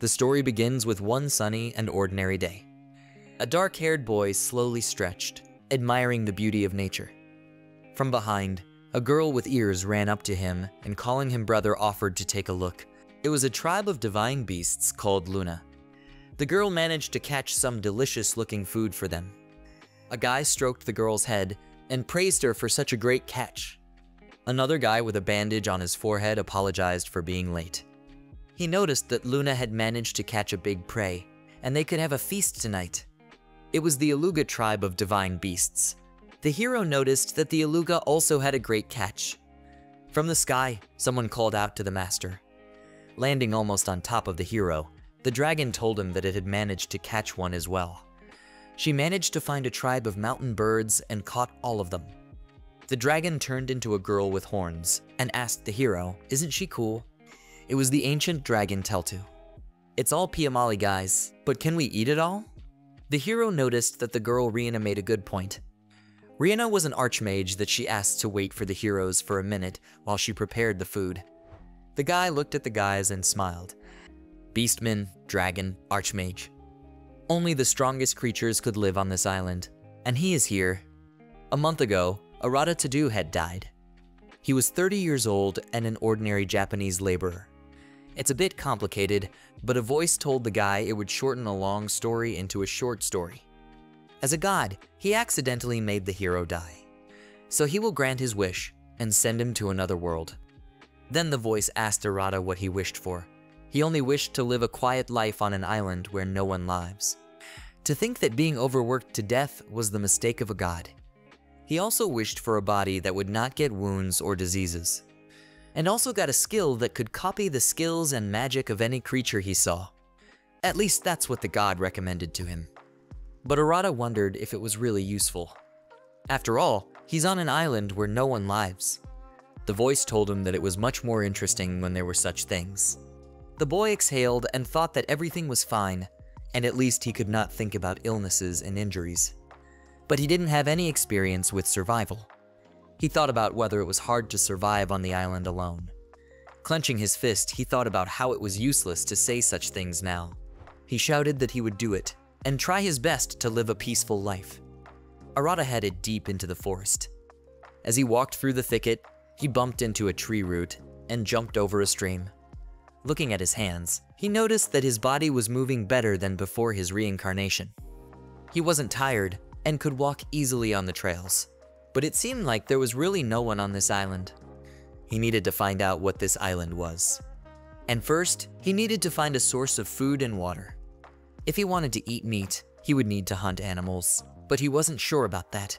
The story begins with one sunny and ordinary day. A dark-haired boy slowly stretched, admiring the beauty of nature. From behind, a girl with ears ran up to him and, calling him brother, offered to take a look. It was a tribe of divine beasts called Luna. The girl managed to catch some delicious-looking food for them. A guy stroked the girl's head and praised her for such a great catch. Another guy with a bandage on his forehead apologized for being late. He noticed that Luna had managed to catch a big prey, and they could have a feast tonight. It was the Elga tribe of divine beasts. The hero noticed that the Elga also had a great catch. From the sky, someone called out to the master. Landing almost on top of the hero, the dragon told him that it had managed to catch one as well. She managed to find a tribe of mountain birds and caught all of them. The dragon turned into a girl with horns and asked the hero, "Isn't she cool?" It was the ancient dragon Teltu. "It's all Piamali, guys, but can we eat it all?" The hero noticed that the girl Riena made a good point. Riena was an archmage that she asked to wait for the heroes for a minute while she prepared the food. The guy looked at the guys and smiled. Beastman, dragon, archmage. Only the strongest creatures could live on this island, and he is here. A month ago, Arata Tadu had died. He was 30 years old and an ordinary Japanese laborer. It's a bit complicated, but a voice told the guy it would shorten a long story into a short story. As a god, he accidentally made the hero die. So he will grant his wish and send him to another world. Then the voice asked Arata what he wished for. He only wished to live a quiet life on an island where no one lives. To think that being overworked to death was the mistake of a god. He also wished for a body that would not get wounds or diseases, and also got a skill that could copy the skills and magic of any creature he saw. At least that's what the god recommended to him. But Arata wondered if it was really useful. After all, he's on an island where no one lives. The voice told him that it was much more interesting when there were such things. The boy exhaled and thought that everything was fine, and at least he could not think about illnesses and injuries. But he didn't have any experience with survival. He thought about whether it was hard to survive on the island alone. Clenching his fist, he thought about how it was useless to say such things now. He shouted that he would do it, and try his best to live a peaceful life. Arata headed deep into the forest. As he walked through the thicket, he bumped into a tree root and jumped over a stream. Looking at his hands, he noticed that his body was moving better than before his reincarnation. He wasn't tired, and could walk easily on the trails. But it seemed like there was really no one on this island. He needed to find out what this island was. And first, he needed to find a source of food and water. If he wanted to eat meat, he would need to hunt animals, but he wasn't sure about that.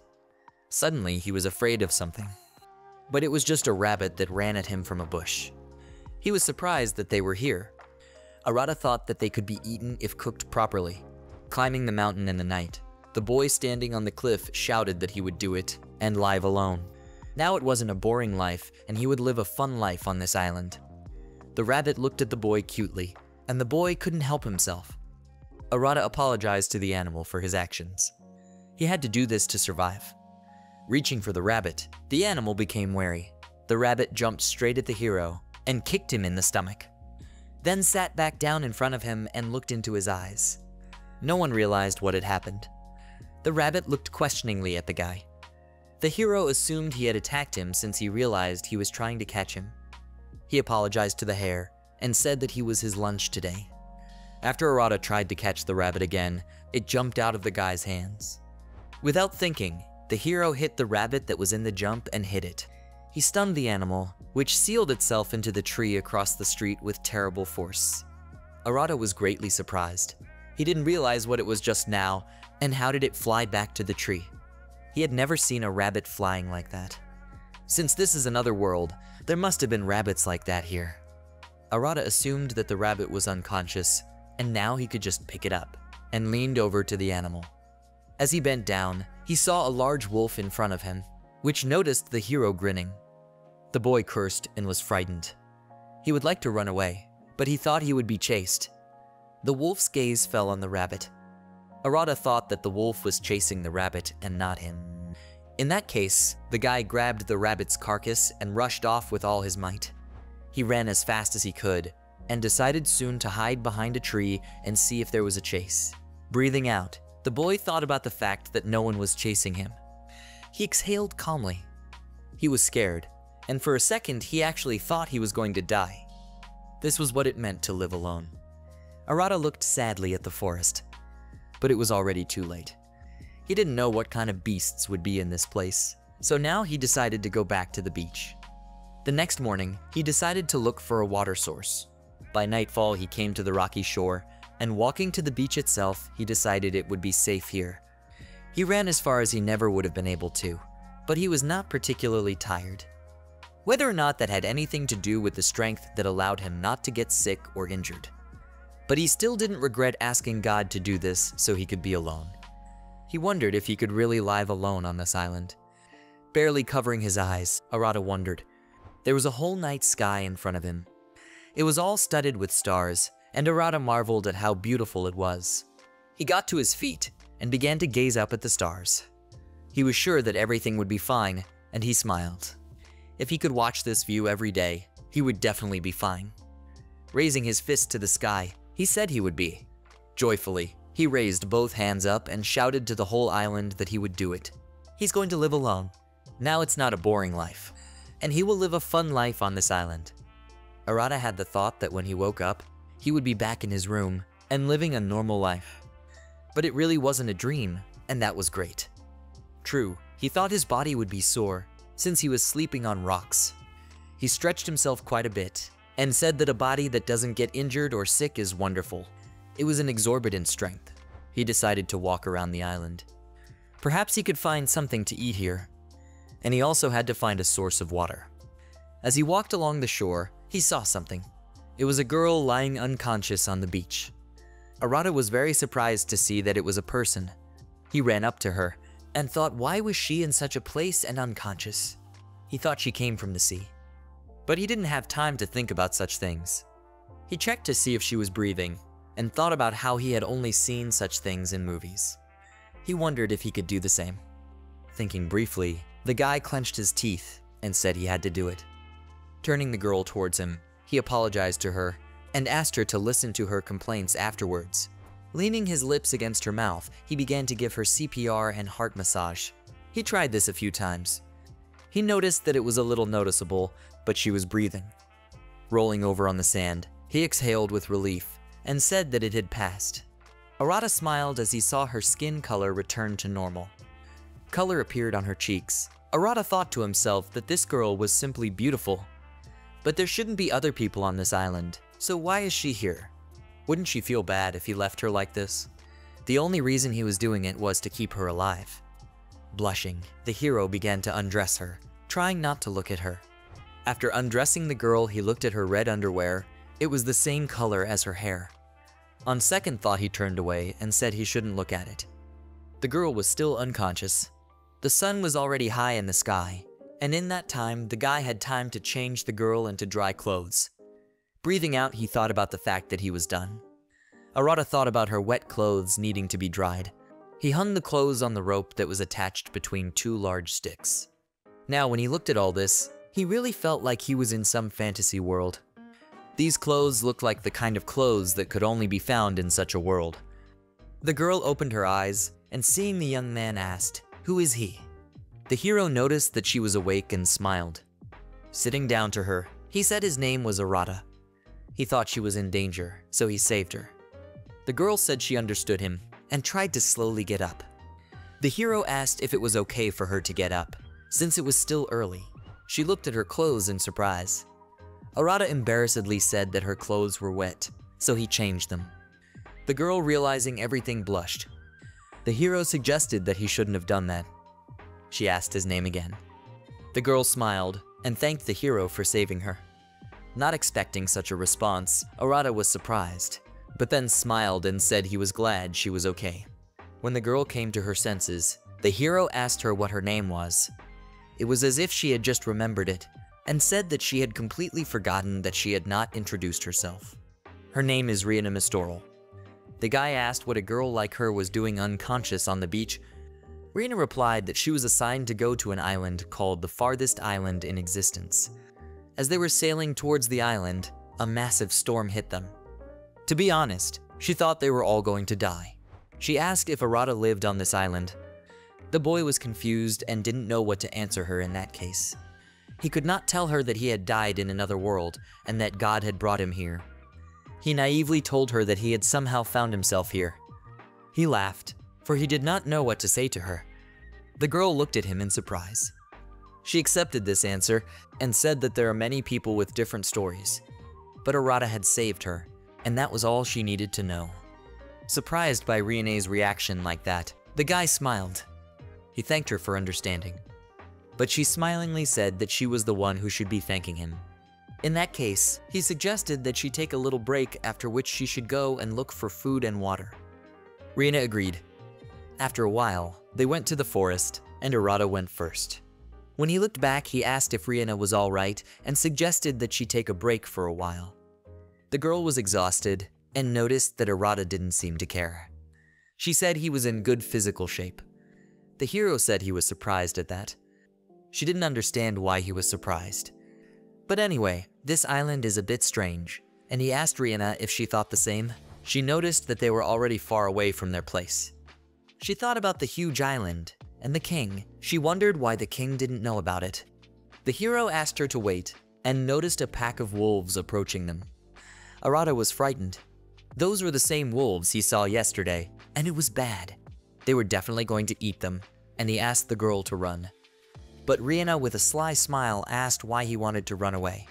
Suddenly, he was afraid of something. But it was just a rabbit that ran at him from a bush. He was surprised that they were here. Arata thought that they could be eaten if cooked properly, climbing the mountain in the night. The boy standing on the cliff shouted that he would do it, and live alone. Now it wasn't a boring life, and he would live a fun life on this island. The rabbit looked at the boy cutely, and the boy couldn't help himself. Arata apologized to the animal for his actions. He had to do this to survive. Reaching for the rabbit, the animal became wary. The rabbit jumped straight at the hero, and kicked him in the stomach. Then sat back down in front of him and looked into his eyes. No one realized what had happened. The rabbit looked questioningly at the guy. The hero assumed he had attacked him since he realized he was trying to catch him. He apologized to the hare and said that he was his lunch today. After Arata tried to catch the rabbit again, it jumped out of the guy's hands. Without thinking, the hero hit the rabbit that was in the jump and hit it. He stunned the animal, which sealed itself into the tree across the street with terrible force. Arata was greatly surprised. He didn't realize what it was just now, and how did it fly back to the tree? He had never seen a rabbit flying like that. Since this is another world, there must have been rabbits like that here. Arata assumed that the rabbit was unconscious, and now he could just pick it up, and leaned over to the animal. As he bent down, he saw a large wolf in front of him, which noticed the hero grinning. The boy cursed and was frightened. He would like to run away, but he thought he would be chased. The wolf's gaze fell on the rabbit. Arata thought that the wolf was chasing the rabbit and not him. In that case, the guy grabbed the rabbit's carcass and rushed off with all his might. He ran as fast as he could, and decided soon to hide behind a tree and see if there was a chase. Breathing out, the boy thought about the fact that no one was chasing him. He exhaled calmly. He was scared, and for a second he actually thought he was going to die. This was what it meant to live alone. Arata looked sadly at the forest, but it was already too late. He didn't know what kind of beasts would be in this place, so now he decided to go back to the beach. The next morning, he decided to look for a water source. By nightfall, he came to the rocky shore, and walking to the beach itself, he decided it would be safe here. He ran as far as he never would have been able to, but he was not particularly tired. Whether or not that had anything to do with the strength that allowed him not to get sick or injured. But he still didn't regret asking God to do this so he could be alone. He wondered if he could really live alone on this island. Barely covering his eyes, Arata wondered. There was a whole night sky in front of him. It was all studded with stars, and Arata marveled at how beautiful it was. He got to his feet and began to gaze up at the stars. He was sure that everything would be fine, and he smiled. If he could watch this view every day, he would definitely be fine. Raising his fist to the sky, he said he would be. Joyfully, he raised both hands up and shouted to the whole island that he would do it. He's going to live alone. Now it's not a boring life, and he will live a fun life on this island. Arata had the thought that when he woke up, he would be back in his room and living a normal life. But it really wasn't a dream, and that was great. True, he thought his body would be sore, since he was sleeping on rocks. He stretched himself quite a bit, and said that a body that doesn't get injured or sick is wonderful. It was an exorbitant strength. He decided to walk around the island. Perhaps he could find something to eat here. And he also had to find a source of water. As he walked along the shore, he saw something. It was a girl lying unconscious on the beach. Arata was very surprised to see that it was a person. He ran up to her and thought, why was she in such a place and unconscious? He thought she came from the sea. But he didn't have time to think about such things. He checked to see if she was breathing and thought about how he had only seen such things in movies. He wondered if he could do the same. Thinking briefly, the guy clenched his teeth and said he had to do it. Turning the girl towards him, he apologized to her and asked her to listen to her complaints afterwards. Leaning his lips against her mouth, he began to give her CPR and heart massage. He tried this a few times. He noticed that it was a little noticeable, but she was breathing. Rolling over on the sand, he exhaled with relief and said that it had passed. Arata smiled as he saw her skin color return to normal. Color appeared on her cheeks. Arata thought to himself that this girl was simply beautiful. But there shouldn't be other people on this island, so why is she here? Wouldn't she feel bad if he left her like this? The only reason he was doing it was to keep her alive. Blushing, the hero began to undress her, trying not to look at her. After undressing the girl, he looked at her red underwear. It was the same color as her hair. On second thought, he turned away and said he shouldn't look at it. The girl was still unconscious. The sun was already high in the sky, and in that time, the guy had time to change the girl into dry clothes. Breathing out, he thought about the fact that he was done. Arata thought about her wet clothes needing to be dried. He hung the clothes on the rope that was attached between two large sticks. Now, when he looked at all this, he really felt like he was in some fantasy world. These clothes looked like the kind of clothes that could only be found in such a world. The girl opened her eyes, and seeing the young man asked, "Who is he?" The hero noticed that she was awake and smiled. Sitting down to her, he said his name was Arata. He thought she was in danger, so he saved her. The girl said she understood him and tried to slowly get up. The hero asked if it was okay for her to get up, since it was still early. She looked at her clothes in surprise. Arata embarrassedly said that her clothes were wet, so he changed them. The girl, realizing everything, blushed. The hero suggested that he shouldn't have done that. She asked his name again. The girl smiled and thanked the hero for saving her. Not expecting such a response, Arata was surprised, but then smiled and said he was glad she was okay. When the girl came to her senses, the hero asked her what her name was. It was as if she had just remembered it, and said that she had completely forgotten that she had not introduced herself. Her name is Rihanna Mistoral. The guy asked what a girl like her was doing unconscious on the beach. Riena replied that she was assigned to go to an island called the farthest island in existence. As they were sailing towards the island, a massive storm hit them. To be honest, she thought they were all going to die. She asked if Arata lived on this island. The boy was confused and didn't know what to answer her in that case. He could not tell her that he had died in another world and that God had brought him here. He naively told her that he had somehow found himself here. He laughed, for he did not know what to say to her. The girl looked at him in surprise. She accepted this answer and said that there are many people with different stories. But Arata had saved her, and that was all she needed to know. Surprised by Riene's reaction like that, the guy smiled. He thanked her for understanding. But she smilingly said that she was the one who should be thanking him. In that case, he suggested that she take a little break, after which she should go and look for food and water. Riena agreed. After a while, they went to the forest, and Arata went first. When he looked back, he asked if Riena was all right and suggested that she take a break for a while. The girl was exhausted and noticed that Arata didn't seem to care. She said he was in good physical shape. The hero said he was surprised at that. She didn't understand why he was surprised. But anyway, this island is a bit strange, and he asked Riena if she thought the same. She noticed that they were already far away from their place. She thought about the huge island and the king. She wondered why the king didn't know about it. The hero asked her to wait and noticed a pack of wolves approaching them. Arata was frightened. Those were the same wolves he saw yesterday, and it was bad. They were definitely going to eat them, and he asked the girl to run. But Riena, with a sly smile, asked why he wanted to run away.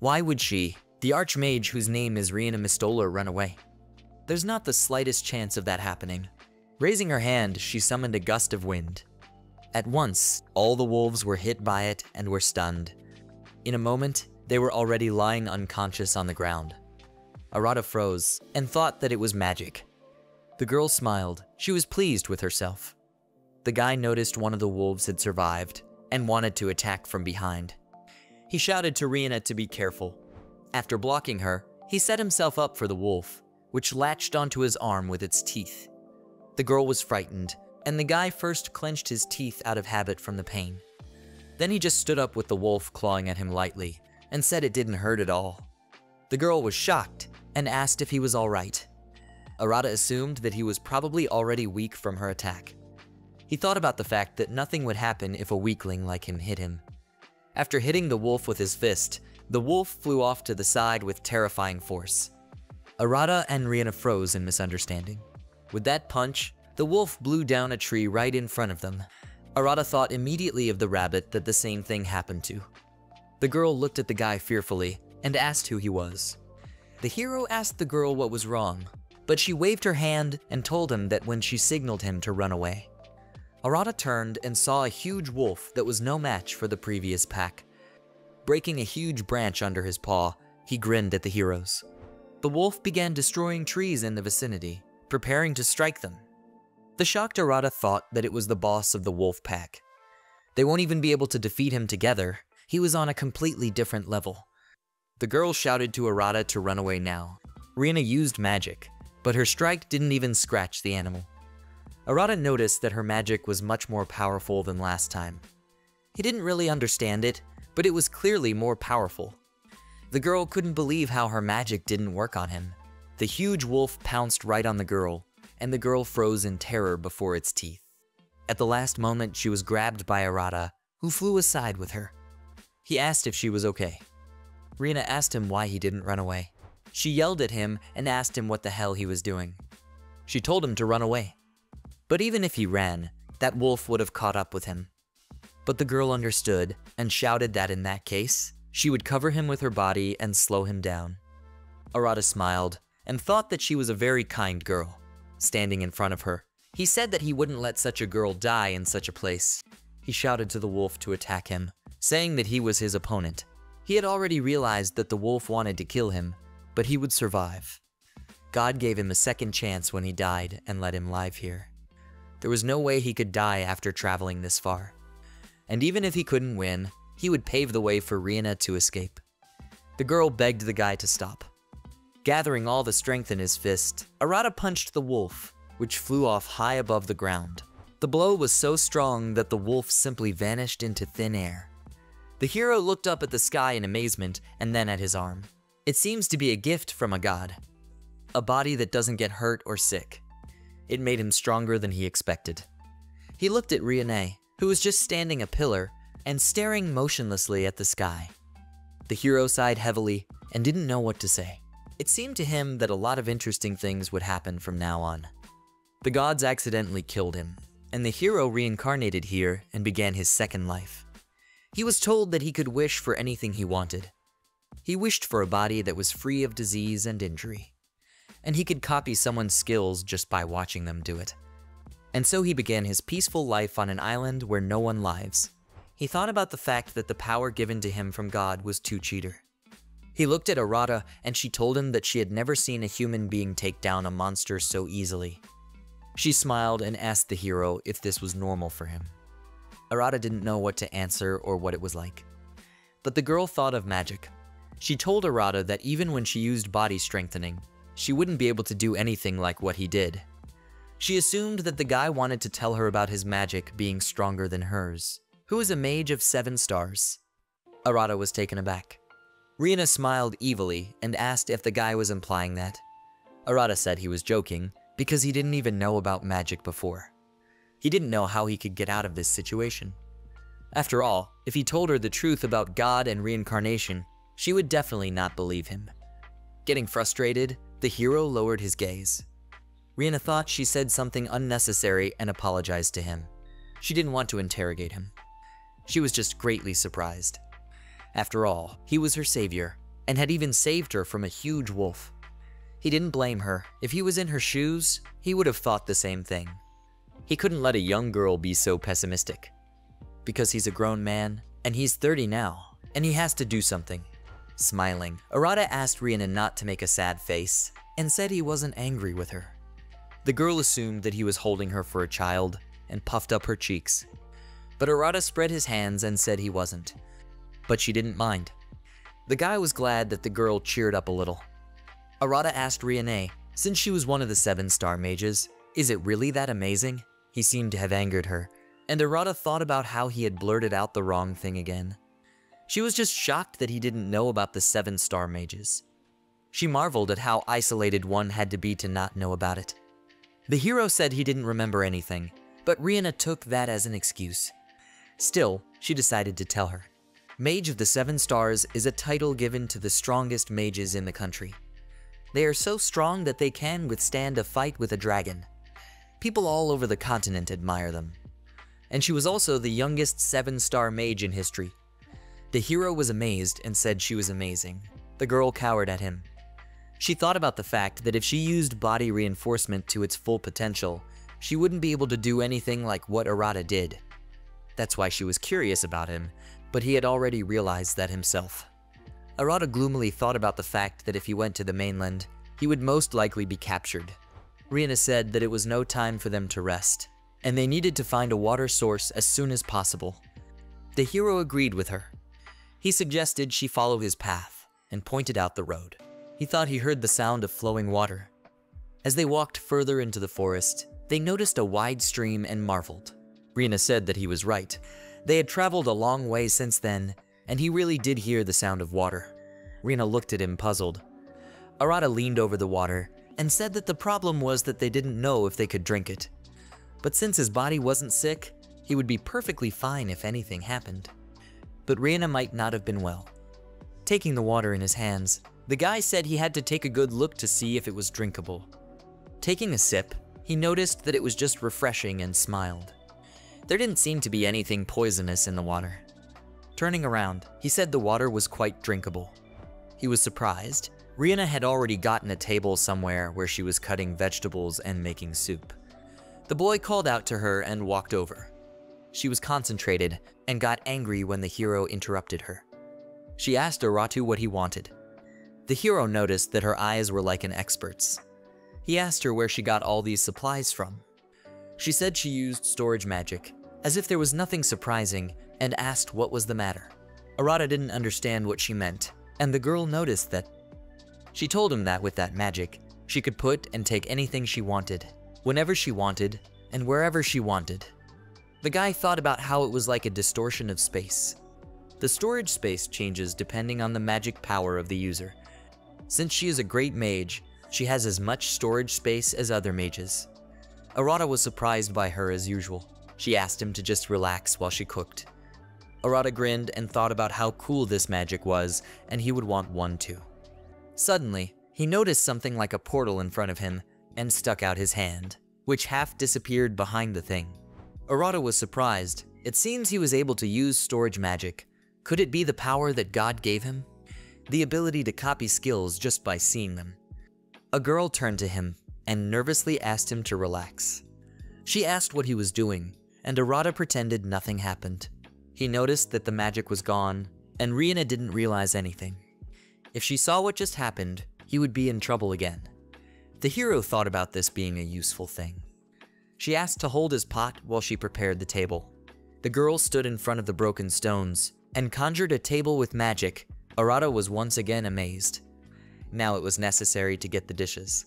Why would she, the archmage whose name is Rihanna Mistoral, run away? There's not the slightest chance of that happening. Raising her hand, she summoned a gust of wind. At once, all the wolves were hit by it and were stunned. In a moment, they were already lying unconscious on the ground. Arata froze and thought that it was magic. The girl smiled. She was pleased with herself. The guy noticed one of the wolves had survived and wanted to attack from behind. He shouted to Riena to be careful. After blocking her, he set himself up for the wolf, which latched onto his arm with its teeth. The girl was frightened, and the guy first clenched his teeth out of habit from the pain. Then he just stood up with the wolf clawing at him lightly, and said it didn't hurt at all. The girl was shocked, and asked if he was alright. Arata assumed that he was probably already weak from her attack. He thought about the fact that nothing would happen if a weakling like him hit him. After hitting the wolf with his fist, the wolf flew off to the side with terrifying force. Arata and Riena froze in misunderstanding. With that punch, the wolf blew down a tree right in front of them. Arata thought immediately of the rabbit that the same thing happened to. The girl looked at the guy fearfully and asked who he was. The hero asked the girl what was wrong, but she waved her hand and told him that when she signaled him to run away. Arata turned and saw a huge wolf that was no match for the previous pack. Breaking a huge branch under his paw, he grinned at the heroes. The wolf began destroying trees in the vicinity, preparing to strike them. The shocked Arata thought that it was the boss of the wolf pack. They won't even be able to defeat him together. He was on a completely different level. The girl shouted to Arata to run away now. Riena used magic, but her strike didn't even scratch the animal. Arata noticed that her magic was much more powerful than last time. He didn't really understand it, but it was clearly more powerful. The girl couldn't believe how her magic didn't work on him. The huge wolf pounced right on the girl, and the girl froze in terror before its teeth. At the last moment, she was grabbed by Arata, who flew aside with her. He asked if she was okay. Riena asked him why he didn't run away. She yelled at him and asked him what the hell he was doing. She told him to run away. But even if he ran, that wolf would have caught up with him. But the girl understood and shouted that in that case, she would cover him with her body and slow him down. Arata smiled and thought that she was a very kind girl. Standing in front of her, he said that he wouldn't let such a girl die in such a place. He shouted to the wolf to attack him, saying that he was his opponent. He had already realized that the wolf wanted to kill him, but he would survive. God gave him a second chance when he died and let him live here. There was no way he could die after traveling this far. And even if he couldn't win, he would pave the way for Riena to escape. The girl begged the guy to stop. Gathering all the strength in his fist, Arata punched the wolf, which flew off high above the ground. The blow was so strong that the wolf simply vanished into thin air. The hero looked up at the sky in amazement and then at his arm. It seems to be a gift from a god. A body that doesn't get hurt or sick. It made him stronger than he expected. He looked at Riena, who was just standing a pillar and staring motionlessly at the sky. The hero sighed heavily and didn't know what to say. It seemed to him that a lot of interesting things would happen from now on. The gods accidentally killed him, and the hero reincarnated here and began his second life. He was told that he could wish for anything he wanted. He wished for a body that was free of disease and injury, and he could copy someone's skills just by watching them do it. And so he began his peaceful life on an island where no one lives. He thought about the fact that the power given to him from God was too cheater. He looked at Arata and she told him that she had never seen a human being take down a monster so easily. She smiled and asked the hero if this was normal for him. Arata didn't know what to answer or what it was like. But the girl thought of magic. She told Arata that even when she used body strengthening, she wouldn't be able to do anything like what he did. She assumed that the guy wanted to tell her about his magic being stronger than hers, who is a mage of 7 stars. Arata was taken aback. Riena smiled evilly and asked if the guy was implying that. Arata said he was joking because he didn't even know about magic before. He didn't know how he could get out of this situation. After all, if he told her the truth about God and reincarnation, she would definitely not believe him. Getting frustrated, the hero lowered his gaze. Riena thought she said something unnecessary and apologized to him. She didn't want to interrogate him. She was just greatly surprised. After all, he was her savior, and had even saved her from a huge wolf. He didn't blame her. If he was in her shoes, he would have thought the same thing. He couldn't let a young girl be so pessimistic. Because he's a grown man, and he's 30 now, and he has to do something. Smiling, Arata asked Riena not to make a sad face, and said he wasn't angry with her. The girl assumed that he was holding her for a child, and puffed up her cheeks. But Arata spread his hands and said he wasn't. But she didn't mind. The guy was glad that the girl cheered up a little. Arata asked Riena, since she was one of the 7-star mages, is it really that amazing? He seemed to have angered her, and Arata thought about how he had blurted out the wrong thing again. She was just shocked that he didn't know about the 7-star mages. She marveled at how isolated one had to be to not know about it. The hero said he didn't remember anything, but Riena took that as an excuse. Still, she decided to tell her. Mage of the 7 Stars is a title given to the strongest mages in the country. They are so strong that they can withstand a fight with a dragon. People all over the continent admire them. And she was also the youngest 7-star mage in history. The hero was amazed and said she was amazing. The girl cowered at him. She thought about the fact that if she used body reinforcement to its full potential, she wouldn't be able to do anything like what Arata did. That's why she was curious about him, but he had already realized that himself. Arata gloomily thought about the fact that if he went to the mainland, he would most likely be captured. Riena said that it was no time for them to rest, and they needed to find a water source as soon as possible. The hero agreed with her. He suggested she follow his path, and pointed out the road. He thought he heard the sound of flowing water. As they walked further into the forest, they noticed a wide stream and marveled. Riena said that he was right. They had traveled a long way since then, and he really did hear the sound of water. Riena looked at him puzzled. Arata leaned over the water and said that the problem was that they didn't know if they could drink it. But since his body wasn't sick, he would be perfectly fine if anything happened. But Riena might not have been well. Taking the water in his hands, the guy said he had to take a good look to see if it was drinkable. Taking a sip, he noticed that it was just refreshing and smiled. There didn't seem to be anything poisonous in the water. Turning around, he said the water was quite drinkable. He was surprised. Riena had already gotten a table somewhere where she was cutting vegetables and making soup. The boy called out to her and walked over. She was concentrated and got angry when the hero interrupted her. She asked Arata what he wanted. The hero noticed that her eyes were like an expert's. He asked her where she got all these supplies from. She said she used storage magic, as if there was nothing surprising, and asked what was the matter. Arata didn't understand what she meant, and the girl noticed that. She told him that with that magic, she could put and take anything she wanted, whenever she wanted, and wherever she wanted. The guy thought about how it was like a distortion of space. The storage space changes depending on the magic power of the user. Since she is a great mage, she has as much storage space as other mages. Arata was surprised by her as usual. She asked him to just relax while she cooked. Arata grinned and thought about how cool this magic was, and he would want one too. Suddenly, he noticed something like a portal in front of him and stuck out his hand, which half disappeared behind the thing. Arata was surprised. It seems he was able to use storage magic. Could it be the power that God gave him? The ability to copy skills just by seeing them. A girl turned to him and nervously asked him to relax. She asked what he was doing, and Arata pretended nothing happened. He noticed that the magic was gone, and Riena didn't realize anything. If she saw what just happened, he would be in trouble again. The hero thought about this being a useful thing. She asked to hold his pot while she prepared the table. The girl stood in front of the broken stones and conjured a table with magic. Arata was once again amazed. Now it was necessary to get the dishes.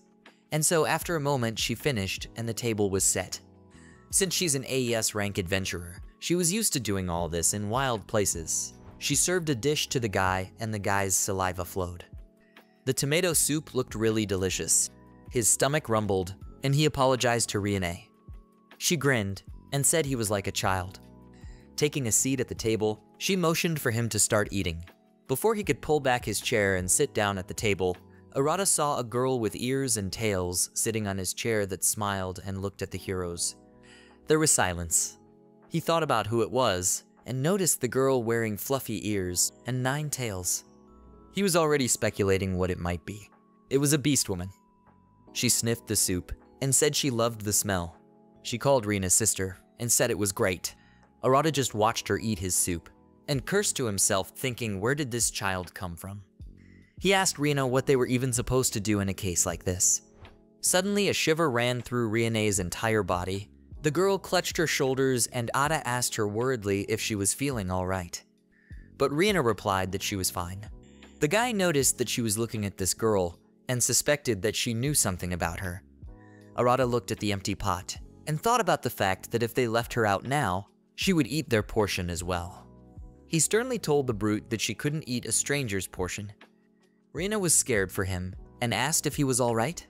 And so after a moment, she finished and the table was set. Since she's an AES rank adventurer, she was used to doing all this in wild places. She served a dish to the guy and the guy's saliva flowed. The tomato soup looked really delicious. His stomach rumbled and he apologized to Riena. She grinned and said he was like a child. Taking a seat at the table, she motioned for him to start eating. Before he could pull back his chair and sit down at the table, Arata saw a girl with ears and tails sitting on his chair that smiled and looked at the heroes. There was silence. He thought about who it was and noticed the girl wearing fluffy ears and 9 tails. He was already speculating what it might be. It was a beast woman. She sniffed the soup and said she loved the smell. She called Reena's sister and said it was great. Arata just watched her eat his soup and cursed to himself, thinking, where did this child come from? He asked Riena what they were even supposed to do in a case like this. Suddenly, a shiver ran through Riena's entire body. The girl clutched her shoulders and Arata asked her worriedly if she was feeling all right. But Riena replied that she was fine. The guy noticed that she was looking at this girl and suspected that she knew something about her. Arata looked at the empty pot and thought about the fact that if they left her out now, she would eat their portion as well. He sternly told the brute that she couldn't eat a stranger's portion. Riena was scared for him and asked if he was all right.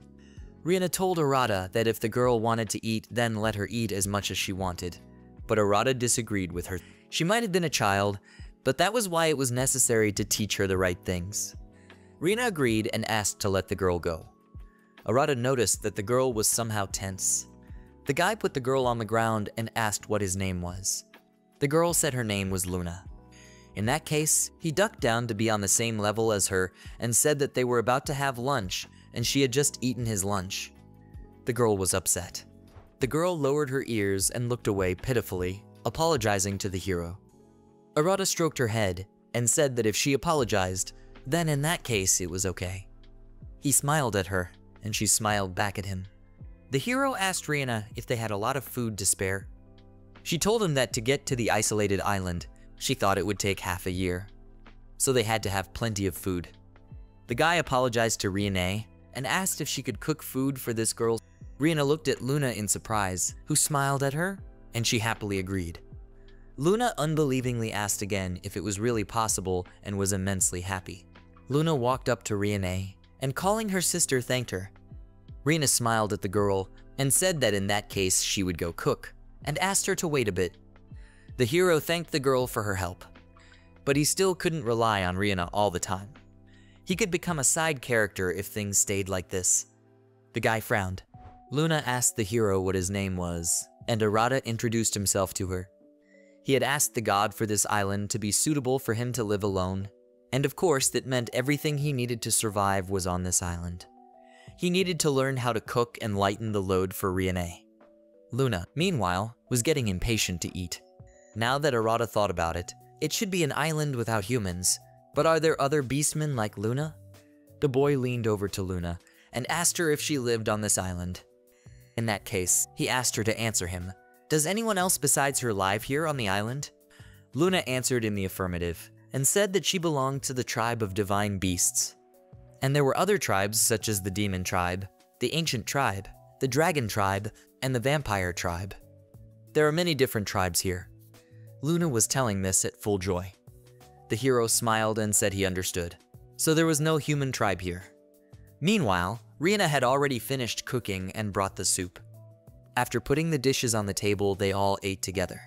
Riena told Arata that if the girl wanted to eat, then let her eat as much as she wanted, but Arata disagreed with her. She might have been a child, but that was why it was necessary to teach her the right things. Riena agreed and asked to let the girl go. Arata noticed that the girl was somehow tense. The guy put the girl on the ground and asked what his name was. The girl said her name was Luna. In that case, he ducked down to be on the same level as her and said that they were about to have lunch and she had just eaten his lunch. The girl was upset. The girl lowered her ears and looked away pitifully, apologizing to the hero. Arata stroked her head and said that if she apologized, then in that case it was okay. He smiled at her and she smiled back at him. The hero asked Riena if they had a lot of food to spare. She told him that to get to the isolated island, she thought it would take half a year, so they had to have plenty of food. The guy apologized to Riena and asked if she could cook food for this girl. Riena looked at Luna in surprise, who smiled at her, and she happily agreed. Luna unbelievingly asked again if it was really possible and was immensely happy. Luna walked up to Riena and calling her sister thanked her. Riena smiled at the girl and said that in that case she would go cook and asked her to wait a bit. The hero thanked the girl for her help, but he still couldn't rely on Riena all the time. He could become a side character if things stayed like this. The guy frowned. Luna asked the hero what his name was, and Arata introduced himself to her. He had asked the god for this island to be suitable for him to live alone, and of course that meant everything he needed to survive was on this island. He needed to learn how to cook and lighten the load for Riena. Luna, meanwhile, was getting impatient to eat. Now that Arata thought about it, it should be an island without humans, but are there other beastmen like Luna? The boy leaned over to Luna and asked her if she lived on this island. In that case, he asked her to answer him. Does anyone else besides her live here on the island? Luna answered in the affirmative and said that she belonged to the tribe of divine beasts. And there were other tribes such as the demon tribe, the ancient tribe, the dragon tribe, and the vampire tribe. There are many different tribes here. Luna was telling this at full joy. The hero smiled and said he understood. So there was no human tribe here. Meanwhile, Riena had already finished cooking and brought the soup. After putting the dishes on the table, they all ate together.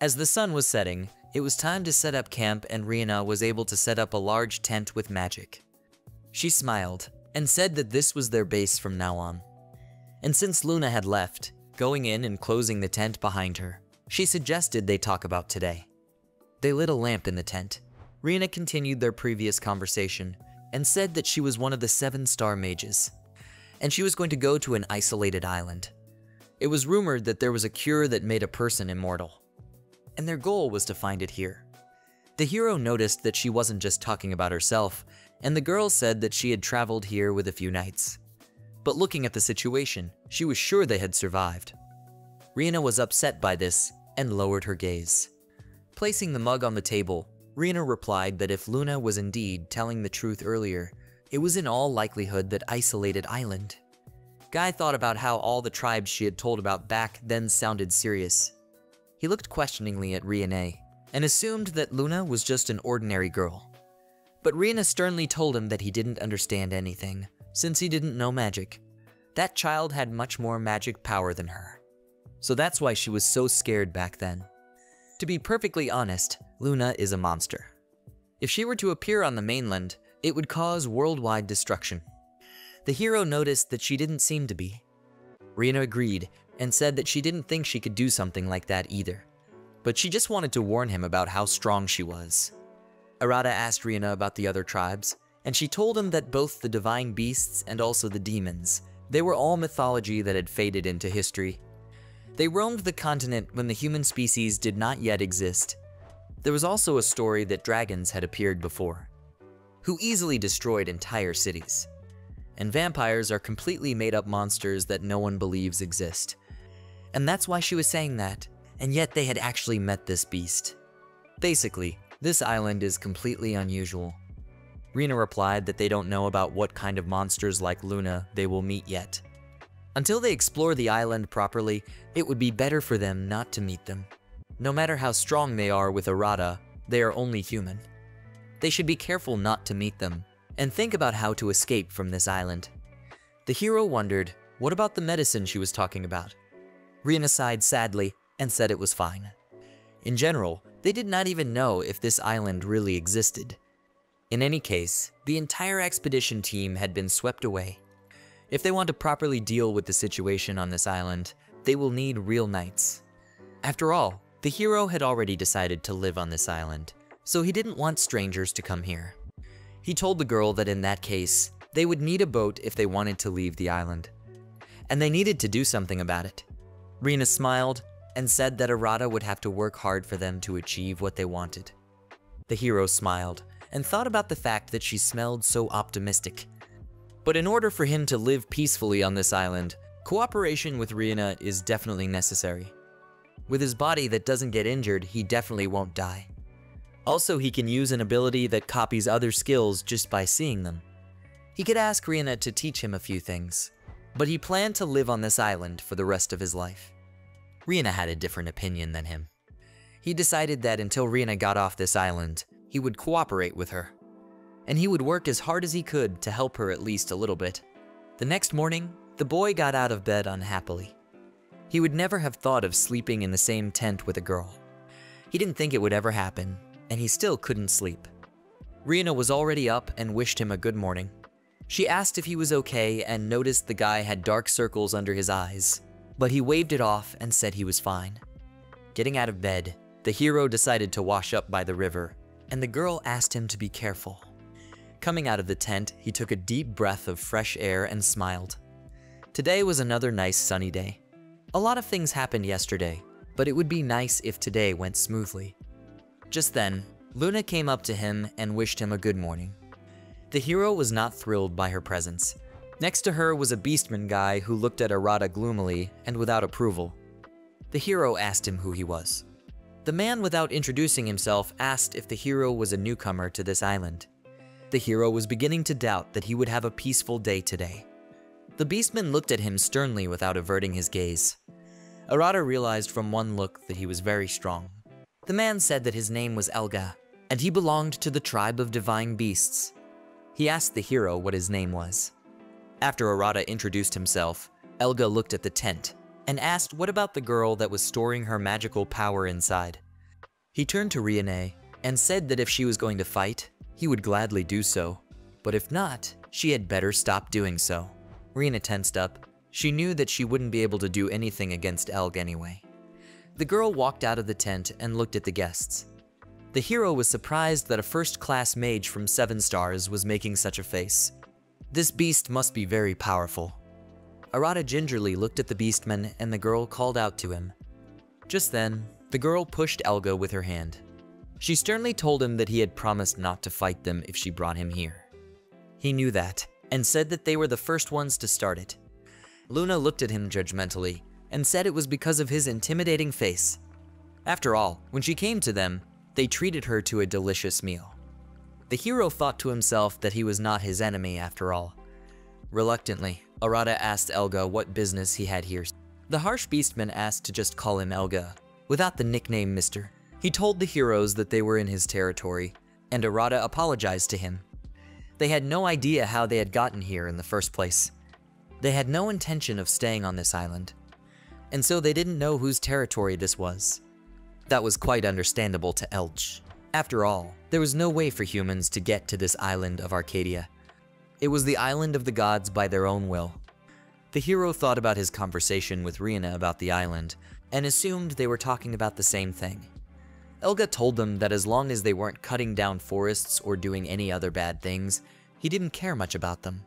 As the sun was setting, it was time to set up camp, and Riena was able to set up a large tent with magic. She smiled and said that this was their base from now on. And since Luna had left, going in and closing the tent behind her, she suggested they talk about today. They lit a lamp in the tent. Riena continued their previous conversation and said that she was one of the 7 star mages, and she was going to go to an isolated island. It was rumored that there was a cure that made a person immortal, and their goal was to find it here. The hero noticed that she wasn't just talking about herself, and the girl said that she had traveled here with a few knights. But looking at the situation, she was sure they had survived. Riena was upset by this and lowered her gaze. Placing the mug on the table, Riena replied that if Luna was indeed telling the truth earlier, it was in all likelihood that isolated island. Guy thought about how all the tribes she had told about back then sounded serious. He looked questioningly at Riena and assumed that Luna was just an ordinary girl. But Riena sternly told him that he didn't understand anything, since he didn't know magic. That child had much more magic power than her. So that's why she was so scared back then. To be perfectly honest, Luna is a monster. If she were to appear on the mainland, it would cause worldwide destruction. The hero noticed that she didn't seem to be. Riena agreed and said that she didn't think she could do something like that either, but she just wanted to warn him about how strong she was. Arata asked Riena about the other tribes, and she told him that both the divine beasts and also the demons, they were all mythology that had faded into history. They roamed the continent when the human species did not yet exist. There was also a story that dragons had appeared before, who easily destroyed entire cities. And vampires are completely made-up monsters that no one believes exist. And that's why she was saying that, and yet they had actually met this beast. Basically, this island is completely unusual. Riena replied that they don't know about what kind of monsters like Luna they will meet yet. Until they explore the island properly, it would be better for them not to meet them. No matter how strong they are with Arata, they are only human. They should be careful not to meet them, and think about how to escape from this island. The hero wondered, what about the medicine she was talking about? Riena sighed sadly and said it was fine. In general, they did not even know if this island really existed. In any case, the entire expedition team had been swept away. If they want to properly deal with the situation on this island, they will need real knights. After all, the hero had already decided to live on this island, so he didn't want strangers to come here. He told the girl that in that case, they would need a boat if they wanted to leave the island, and they needed to do something about it. Riena smiled and said that Arata would have to work hard for them to achieve what they wanted. The hero smiled and thought about the fact that she smelled so optimistic. But in order for him to live peacefully on this island, cooperation with Riena is definitely necessary. With his body that doesn't get injured, he definitely won't die. Also, he can use an ability that copies other skills just by seeing them. He could ask Riena to teach him a few things, but he planned to live on this island for the rest of his life. Riena had a different opinion than him. He decided that until Riena got off this island, he would cooperate with her, and he would work as hard as he could to help her at least a little bit. The next morning, the boy got out of bed unhappily. He would never have thought of sleeping in the same tent with a girl. He didn't think it would ever happen, and he still couldn't sleep. Riena was already up and wished him a good morning. She asked if he was okay and noticed the guy had dark circles under his eyes, but he waved it off and said he was fine. Getting out of bed, the hero decided to wash up by the river, and the girl asked him to be careful. Coming out of the tent, he took a deep breath of fresh air and smiled. Today was another nice sunny day. A lot of things happened yesterday, but it would be nice if today went smoothly. Just then, Luna came up to him and wished him a good morning. The hero was not thrilled by her presence. Next to her was a beastman guy who looked at Arata gloomily and without approval. The hero asked him who he was. The man, without introducing himself, asked if the hero was a newcomer to this island. The hero was beginning to doubt that he would have a peaceful day today. The beastman looked at him sternly without averting his gaze. Arata realized from one look that he was very strong. The man said that his name was Elga, and he belonged to the tribe of divine beasts. He asked the hero what his name was. After Arata introduced himself, Elga looked at the tent and asked what about the girl that was storing her magical power inside. He turned to Riena and said that if she was going to fight, he would gladly do so, but if not, she had better stop doing so. Riena tensed up. She knew that she wouldn't be able to do anything against Elg anyway. The girl walked out of the tent and looked at the guests. The hero was surprised that a first-class mage from 7 stars was making such a face. This beast must be very powerful. Arata gingerly looked at the beastman and the girl called out to him. Just then, the girl pushed Elga with her hand. She sternly told him that he had promised not to fight them if she brought him here. He knew that, and said that they were the first ones to start it. Luna looked at him judgmentally, and said it was because of his intimidating face. After all, when she came to them, they treated her to a delicious meal. The hero thought to himself that he was not his enemy after all. Reluctantly, Arata asked Elga what business he had here. The harsh beastman asked to just call him Elga, without the nickname Mister. He told the heroes that they were in his territory, and Arata apologized to him. They had no idea how they had gotten here in the first place. They had no intention of staying on this island, and so they didn't know whose territory this was. That was quite understandable to Elch. After all, there was no way for humans to get to this island of Arcadia. It was the island of the gods by their own will. The hero thought about his conversation with Riena about the island, and assumed they were talking about the same thing. Elga told them that as long as they weren't cutting down forests or doing any other bad things, he didn't care much about them,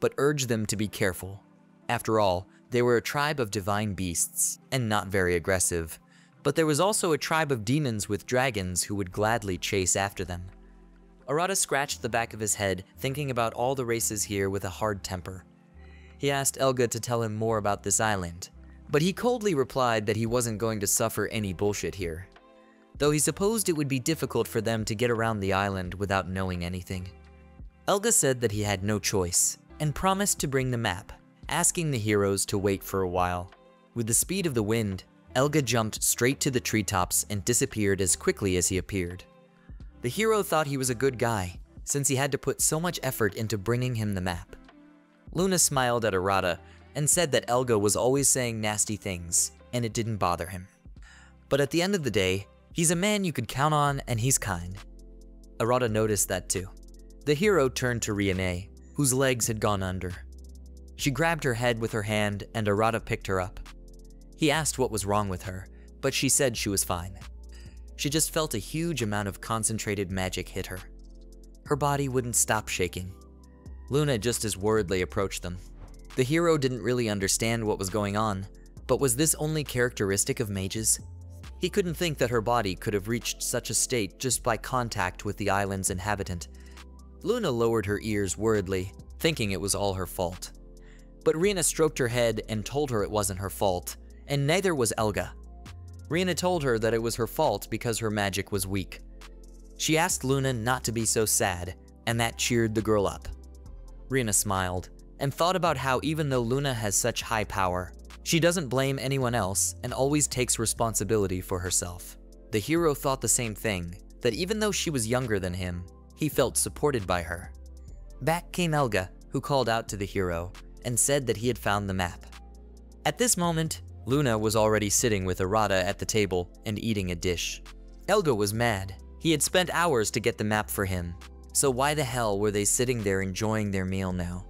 but urged them to be careful. After all, they were a tribe of divine beasts, and not very aggressive, but there was also a tribe of demons with dragons who would gladly chase after them. Arata scratched the back of his head, thinking about all the races here with a hard temper. He asked Elga to tell him more about this island, but he coldly replied that he wasn't going to suffer any bullshit here, though he supposed it would be difficult for them to get around the island without knowing anything. Elga said that he had no choice, and promised to bring the map, asking the heroes to wait for a while. With the speed of the wind, Elga jumped straight to the treetops and disappeared as quickly as he appeared. The hero thought he was a good guy, since he had to put so much effort into bringing him the map. Luna smiled at Arata and said that Elga was always saying nasty things, and it didn't bother him. But at the end of the day, he's a man you could count on, and he's kind. Arata noticed that too. The hero turned to Riena, whose legs had gone under. She grabbed her head with her hand, and Arata picked her up. He asked what was wrong with her, but she said she was fine. She just felt a huge amount of concentrated magic hit her. Her body wouldn't stop shaking. Luna just as worriedly approached them. The hero didn't really understand what was going on, but was this only characteristic of mages? He couldn't think that her body could have reached such a state just by contact with the island's inhabitant. Luna lowered her ears worriedly, thinking it was all her fault. But Riena stroked her head and told her it wasn't her fault, and neither was Elga. Riena told her that it was her fault because her magic was weak. She asked Luna not to be so sad, and that cheered the girl up. Riena smiled, and thought about how even though Luna has such high power, she doesn't blame anyone else and always takes responsibility for herself. The hero thought the same thing, that even though she was younger than him, he felt supported by her. Back came Elga, who called out to the hero and said that he had found the map. At this moment, Luna was already sitting with Arata at the table and eating a dish. Elga was mad. He had spent hours to get the map for him, so why the hell were they sitting there enjoying their meal now?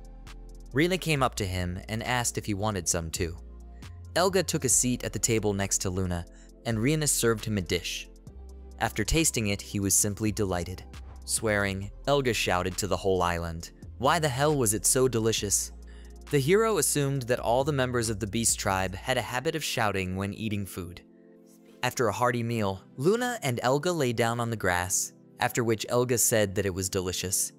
Riena came up to him and asked if he wanted some too. Elga took a seat at the table next to Luna, and Riena served him a dish. After tasting it, he was simply delighted. Swearing, Elga shouted to the whole island, "Why the hell was it so delicious?" The hero assumed that all the members of the beast tribe had a habit of shouting when eating food. After a hearty meal, Luna and Elga lay down on the grass, after which Elga said that it was delicious.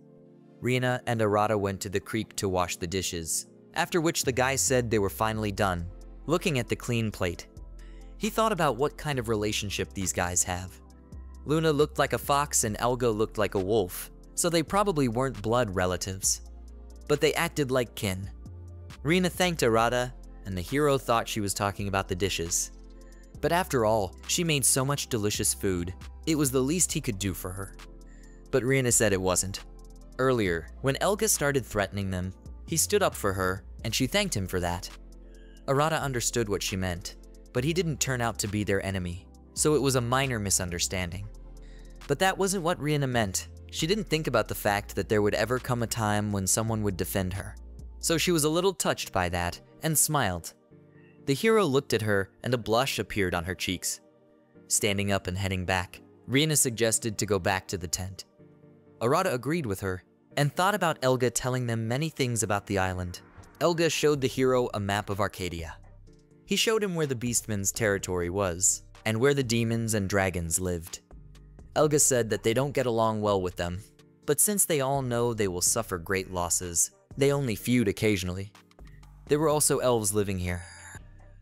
Riena and Arata went to the creek to wash the dishes, after which the guy said they were finally done. Looking at the clean plate, he thought about what kind of relationship these guys have. Luna looked like a fox and Elga looked like a wolf, so they probably weren't blood relatives, but they acted like kin. Riena thanked Arata, and the hero thought she was talking about the dishes. But after all, she made so much delicious food, it was the least he could do for her. But Riena said it wasn't. Earlier, when Elga started threatening them, He stood up for her, and she thanked him for that. Arata understood what she meant, but he didn't turn out to be their enemy, so it was a minor misunderstanding. But that wasn't what Rihanna meant. She didn't think about the fact that there would ever come a time when someone would defend her. So she was a little touched by that, and smiled. The hero looked at her, and a blush appeared on her cheeks. Standing up and heading back, Rihanna suggested to go back to the tent. Arata agreed with her, and thought about Elga telling them many things about the island. Elga showed the hero a map of Arcadia. He showed him where the beastmen's territory was, and where the demons and dragons lived. Elga said that they don't get along well with them, but since they all know they will suffer great losses, they only feud occasionally. There were also elves living here.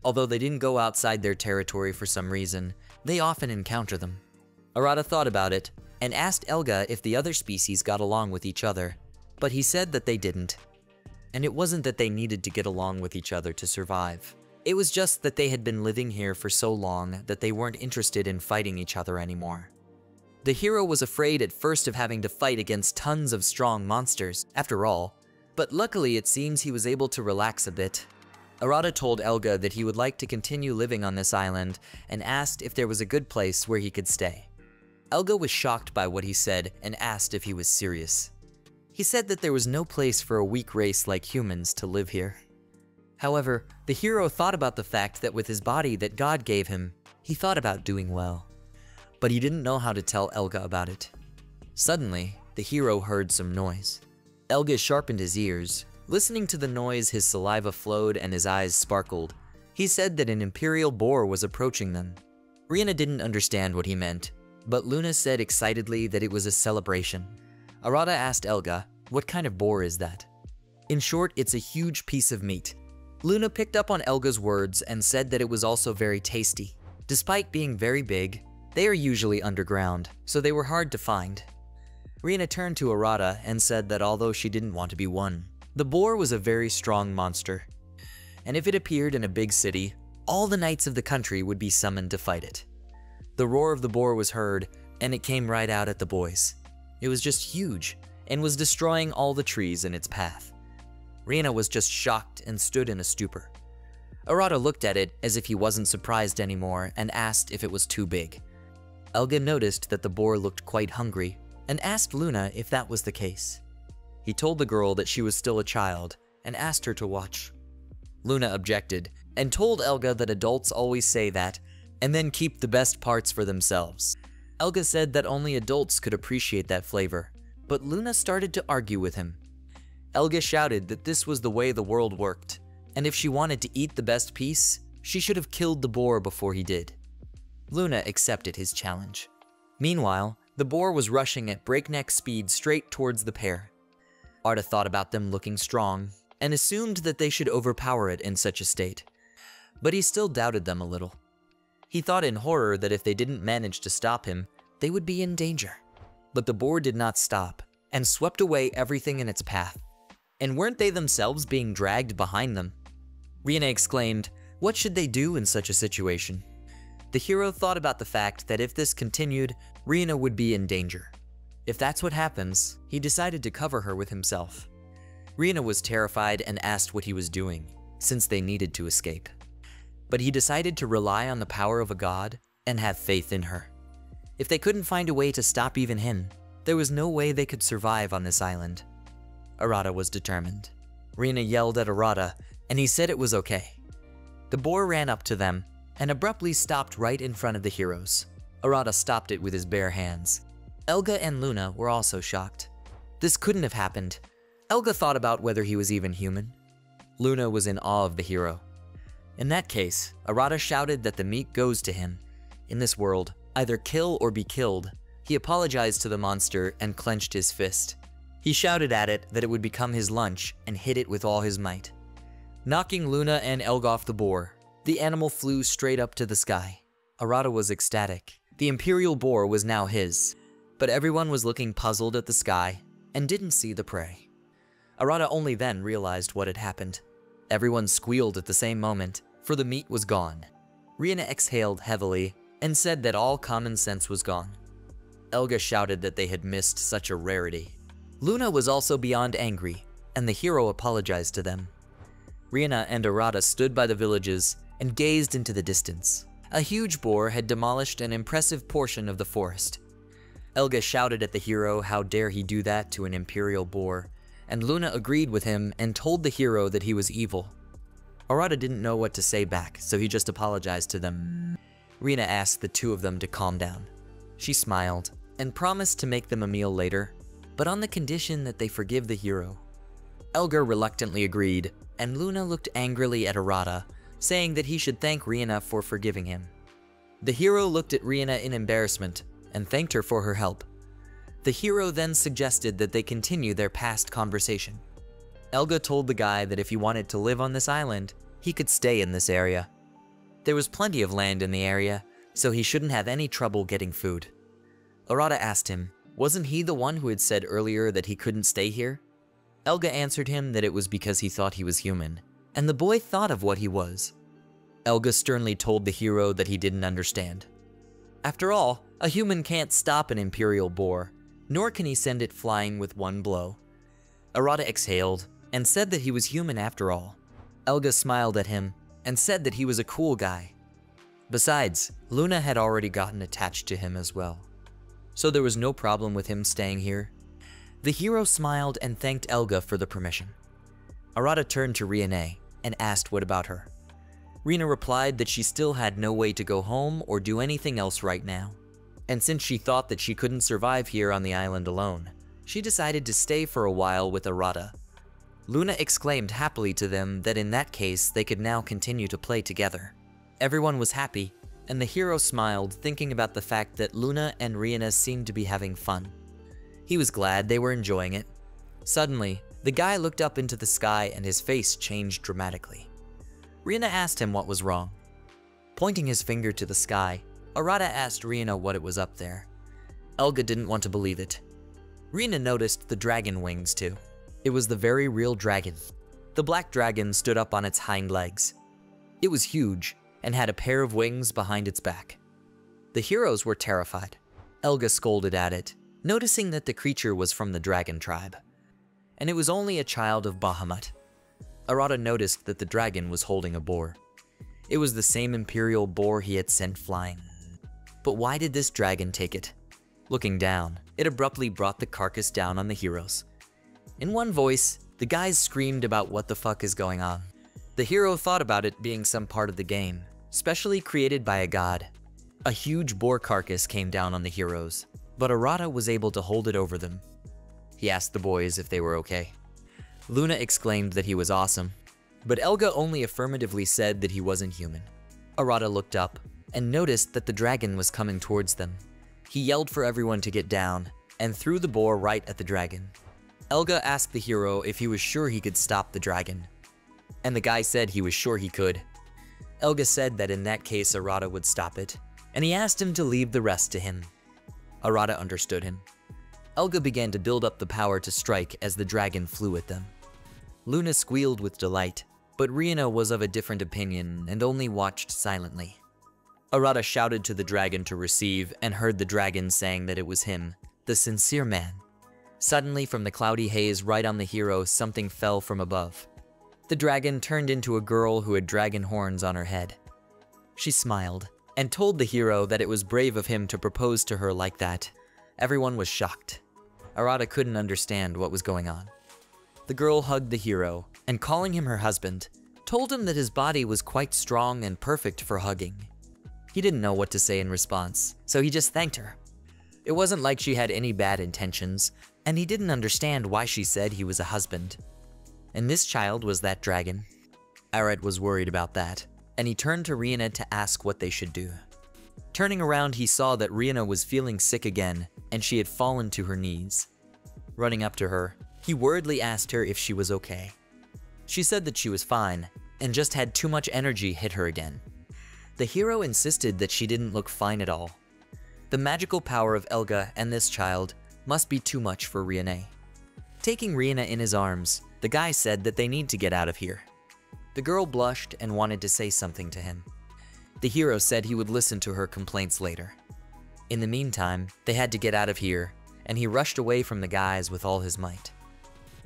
Although they didn't go outside their territory for some reason, they often encounter them. Arata thought about it, and asked Elga if the other species got along with each other, but he said that they didn't. And it wasn't that they needed to get along with each other to survive. It was just that they had been living here for so long that they weren't interested in fighting each other anymore. The hero was afraid at first of having to fight against tons of strong monsters, after all, but luckily it seems he was able to relax a bit. Arata told Elga that he would like to continue living on this island and asked if there was a good place where he could stay. Elga was shocked by what he said and asked if he was serious. He said that there was no place for a weak race like humans to live here. However, the hero thought about the fact that with his body that God gave him, he thought about doing well. But he didn't know how to tell Elga about it. Suddenly, the hero heard some noise. Elga sharpened his ears. Listening to the noise, his saliva flowed and his eyes sparkled. He said that an imperial boar was approaching them. Rihanna didn't understand what he meant, but Luna said excitedly that it was a celebration. Arata asked Elga, "What kind of boar is that?" "In short, it's a huge piece of meat." Luna picked up on Elga's words and said that it was also very tasty. Despite being very big, they are usually underground, so they were hard to find. Rihanna turned to Arata and said that although she didn't want to be one, the boar was a very strong monster, and if it appeared in a big city, all the knights of the country would be summoned to fight it. The roar of the boar was heard, and it came right out at the boys. It was just huge, and was destroying all the trees in its path. Rihanna was just shocked and stood in a stupor. Arata looked at it as if he wasn't surprised anymore and asked if it was too big. Elga noticed that the boar looked quite hungry, and asked Luna if that was the case. He told the girl that she was still a child, and asked her to watch. Luna objected, and told Elga that adults always say that, and then keep the best parts for themselves. Elga said that only adults could appreciate that flavor, but Luna started to argue with him. Elga shouted that this was the way the world worked, and if she wanted to eat the best piece, she should have killed the boar before he did. Luna accepted his challenge. Meanwhile, the boar was rushing at breakneck speed straight towards the pair. Arata thought about them looking strong, and assumed that they should overpower it in such a state. But he still doubted them a little. He thought in horror that if they didn't manage to stop him, they would be in danger. But the boar did not stop, and swept away everything in its path. And weren't they themselves being dragged behind them? Rihanna exclaimed, "What should they do in such a situation?" The hero thought about the fact that if this continued, Rihanna would be in danger. If that's what happens, he decided to cover her with himself. Rihanna was terrified and asked what he was doing, since they needed to escape. But he decided to rely on the power of a god and have faith in her. If they couldn't find a way to stop even him, there was no way they could survive on this island. Arata was determined. Rihanna yelled at Arata, and he said it was okay. The boar ran up to them, and abruptly stopped right in front of the heroes. Arata stopped it with his bare hands. Elga and Luna were also shocked. This couldn't have happened. Elga thought about whether he was even human. Luna was in awe of the hero. In that case, Arata shouted that the meat goes to him. In this world, either kill or be killed. He apologized to the monster and clenched his fist. He shouted at it that it would become his lunch and hit it with all his might. Knocking Luna and Elga off the boar, the animal flew straight up to the sky. Arata was ecstatic. The imperial boar was now his, but everyone was looking puzzled at the sky and didn't see the prey. Arata only then realized what had happened. Everyone squealed at the same moment, for the meat was gone. Rihanna exhaled heavily and said that all common sense was gone. Elga shouted that they had missed such a rarity. Luna was also beyond angry and the hero apologized to them. Riena and Arata stood by the villages and gazed into the distance. A huge boar had demolished an impressive portion of the forest. Elga shouted at the hero how dare he do that to an imperial boar, and Luna agreed with him and told the hero that he was evil. Arata didn't know what to say back, so he just apologized to them. Riena asked the two of them to calm down. She smiled and promised to make them a meal later, but on the condition that they forgive the hero. Elga reluctantly agreed, and Luna looked angrily at Arata, saying that he should thank Riena for forgiving him. The hero looked at Riena in embarrassment and thanked her for her help. The hero then suggested that they continue their past conversation. Elga told the guy that if he wanted to live on this island, he could stay in this area. There was plenty of land in the area, so he shouldn't have any trouble getting food. Arata asked him, wasn't he the one who had said earlier that he couldn't stay here? Elga answered him that it was because he thought he was human, and the boy thought of what he was. Elga sternly told the hero that he didn't understand. After all, a human can't stop an imperial boar, nor can he send it flying with one blow. Arata exhaled and said that he was human after all. Elga smiled at him and said that he was a cool guy. Besides, Luna had already gotten attached to him as well, so there was no problem with him staying here. The hero smiled and thanked Elga for the permission. Arata turned to Riena and asked what about her. Riena replied that she still had no way to go home or do anything else right now, and since she thought that she couldn't survive here on the island alone, she decided to stay for a while with Arata. Luna exclaimed happily to them that in that case they could now continue to play together. Everyone was happy, and the hero smiled, thinking about the fact that Luna and Riena seemed to be having fun. He was glad they were enjoying it. Suddenly, the guy looked up into the sky and his face changed dramatically. Riena asked him what was wrong. Pointing his finger to the sky, Arata asked Riena what it was up there. Elga didn't want to believe it. Riena noticed the dragon wings too. It was the very real dragon. The black dragon stood up on its hind legs. It was huge and had a pair of wings behind its back. The heroes were terrified. Elga scolded at it, noticing that the creature was from the dragon tribe, and it was only a child of Bahamut. Arata noticed that the dragon was holding a boar. It was the same imperial boar he had sent flying. But why did this dragon take it? Looking down, it abruptly brought the carcass down on the heroes. In one voice, the guys screamed about what the fuck is going on. The hero thought about it being some part of the game, specially created by a god. A huge boar carcass came down on the heroes, but Arata was able to hold it over them. He asked the boys if they were okay. Luna exclaimed that he was awesome, but Elga only affirmatively said that he wasn't human. Arata looked up and noticed that the dragon was coming towards them. He yelled for everyone to get down and threw the boar right at the dragon. Elga asked the hero if he was sure he could stop the dragon, and the guy said he was sure he could. Elga said that in that case Arata would stop it, and he asked him to leave the rest to him. Arata understood him. Elga began to build up the power to strike as the dragon flew at them. Luna squealed with delight, but Riena was of a different opinion and only watched silently. Arata shouted to the dragon to receive and heard the dragon saying that it was him, the sincere man. Suddenly from the cloudy haze right on the hero, something fell from above. The dragon turned into a girl who had dragon horns on her head. She smiled and told the hero that it was brave of him to propose to her like that. Everyone was shocked. Arata couldn't understand what was going on. The girl hugged the hero, and calling him her husband, told him that his body was quite strong and perfect for hugging. He didn't know what to say in response, so he just thanked her. It wasn't like she had any bad intentions, and he didn't understand why she said he was a husband. And this child was that dragon. Arata was worried about that, and he turned to Riena to ask what they should do. Turning around, he saw that Riena was feeling sick again, and she had fallen to her knees. Running up to her, he worriedly asked her if she was okay. She said that she was fine, and just had too much energy hit her again. The hero insisted that she didn't look fine at all. The magical power of Elga and this child must be too much for Riena. Taking Riena in his arms, the guy said that they need to get out of here. The girl blushed and wanted to say something to him. The hero said he would listen to her complaints later. In the meantime, they had to get out of here, and he rushed away from the guys with all his might.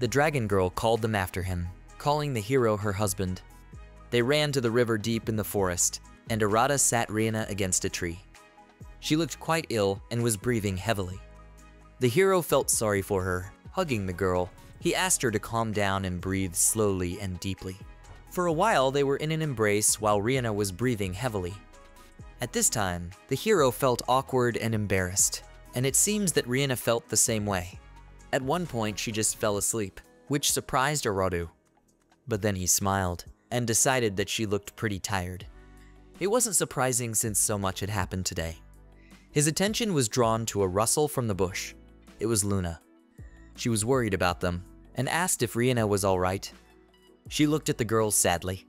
The dragon girl called them after him, calling the hero her husband. They ran to the river deep in the forest, and Arata sat Riena against a tree. She looked quite ill and was breathing heavily. The hero felt sorry for her. Hugging the girl, he asked her to calm down and breathe slowly and deeply. For a while, they were in an embrace while Riena was breathing heavily. At this time, the hero felt awkward and embarrassed, and it seems that Riena felt the same way. At one point, she just fell asleep, which surprised Arata. But then he smiled and decided that she looked pretty tired. It wasn't surprising since so much had happened today. His attention was drawn to a rustle from the bush. It was Luna. She was worried about them and asked if Riena was all right. She looked at the girls sadly.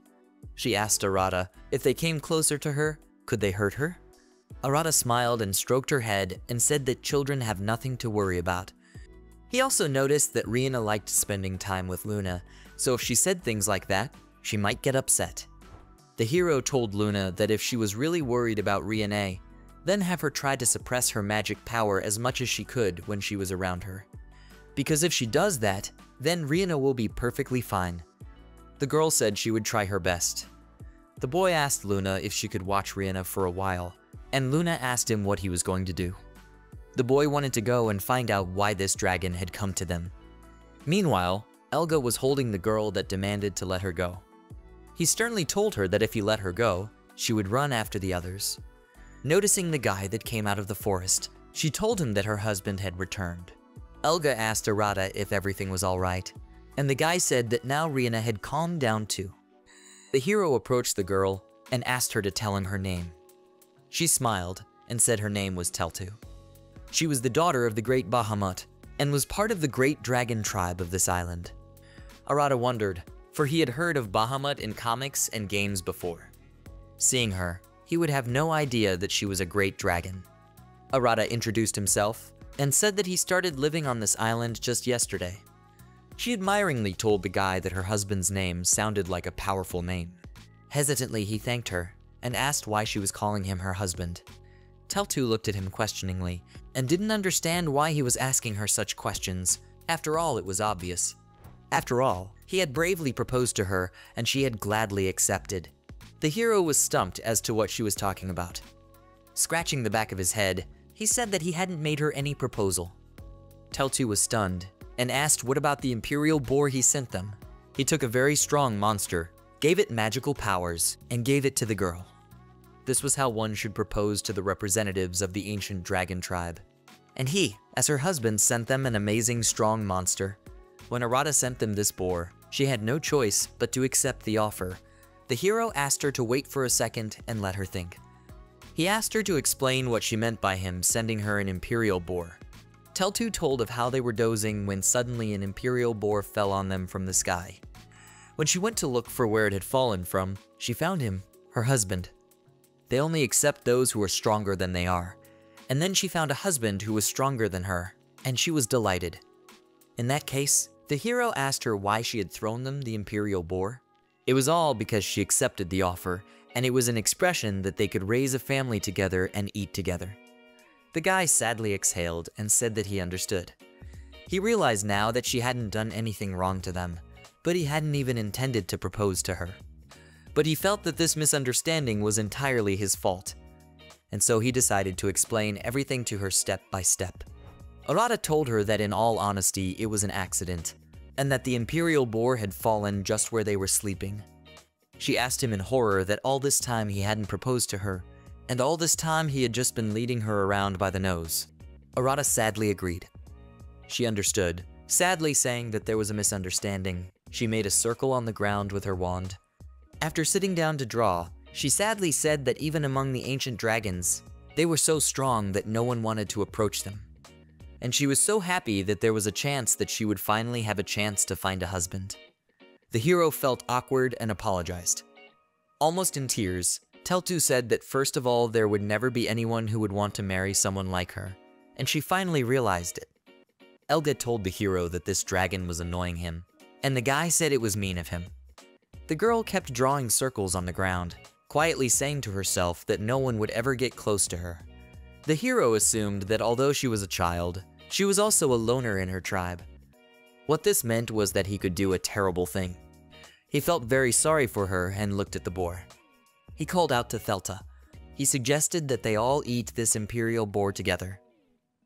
She asked Arata if they came closer to her, could they hurt her? Arata smiled and stroked her head and said that children have nothing to worry about. He also noticed that Riena liked spending time with Luna, so if she said things like that, she might get upset. The hero told Luna that if she was really worried about Riena, then have her try to suppress her magic power as much as she could when she was around her. Because if she does that, then Riena will be perfectly fine. The girl said she would try her best. The boy asked Luna if she could watch Riena for a while, and Luna asked him what he was going to do. The boy wanted to go and find out why this dragon had come to them. Meanwhile, Elga was holding the girl that demanded to let her go. He sternly told her that if he let her go, she would run after the others. Noticing the guy that came out of the forest, she told him that her husband had returned. Elga asked Arata if everything was all right, and the guy said that now Riena had calmed down too. The hero approached the girl and asked her to tell him her name. She smiled and said her name was Teltu. She was the daughter of the great Bahamut and was part of the great dragon tribe of this island. Arata wondered, for he had heard of Bahamut in comics and games before. Seeing her, he would have no idea that she was a great dragon. Arata introduced himself and said that he started living on this island just yesterday. She admiringly told the guy that her husband's name sounded like a powerful name. Hesitantly, he thanked her and asked why she was calling him her husband. Teltu looked at him questioningly and didn't understand why he was asking her such questions. After all, it was obvious. After all, he had bravely proposed to her and she had gladly accepted. The hero was stumped as to what she was talking about. Scratching the back of his head, he said that he hadn't made her any proposal. Teltu was stunned and asked what about the imperial boar he sent them. He took a very strong monster, gave it magical powers, and gave it to the girl. This was how one should propose to the representatives of the ancient dragon tribe. And he, as her husband, sent them an amazing strong monster. When Arata sent them this boar, she had no choice but to accept the offer. The hero asked her to wait for a second and let her think. He asked her to explain what she meant by him sending her an imperial boar. Teltu told of how they were dozing when suddenly an imperial boar fell on them from the sky. When she went to look for where it had fallen from, she found him, her husband. They only accept those who are stronger than they are. And then she found a husband who was stronger than her, and she was delighted. In that case, the hero asked her why she had thrown them the imperial boar. It was all because she accepted the offer, and it was an expression that they could raise a family together and eat together. The guy sadly exhaled and said that he understood. He realized now that she hadn't done anything wrong to them, but he hadn't even intended to propose to her. But he felt that this misunderstanding was entirely his fault, and so he decided to explain everything to her step by step. Arata told her that in all honesty it was an accident, and that the imperial boar had fallen just where they were sleeping. She asked him in horror that all this time he hadn't proposed to her, and all this time he had just been leading her around by the nose. Arata sadly agreed. She understood, sadly saying that there was a misunderstanding. She made a circle on the ground with her wand. After sitting down to draw, she sadly said that even among the ancient dragons, they were so strong that no one wanted to approach them. And she was so happy that there was a chance that she would finally have a chance to find a husband. The hero felt awkward and apologized. Almost in tears, Teltu said that first of all there would never be anyone who would want to marry someone like her, and she finally realized it. Elga told the hero that this dragon was annoying him, and the guy said it was mean of him. The girl kept drawing circles on the ground, quietly saying to herself that no one would ever get close to her. The hero assumed that although she was a child, she was also a loner in her tribe. What this meant was that he could do a terrible thing. He felt very sorry for her and looked at the boar. He called out to Thelta. He suggested that they all eat this imperial boar together.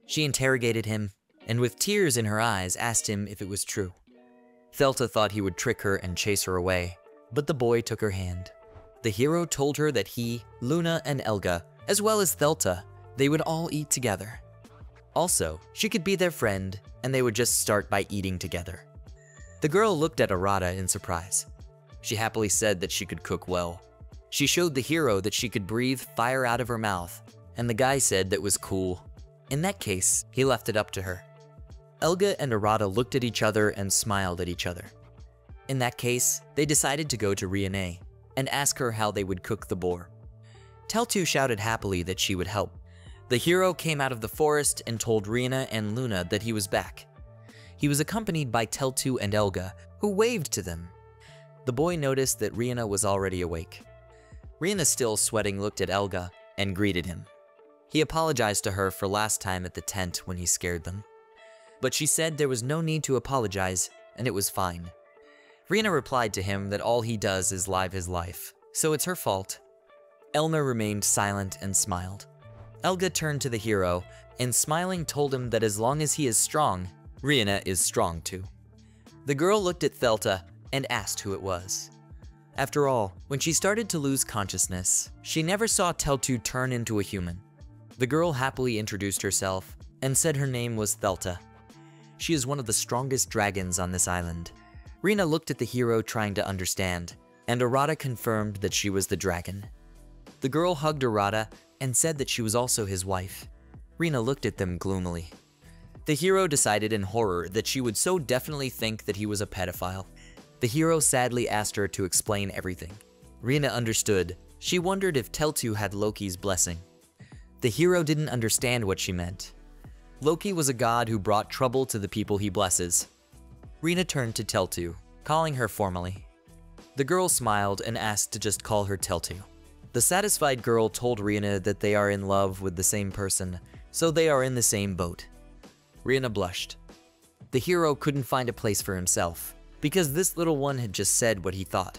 She interrogated him, and with tears in her eyes asked him if it was true. Thelta thought he would trick her and chase her away, but the boy took her hand. The hero told her that he, Luna, and Elga, as well as Thelta, they would all eat together. Also, she could be their friend, and they would just start by eating together. The girl looked at Arata in surprise. She happily said that she could cook well. She showed the hero that she could breathe fire out of her mouth, and the guy said that was cool. In that case, he left it up to her. Elga and Arata looked at each other and smiled at each other. In that case, they decided to go to Riena and ask her how they would cook the boar. Teltu shouted happily that she would help. The hero came out of the forest and told Riena and Luna that he was back. He was accompanied by Teltu and Elga, who waved to them. The boy noticed that Riena was already awake. Riena, still sweating, looked at Elga and greeted him. He apologized to her for last time at the tent when he scared them. But she said there was no need to apologize, and it was fine. Riena replied to him that all he does is live his life, so it's her fault. Elmer remained silent and smiled. Elga turned to the hero, and smiling told him that as long as he is strong, Riena is strong too. The girl looked at Thelta and asked who it was. After all, when she started to lose consciousness, she never saw Teltu turn into a human. The girl happily introduced herself and said her name was Thelta. She is one of the strongest dragons on this island. Riena looked at the hero trying to understand, and Arata confirmed that she was the dragon. The girl hugged Arata and said that she was also his wife. Riena looked at them gloomily. The hero decided in horror that she would so definitely think that he was a pedophile. The hero sadly asked her to explain everything. Riena understood. She wondered if Teltu had Loki's blessing. The hero didn't understand what she meant. Loki was a god who brought trouble to the people he blesses. Riena turned to Teltu, calling her formally. The girl smiled and asked to just call her Teltu. The satisfied girl told Riena that they are in love with the same person, so they are in the same boat. Riena blushed. The hero couldn't find a place for himself, because this little one had just said what he thought.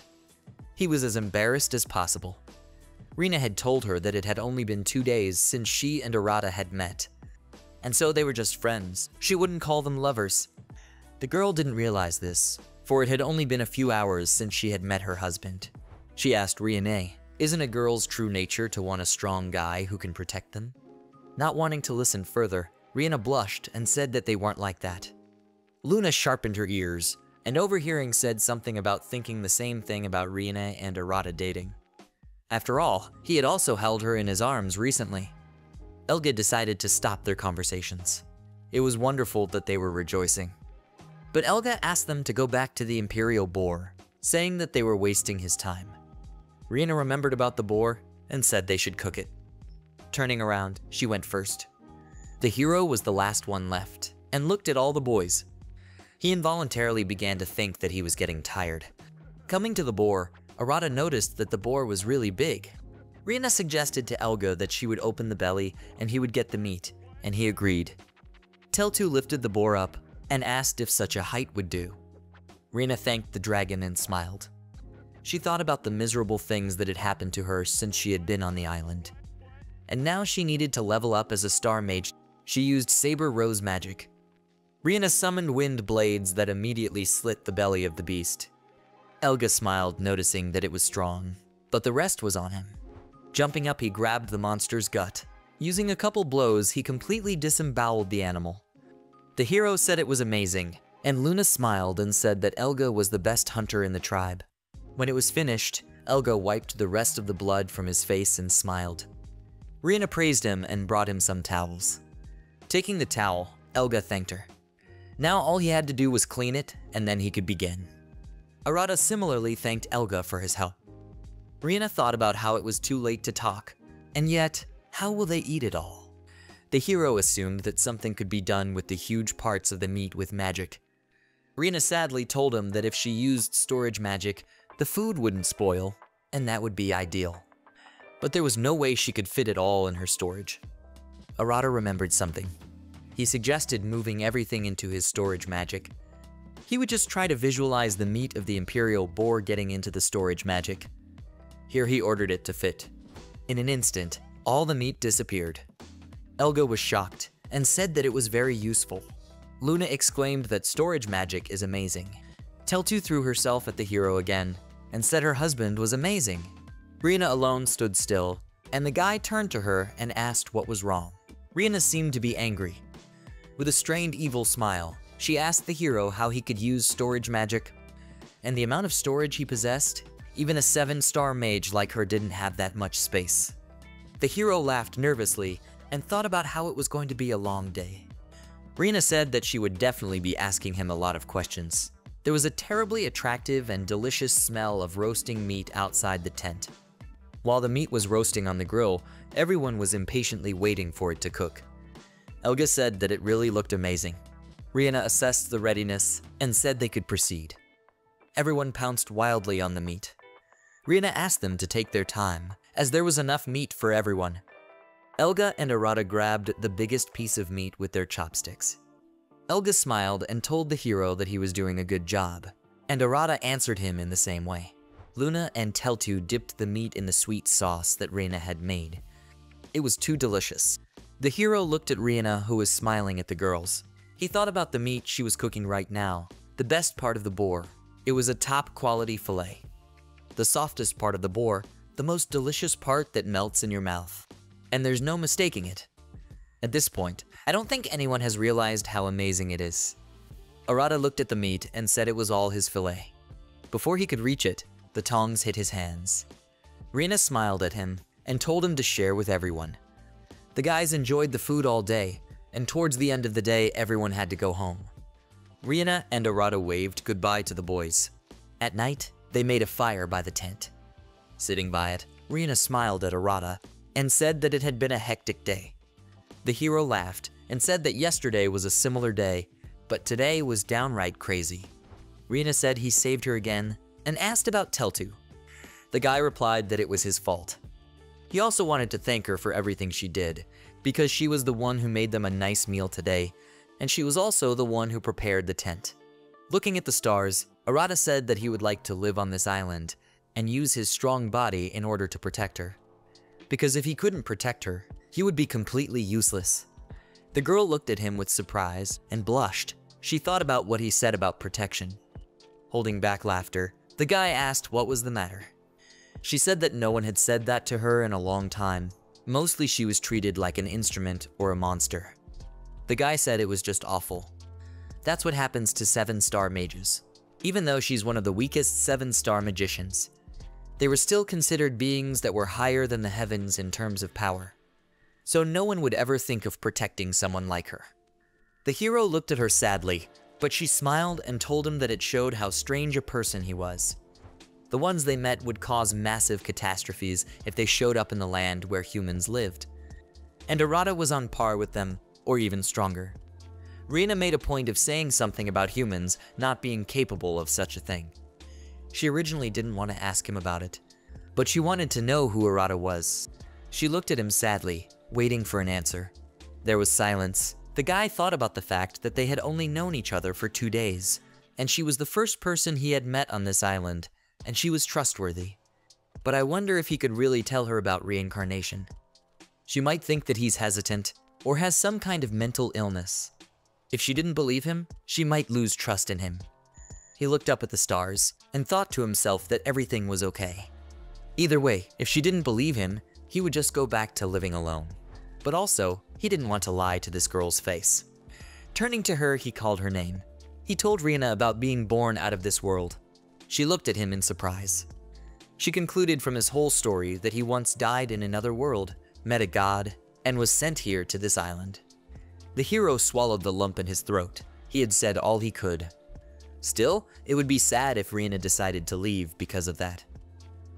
He was as embarrassed as possible. Riena had told her that it had only been 2 days since she and Arata had met, and so they were just friends. She wouldn't call them lovers. The girl didn't realize this, for it had only been a few hours since she had met her husband. She asked Riena, isn't a girl's true nature to want a strong guy who can protect them? Not wanting to listen further, Riena blushed and said that they weren't like that. Luna sharpened her ears, and overhearing said something about thinking the same thing about Riena and Arata dating. After all, he had also held her in his arms recently. Elga decided to stop their conversations. It was wonderful that they were rejoicing. But Elga asked them to go back to the imperial boar, saying that they were wasting his time. Riena remembered about the boar and said they should cook it. Turning around, she went first. The hero was the last one left, and looked at all the boys. He involuntarily began to think that he was getting tired. Coming to the boar, Arata noticed that the boar was really big. Riena suggested to Elga that she would open the belly and he would get the meat, and he agreed. Teltu lifted the boar up and asked if such a height would do. Riena thanked the dragon and smiled. She thought about the miserable things that had happened to her since she had been on the island. And now she needed to level up as a star mage. She used Saber Rose magic. Riena summoned wind blades that immediately slit the belly of the beast. Elga smiled, noticing that it was strong, but the rest was on him. Jumping up, he grabbed the monster's gut. Using a couple blows, he completely disemboweled the animal. The hero said it was amazing, and Luna smiled and said that Elga was the best hunter in the tribe. When it was finished, Elga wiped the rest of the blood from his face and smiled. Riena praised him and brought him some towels. Taking the towel, Elga thanked her. Now all he had to do was clean it, and then he could begin. Arata similarly thanked Elga for his help. Riena thought about how it was too late to talk, and yet, how will they eat it all? The hero assumed that something could be done with the huge parts of the meat with magic. Riena sadly told him that if she used storage magic, the food wouldn't spoil, and that would be ideal. But there was no way she could fit it all in her storage. Arata remembered something. He suggested moving everything into his storage magic. He would just try to visualize the meat of the Imperial boar getting into the storage magic. Here he ordered it to fit. In an instant, all the meat disappeared. Elga was shocked and said that it was very useful. Luna exclaimed that storage magic is amazing. Teltu threw herself at the hero again and said her husband was amazing. Riena alone stood still, and the guy turned to her and asked what was wrong. Riena seemed to be angry. With a strained evil smile, she asked the hero how he could use storage magic, and the amount of storage he possessed, even a 7-star mage like her didn't have that much space. The hero laughed nervously and thought about how it was going to be a long day. Riena said that she would definitely be asking him a lot of questions. There was a terribly attractive and delicious smell of roasting meat outside the tent. While the meat was roasting on the grill, everyone was impatiently waiting for it to cook. Elga said that it really looked amazing. Riena assessed the readiness and said they could proceed. Everyone pounced wildly on the meat. Riena asked them to take their time, as there was enough meat for everyone. Elga and Arata grabbed the biggest piece of meat with their chopsticks. Elga smiled and told the hero that he was doing a good job, and Arata answered him in the same way. Luna and Teltu dipped the meat in the sweet sauce that Riena had made. It was too delicious. The hero looked at Riena, who was smiling at the girls. He thought about the meat she was cooking right now, the best part of the boar. It was a top-quality fillet. The softest part of the boar, the most delicious part that melts in your mouth. And there's no mistaking it. At this point, I don't think anyone has realized how amazing it is. Arata looked at the meat and said it was all his fillet. Before he could reach it, the tongs hit his hands. Riena smiled at him and told him to share with everyone. The guys enjoyed the food all day, and towards the end of the day, everyone had to go home. Riena and Arata waved goodbye to the boys. At night, they made a fire by the tent. Sitting by it, Riena smiled at Arata and said that it had been a hectic day. The hero laughed and said that yesterday was a similar day, but today was downright crazy. Riena said he saved her again and asked about Teltu. The guy replied that it was his fault. He also wanted to thank her for everything she did, because she was the one who made them a nice meal today, and she was also the one who prepared the tent. Looking at the stars, Arata said that he would like to live on this island and use his strong body in order to protect her. Because if he couldn't protect her, he would be completely useless. The girl looked at him with surprise and blushed. She thought about what he said about protection. Holding back laughter, the guy asked what was the matter. She said that no one had said that to her in a long time. Mostly she was treated like an instrument or a monster. The guy said it was just awful. That's what happens to 7-star mages. Even though she's one of the weakest 7-star magicians, they were still considered beings that were higher than the heavens in terms of power. So no one would ever think of protecting someone like her. The hero looked at her sadly, but she smiled and told him that it showed how strange a person he was. The ones they met would cause massive catastrophes if they showed up in the land where humans lived. And Arata was on par with them, or even stronger. Riena made a point of saying something about humans not being capable of such a thing. She originally didn't want to ask him about it, but she wanted to know who Arata was. She looked at him sadly, waiting for an answer. There was silence. The guy thought about the fact that they had only known each other for 2 days, and she was the first person he had met on this island, and she was trustworthy. But I wonder if he could really tell her about reincarnation. She might think that he's hesitant or has some kind of mental illness. If she didn't believe him, she might lose trust in him. He looked up at the stars and thought to himself that everything was okay. Either way, if she didn't believe him, he would just go back to living alone. But also, he didn't want to lie to this girl's face. Turning to her, he called her name. He told Riena about being born out of this world. She looked at him in surprise. She concluded from his whole story that he once died in another world, met a god, and was sent here to this island. The hero swallowed the lump in his throat. He had said all he could. Still, it would be sad if Riena decided to leave because of that.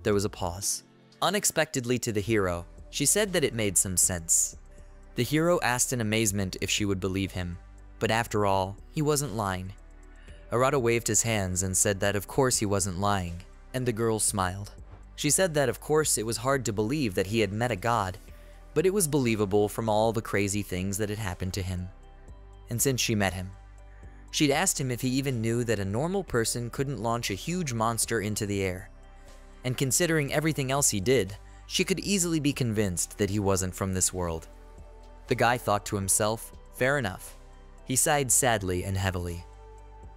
There was a pause. Unexpectedly to the hero, she said that it made some sense. The hero asked in amazement if she would believe him, but after all, he wasn't lying. Arata waved his hands and said that of course he wasn't lying, and the girl smiled. She said that of course it was hard to believe that he had met a god, but it was believable from all the crazy things that had happened to him, and since she met him. She'd asked him if he even knew that a normal person couldn't launch a huge monster into the air. And considering everything else he did, she could easily be convinced that he wasn't from this world. The guy thought to himself, fair enough. He sighed sadly and heavily.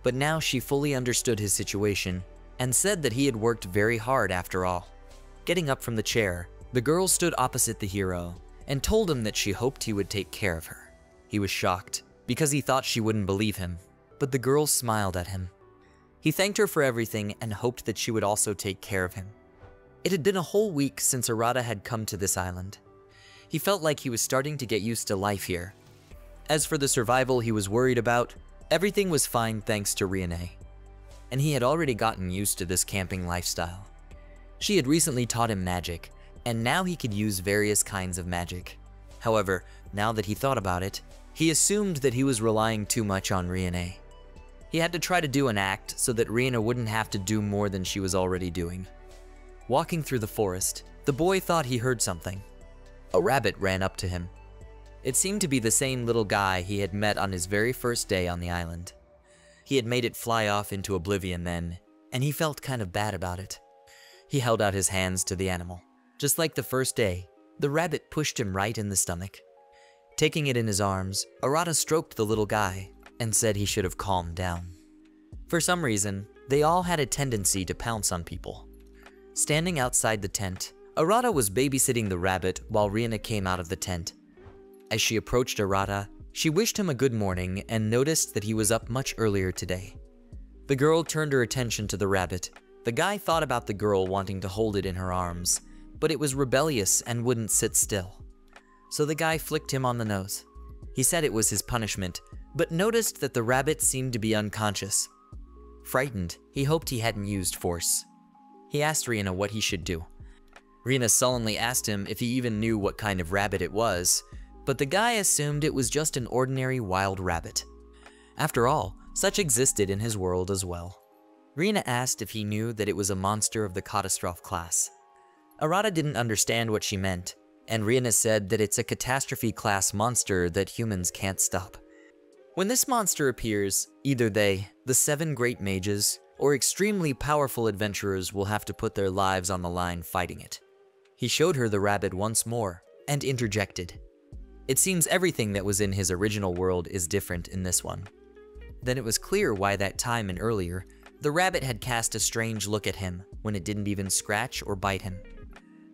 But now she fully understood his situation and said that he had worked very hard after all. Getting up from the chair, the girl stood opposite the hero and told him that she hoped he would take care of her. He was shocked because he thought she wouldn't believe him, but the girl smiled at him. He thanked her for everything and hoped that she would also take care of him. It had been a whole week since Arata had come to this island. He felt like he was starting to get used to life here. As for the survival he was worried about, everything was fine thanks to Riena, and he had already gotten used to this camping lifestyle. She had recently taught him magic, and now he could use various kinds of magic. However, now that he thought about it, he assumed that he was relying too much on Riena. He had to try to do an act so that Riena wouldn't have to do more than she was already doing. Walking through the forest, the boy thought he heard something. A rabbit ran up to him. It seemed to be the same little guy he had met on his very first day on the island. He had made it fly off into oblivion then, and he felt kind of bad about it. He held out his hands to the animal. Just like the first day, the rabbit pushed him right in the stomach. Taking it in his arms, Arata stroked the little guy and said he should have calmed down. For some reason, they all had a tendency to pounce on people. Standing outside the tent, Arata was babysitting the rabbit while Riena came out of the tent. As she approached Arata, she wished him a good morning and noticed that he was up much earlier today. The girl turned her attention to the rabbit. The guy thought about the girl wanting to hold it in her arms, but it was rebellious and wouldn't sit still. So the guy flicked him on the nose. He said it was his punishment, but noticed that the rabbit seemed to be unconscious. Frightened, he hoped he hadn't used force. He asked Riena what he should do. Riena sullenly asked him if he even knew what kind of rabbit it was, but the guy assumed it was just an ordinary wild rabbit. After all, such existed in his world as well. Riena asked if he knew that it was a monster of the catastrophe class. Arata didn't understand what she meant, and Riena said that it's a catastrophe class monster that humans can't stop. When this monster appears, either they, the seven great mages, or extremely powerful adventurers will have to put their lives on the line fighting it. He showed her the rabbit once more, and interjected. It seems everything that was in his original world is different in this one. Then it was clear why that time and earlier, the rabbit had cast a strange look at him when it didn't even scratch or bite him.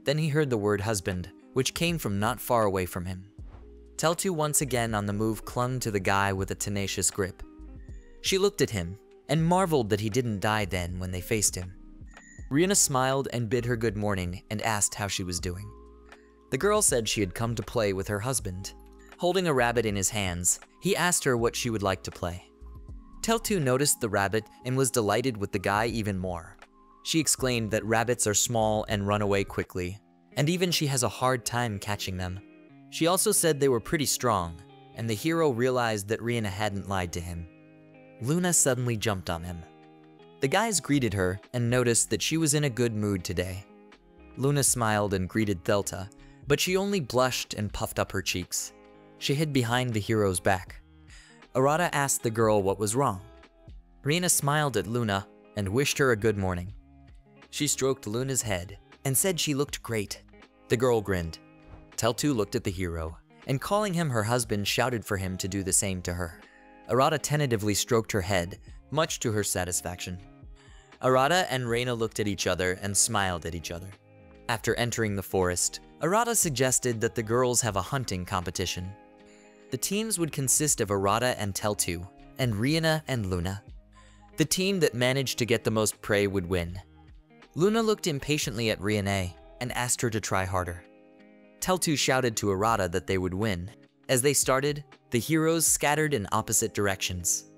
Then he heard the word husband, which came from not far away from him. Teltu, once again on the move, clung to the guy with a tenacious grip. She looked at him and marveled that he didn't die then when they faced him. Riena smiled and bid her good morning and asked how she was doing. The girl said she had come to play with her husband. Holding a rabbit in his hands, he asked her what she would like to play. Teltu noticed the rabbit and was delighted with the guy even more. She exclaimed that rabbits are small and run away quickly, and even she has a hard time catching them. She also said they were pretty strong, and the hero realized that Riena hadn't lied to him. Luna suddenly jumped on him. The guys greeted her and noticed that she was in a good mood today. Luna smiled and greeted Teltu, but she only blushed and puffed up her cheeks. She hid behind the hero's back. Arata asked the girl what was wrong. Riena smiled at Luna and wished her a good morning. She stroked Luna's head and said she looked great. The girl grinned. Teltu looked at the hero, and calling him her husband, shouted for him to do the same to her. Arata tentatively stroked her head, much to her satisfaction. Arata and Riena looked at each other and smiled at each other. After entering the forest, Arata suggested that the girls have a hunting competition. The teams would consist of Arata and Teltu, and Riena and Luna. The team that managed to get the most prey would win. Luna looked impatiently at Riena and asked her to try harder. Teltu shouted to Arata that they would win. As they started, the heroes scattered in opposite directions.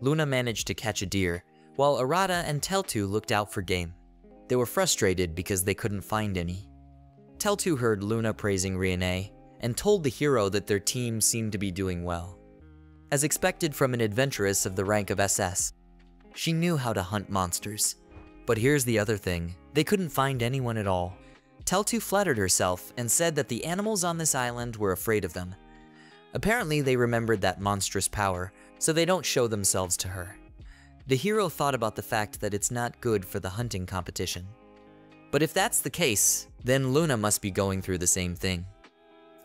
Luna managed to catch a deer, while Arata and Teltu looked out for game. They were frustrated because they couldn't find any. Teltu heard Luna praising Riena and told the hero that their team seemed to be doing well. As expected from an adventuress of the rank of SS, she knew how to hunt monsters. But here's the other thing, they couldn't find anyone at all. Teltu flattered herself and said that the animals on this island were afraid of them. Apparently they remembered that monstrous power, so they don't show themselves to her. The hero thought about the fact that it's not good for the hunting competition. But if that's the case, then Luna must be going through the same thing.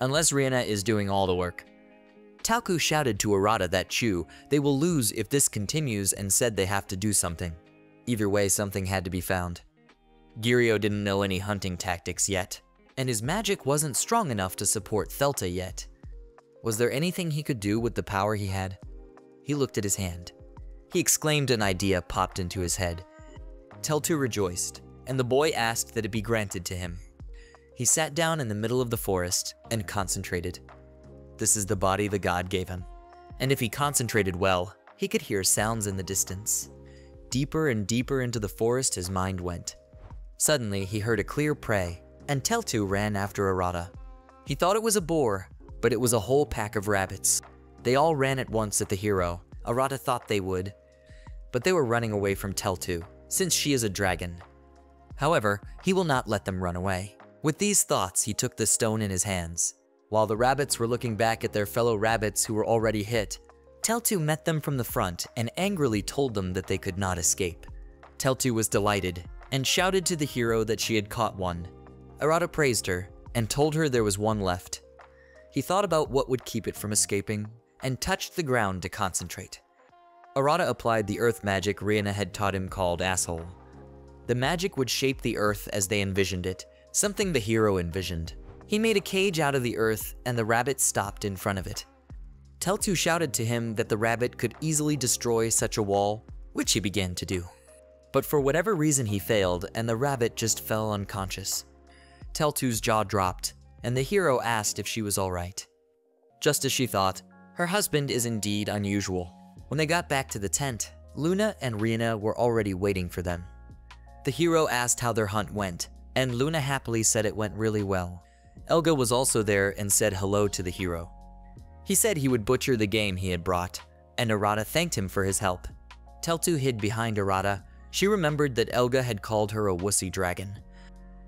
Unless Riena is doing all the work. Teltu shouted to Arata that they will lose if this continues and said they have to do something. Either way, something had to be found. Girio didn't know any hunting tactics yet, and his magic wasn't strong enough to support Thelta yet. Was there anything he could do with the power he had? He looked at his hand. He exclaimed an idea popped into his head. Teltu rejoiced, and the boy asked that it be granted to him. He sat down in the middle of the forest and concentrated. This is the body the god gave him, and if he concentrated well, he could hear sounds in the distance. Deeper and deeper into the forest his mind went. Suddenly, he heard a clear prey, and Teltu ran after Arata. He thought it was a boar, but it was a whole pack of rabbits. They all ran at once at the hero. Arata thought they would, but they were running away from Teltu, since she is a dragon. However, he will not let them run away. With these thoughts, he took the stone in his hands. While the rabbits were looking back at their fellow rabbits who were already hit, Teltu met them from the front and angrily told them that they could not escape. Teltu was delighted and shouted to the hero that she had caught one. Arata praised her and told her there was one left. He thought about what would keep it from escaping and touched the ground to concentrate. Arata applied the earth magic Riena had taught him called Asshole. The magic would shape the earth as they envisioned it, something the hero envisioned. He made a cage out of the earth, and the rabbit stopped in front of it. Teltu shouted to him that the rabbit could easily destroy such a wall, which he began to do. But for whatever reason he failed, and the rabbit just fell unconscious. Teltu's jaw dropped, and the hero asked if she was alright. Just as she thought, her husband is indeed unusual. When they got back to the tent, Luna and Riena were already waiting for them. The hero asked how their hunt went, and Luna happily said it went really well. Elga was also there and said hello to the hero. He said he would butcher the game he had brought, and Arata thanked him for his help. Teltu hid behind Arata. She remembered that Elga had called her a wussy dragon.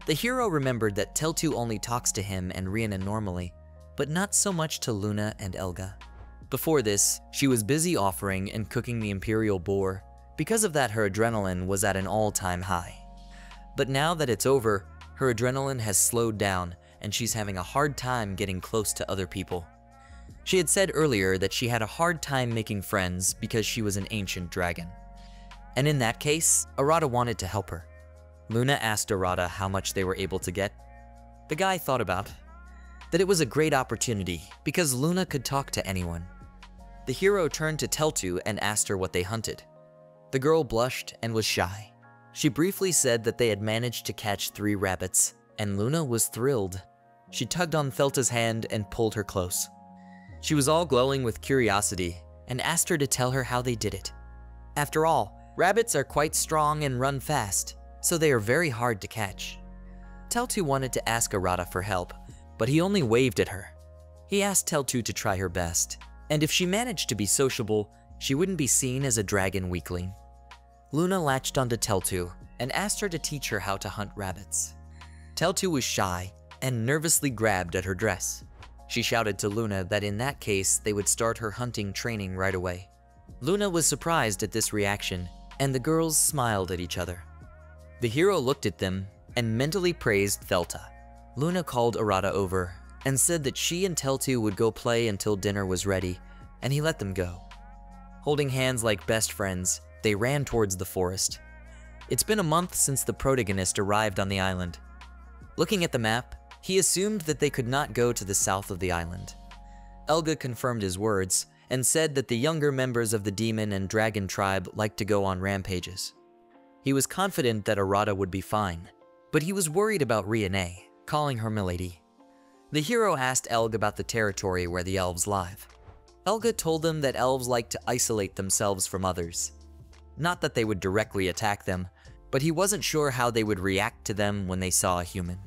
The hero remembered that Teltu only talks to him and Riena normally, but not so much to Luna and Elga. Before this, she was busy offering and cooking the imperial boar. Because of that, her adrenaline was at an all-time high. But now that it's over, her adrenaline has slowed down, and she's having a hard time getting close to other people. She had said earlier that she had a hard time making friends because she was an ancient dragon. And in that case, Arata wanted to help her. Luna asked Arata how much they were able to get. The guy thought about that it was a great opportunity because Luna could talk to anyone. The hero turned to Teltu and asked her what they hunted. The girl blushed and was shy. She briefly said that they had managed to catch 3 rabbits, and Luna was thrilled. She tugged on Thelta's hand and pulled her close. She was all glowing with curiosity and asked her to tell her how they did it. After all, rabbits are quite strong and run fast, so they are very hard to catch. Teltu wanted to ask Arata for help, but he only waved at her. He asked Teltu to try her best, and if she managed to be sociable, she wouldn't be seen as a dragon weakling. Luna latched onto Teltu and asked her to teach her how to hunt rabbits. Teltu was shy and nervously grabbed at her dress. She shouted to Luna that in that case they would start her hunting training right away. Luna was surprised at this reaction, and the girls smiled at each other. The hero looked at them and mentally praised Thelta. Luna called Arata over and said that she and Teltu would go play until dinner was ready, and he let them go. Holding hands like best friends, they ran towards the forest. It's been a month since the protagonist arrived on the island. Looking at the map, he assumed that they could not go to the south of the island. Elga confirmed his words and said that the younger members of the demon and dragon tribe liked to go on rampages. He was confident that Arata would be fine, but he was worried about Riena, calling her milady. The hero asked Elga about the territory where the elves live. Elga told them that elves like to isolate themselves from others. Not that they would directly attack them, but he wasn't sure how they would react to them when they saw a human.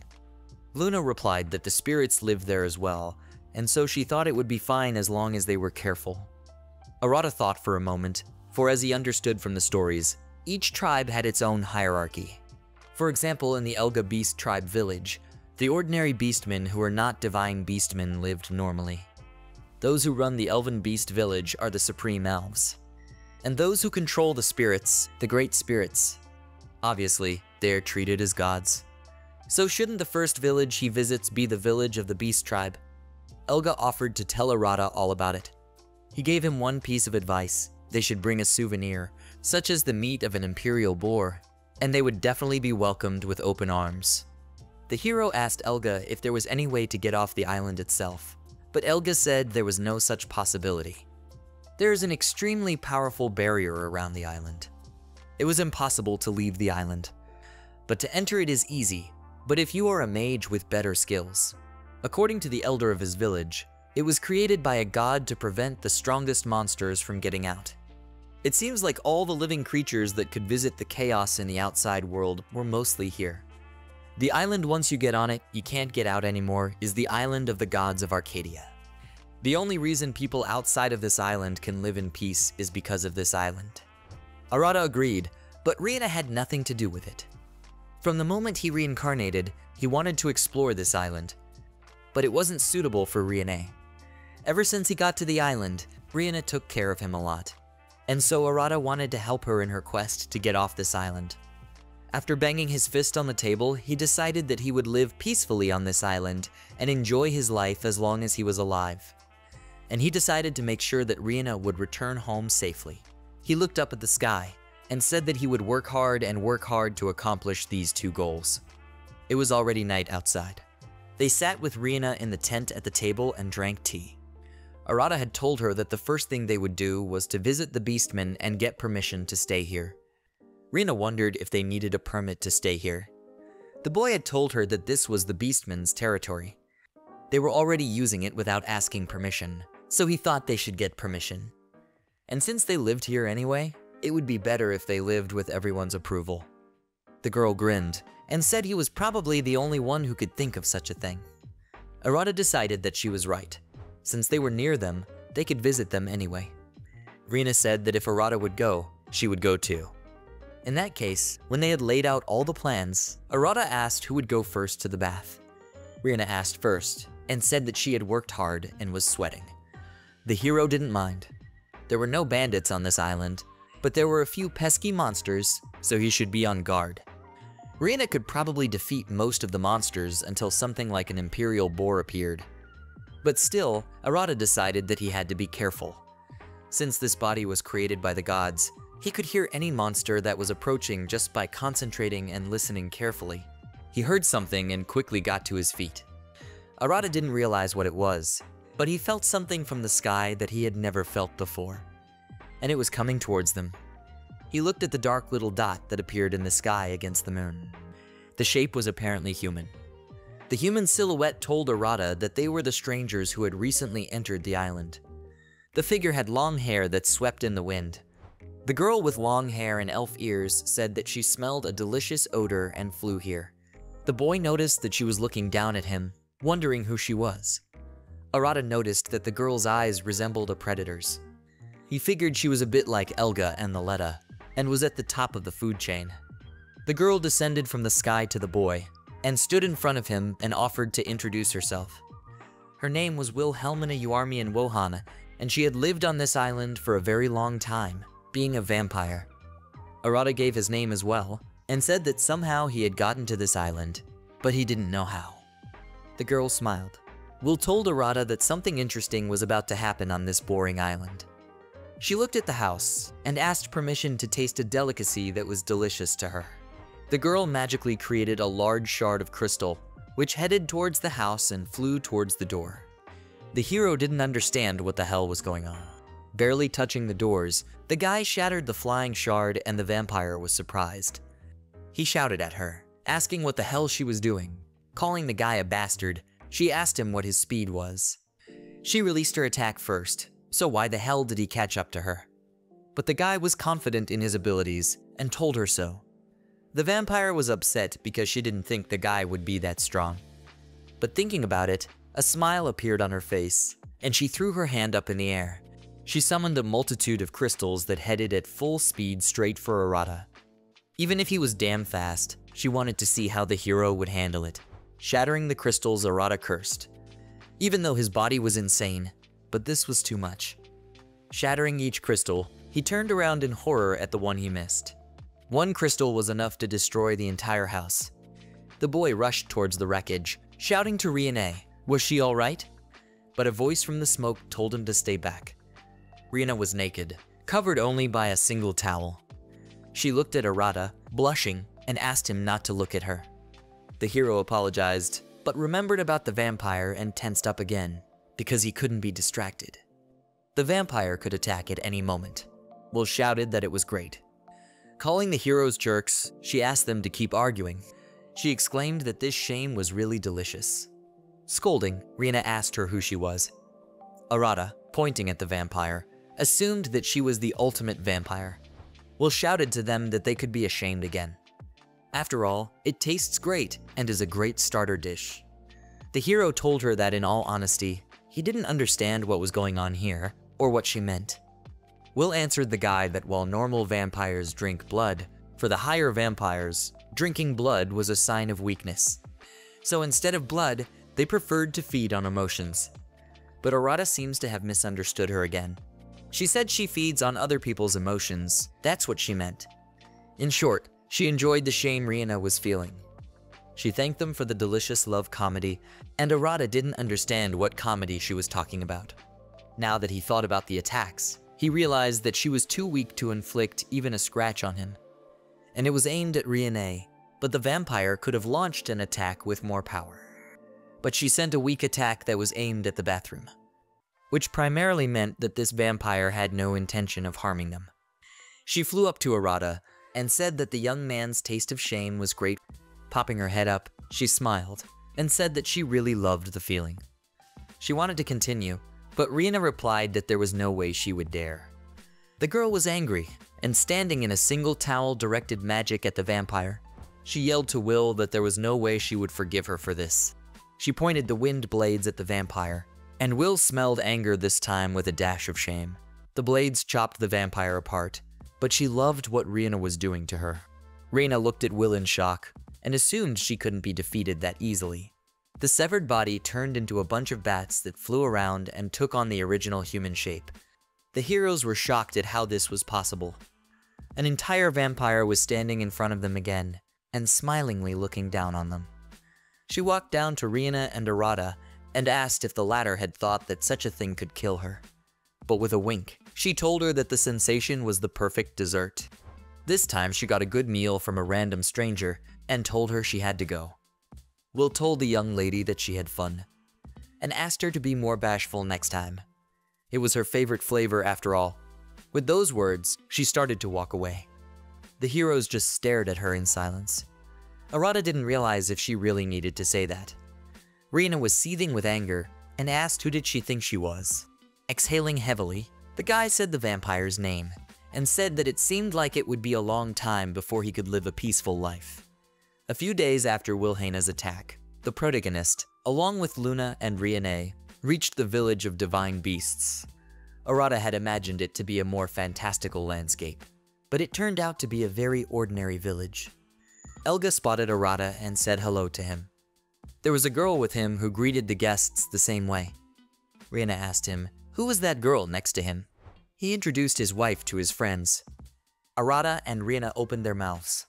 Luna replied that the spirits lived there as well, and so she thought it would be fine as long as they were careful. Arata thought for a moment, for as he understood from the stories, each tribe had its own hierarchy. For example, in the Elga Beast tribe village, the ordinary beastmen who were not divine beastmen lived normally. Those who run the elven beast village are the supreme elves. And those who control the spirits, the great spirits, obviously, they are treated as gods. So shouldn't the first village he visits be the village of the beast tribe? Elga offered to tell Arata all about it. He gave him one piece of advice. They should bring a souvenir, such as the meat of an imperial boar, and they would definitely be welcomed with open arms. The hero asked Elga if there was any way to get off the island itself, but Elga said there was no such possibility. There is an extremely powerful barrier around the island. It was impossible to leave the island, but to enter it is easy, but if you are a mage with better skills. According to the elder of his village, it was created by a god to prevent the strongest monsters from getting out. It seems like all the living creatures that could visit the chaos in the outside world were mostly here. The island, once you get on it, you can't get out anymore, is the island of the gods of Arcadia. The only reason people outside of this island can live in peace is because of this island. Arata agreed, but Riena had nothing to do with it. From the moment he reincarnated, he wanted to explore this island, but it wasn't suitable for Riena. Ever since he got to the island, Riena took care of him a lot, and so Arata wanted to help her in her quest to get off this island. After banging his fist on the table, he decided that he would live peacefully on this island and enjoy his life as long as he was alive. And he decided to make sure that Riena would return home safely. He looked up at the sky and said that he would work hard to accomplish these two goals. It was already night outside. They sat with Riena in the tent at the table and drank tea. Arata had told her that the first thing they would do was to visit the beastmen and get permission to stay here. Riena wondered if they needed a permit to stay here. The boy had told her that this was the beastmen's territory. They were already using it without asking permission, so he thought they should get permission. And since they lived here anyway, it would be better if they lived with everyone's approval. The girl grinned and said he was probably the only one who could think of such a thing. Arata decided that she was right. Since they were near them, they could visit them anyway. Riena said that if Arata would go, she would go too. In that case, when they had laid out all the plans, Arata asked who would go first to the bath. Riena asked first, and said that she had worked hard and was sweating. The hero didn't mind. There were no bandits on this island, but there were a few pesky monsters, so he should be on guard. Riena could probably defeat most of the monsters until something like an imperial boar appeared. But still, Arata decided that he had to be careful. Since this body was created by the gods, he could hear any monster that was approaching just by concentrating and listening carefully. He heard something and quickly got to his feet. Arata didn't realize what it was, but he felt something from the sky that he had never felt before, and it was coming towards them. He looked at the dark little dot that appeared in the sky against the moon. The shape was apparently human. The human silhouette told Arata that they were the strangers who had recently entered the island. The figure had long hair that swept in the wind. The girl with long hair and elf ears said that she smelled a delicious odor and flew here. The boy noticed that she was looking down at him, wondering who she was. Arata noticed that the girl's eyes resembled a predator's. He figured she was a bit like Elga and the Letta, and was at the top of the food chain. The girl descended from the sky to the boy, and stood in front of him and offered to introduce herself. Her name was Wilhelmina Yuarmian Wohana, and she had lived on this island for a very long time, being a vampire. Arata gave his name as well, and said that somehow he had gotten to this island, but he didn't know how. The girl smiled. Will told Arata that something interesting was about to happen on this boring island. She looked at the house, and asked permission to taste a delicacy that was delicious to her. The girl magically created a large shard of crystal, which headed towards the house and flew towards the door. The hero didn't understand what the hell was going on. Barely touching the doors, the guy shattered the flying shard and the vampire was surprised. He shouted at her, asking what the hell she was doing. Calling the guy a bastard, she asked him what his speed was. She released her attack first, so why the hell did he catch up to her? But the guy was confident in his abilities and told her so. The vampire was upset because she didn't think the guy would be that strong. But thinking about it, a smile appeared on her face, and she threw her hand up in the air. She summoned a multitude of crystals that headed at full speed straight for Arata. Even if he was damn fast, she wanted to see how the hero would handle it. Shattering the crystals, Arata cursed. Even though his body was insane, but this was too much. Shattering each crystal, he turned around in horror at the one he missed. One crystal was enough to destroy the entire house. The boy rushed towards the wreckage, shouting to Riena, "Was she all right?" But a voice from the smoke told him to stay back. Riena was naked, covered only by a single towel. She looked at Arata, blushing, and asked him not to look at her. The hero apologized, but remembered about the vampire and tensed up again, because he couldn't be distracted. The vampire could attack at any moment. Will shouted that it was great. Calling the heroes jerks, she asked them to keep arguing. She exclaimed that this shame was really delicious. Scolding, Riena asked her who she was. Arata, pointing at the vampire, assumed that she was the ultimate vampire. Will shouted to them that they could be ashamed again. After all, it tastes great and is a great starter dish. The hero told her that in all honesty, he didn't understand what was going on here or what she meant. Will answered the guy that while normal vampires drink blood, for the higher vampires, drinking blood was a sign of weakness. So instead of blood, they preferred to feed on emotions. But Arata seems to have misunderstood her again. She said she feeds on other people's emotions. That's what she meant. In short, she enjoyed the shame Riena was feeling. She thanked them for the delicious love comedy, and Arata didn't understand what comedy she was talking about. Now that he thought about the attacks, he realized that she was too weak to inflict even a scratch on him. And it was aimed at Riena, but the vampire could have launched an attack with more power. But she sent a weak attack that was aimed at the bathroom, which primarily meant that this vampire had no intention of harming them. She flew up to Arata and said that the young man's taste of shame was great. Popping her head up, she smiled and said that she really loved the feeling. She wanted to continue, but Riena replied that there was no way she would dare. The girl was angry, and standing in a single towel directed magic at the vampire. She yelled to Will that there was no way she would forgive her for this. She pointed the wind blades at the vampire, and Will smelled anger this time with a dash of shame. The blades chopped the vampire apart, but she loved what Riena was doing to her. Riena looked at Will in shock, and assumed she couldn't be defeated that easily. The severed body turned into a bunch of bats that flew around and took on the original human shape. The heroes were shocked at how this was possible. An entire vampire was standing in front of them again, and smilingly looking down on them. She walked down to Riena and Arata, and asked if the latter had thought that such a thing could kill her. But with a wink, she told her that the sensation was the perfect dessert. This time she got a good meal from a random stranger, and told her she had to go. Will told the young lady that she had fun, and asked her to be more bashful next time. It was her favorite flavor after all. With those words, she started to walk away. The heroes just stared at her in silence. Arata didn't realize if she really needed to say that. Riena was seething with anger, and asked who did she think she was. Exhaling heavily, the guy said the vampire's name, and said that it seemed like it would be a long time before he could live a peaceful life. A few days after Wilhelmina's attack, the protagonist, along with Luna and Riena, reached the village of divine beasts. Arata had imagined it to be a more fantastical landscape, but it turned out to be a very ordinary village. Elga spotted Arata and said hello to him. There was a girl with him who greeted the guests the same way. Riena asked him, who was that girl next to him? He introduced his wife to his friends. Arata and Riena opened their mouths.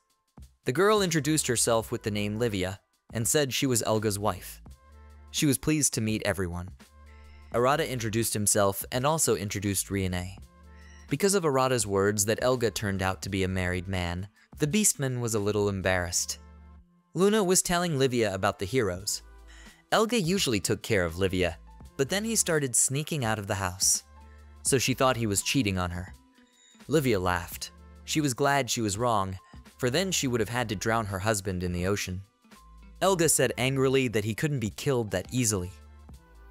The girl introduced herself with the name Livia and said she was Elga's wife. She was pleased to meet everyone. Arata introduced himself and also introduced Riena. Because of Arata's words that Elga turned out to be a married man, the beastman was a little embarrassed. Luna was telling Livia about the heroes. Elga usually took care of Livia, but then he started sneaking out of the house, so she thought he was cheating on her. Livia laughed. She was glad she was wrong, for then she would have had to drown her husband in the ocean. Elga said angrily that he couldn't be killed that easily.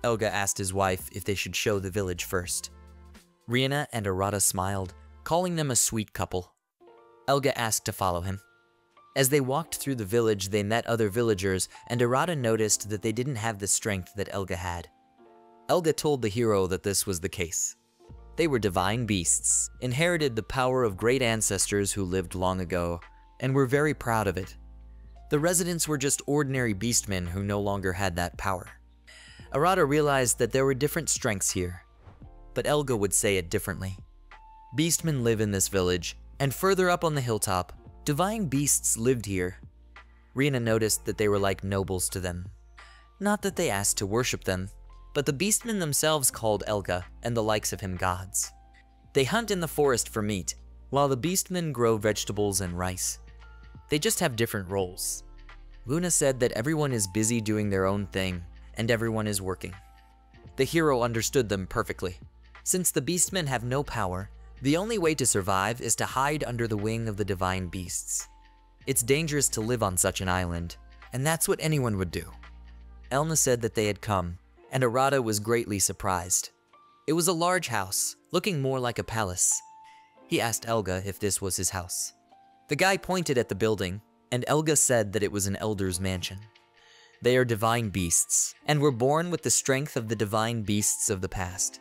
Elga asked his wife if they should show the village first. Riena and Arata smiled, calling them a sweet couple. Elga asked to follow him. As they walked through the village, they met other villagers, and Arata noticed that they didn't have the strength that Elga had. Elga told the hero that this was the case. They were divine beasts, inherited the power of great ancestors who lived long ago, and were very proud of it. The residents were just ordinary beastmen who no longer had that power. Arata realized that there were different strengths here, but Elga would say it differently. Beastmen live in this village, and further up on the hilltop, divine beasts lived here. Riena noticed that they were like nobles to them. Not that they asked to worship them, but the beastmen themselves called Elga and the likes of him gods. They hunt in the forest for meat, while the beastmen grow vegetables and rice. They just have different roles. Luna said that everyone is busy doing their own thing, and everyone is working. The hero understood them perfectly. Since the beastmen have no power, the only way to survive is to hide under the wing of the divine beasts. It's dangerous to live on such an island, and that's what anyone would do. Elna said that they had come, and Arata was greatly surprised. It was a large house, looking more like a palace. He asked Elga if this was his house. The guy pointed at the building, and Elga said that it was an elder's mansion. They are divine beasts, and were born with the strength of the divine beasts of the past.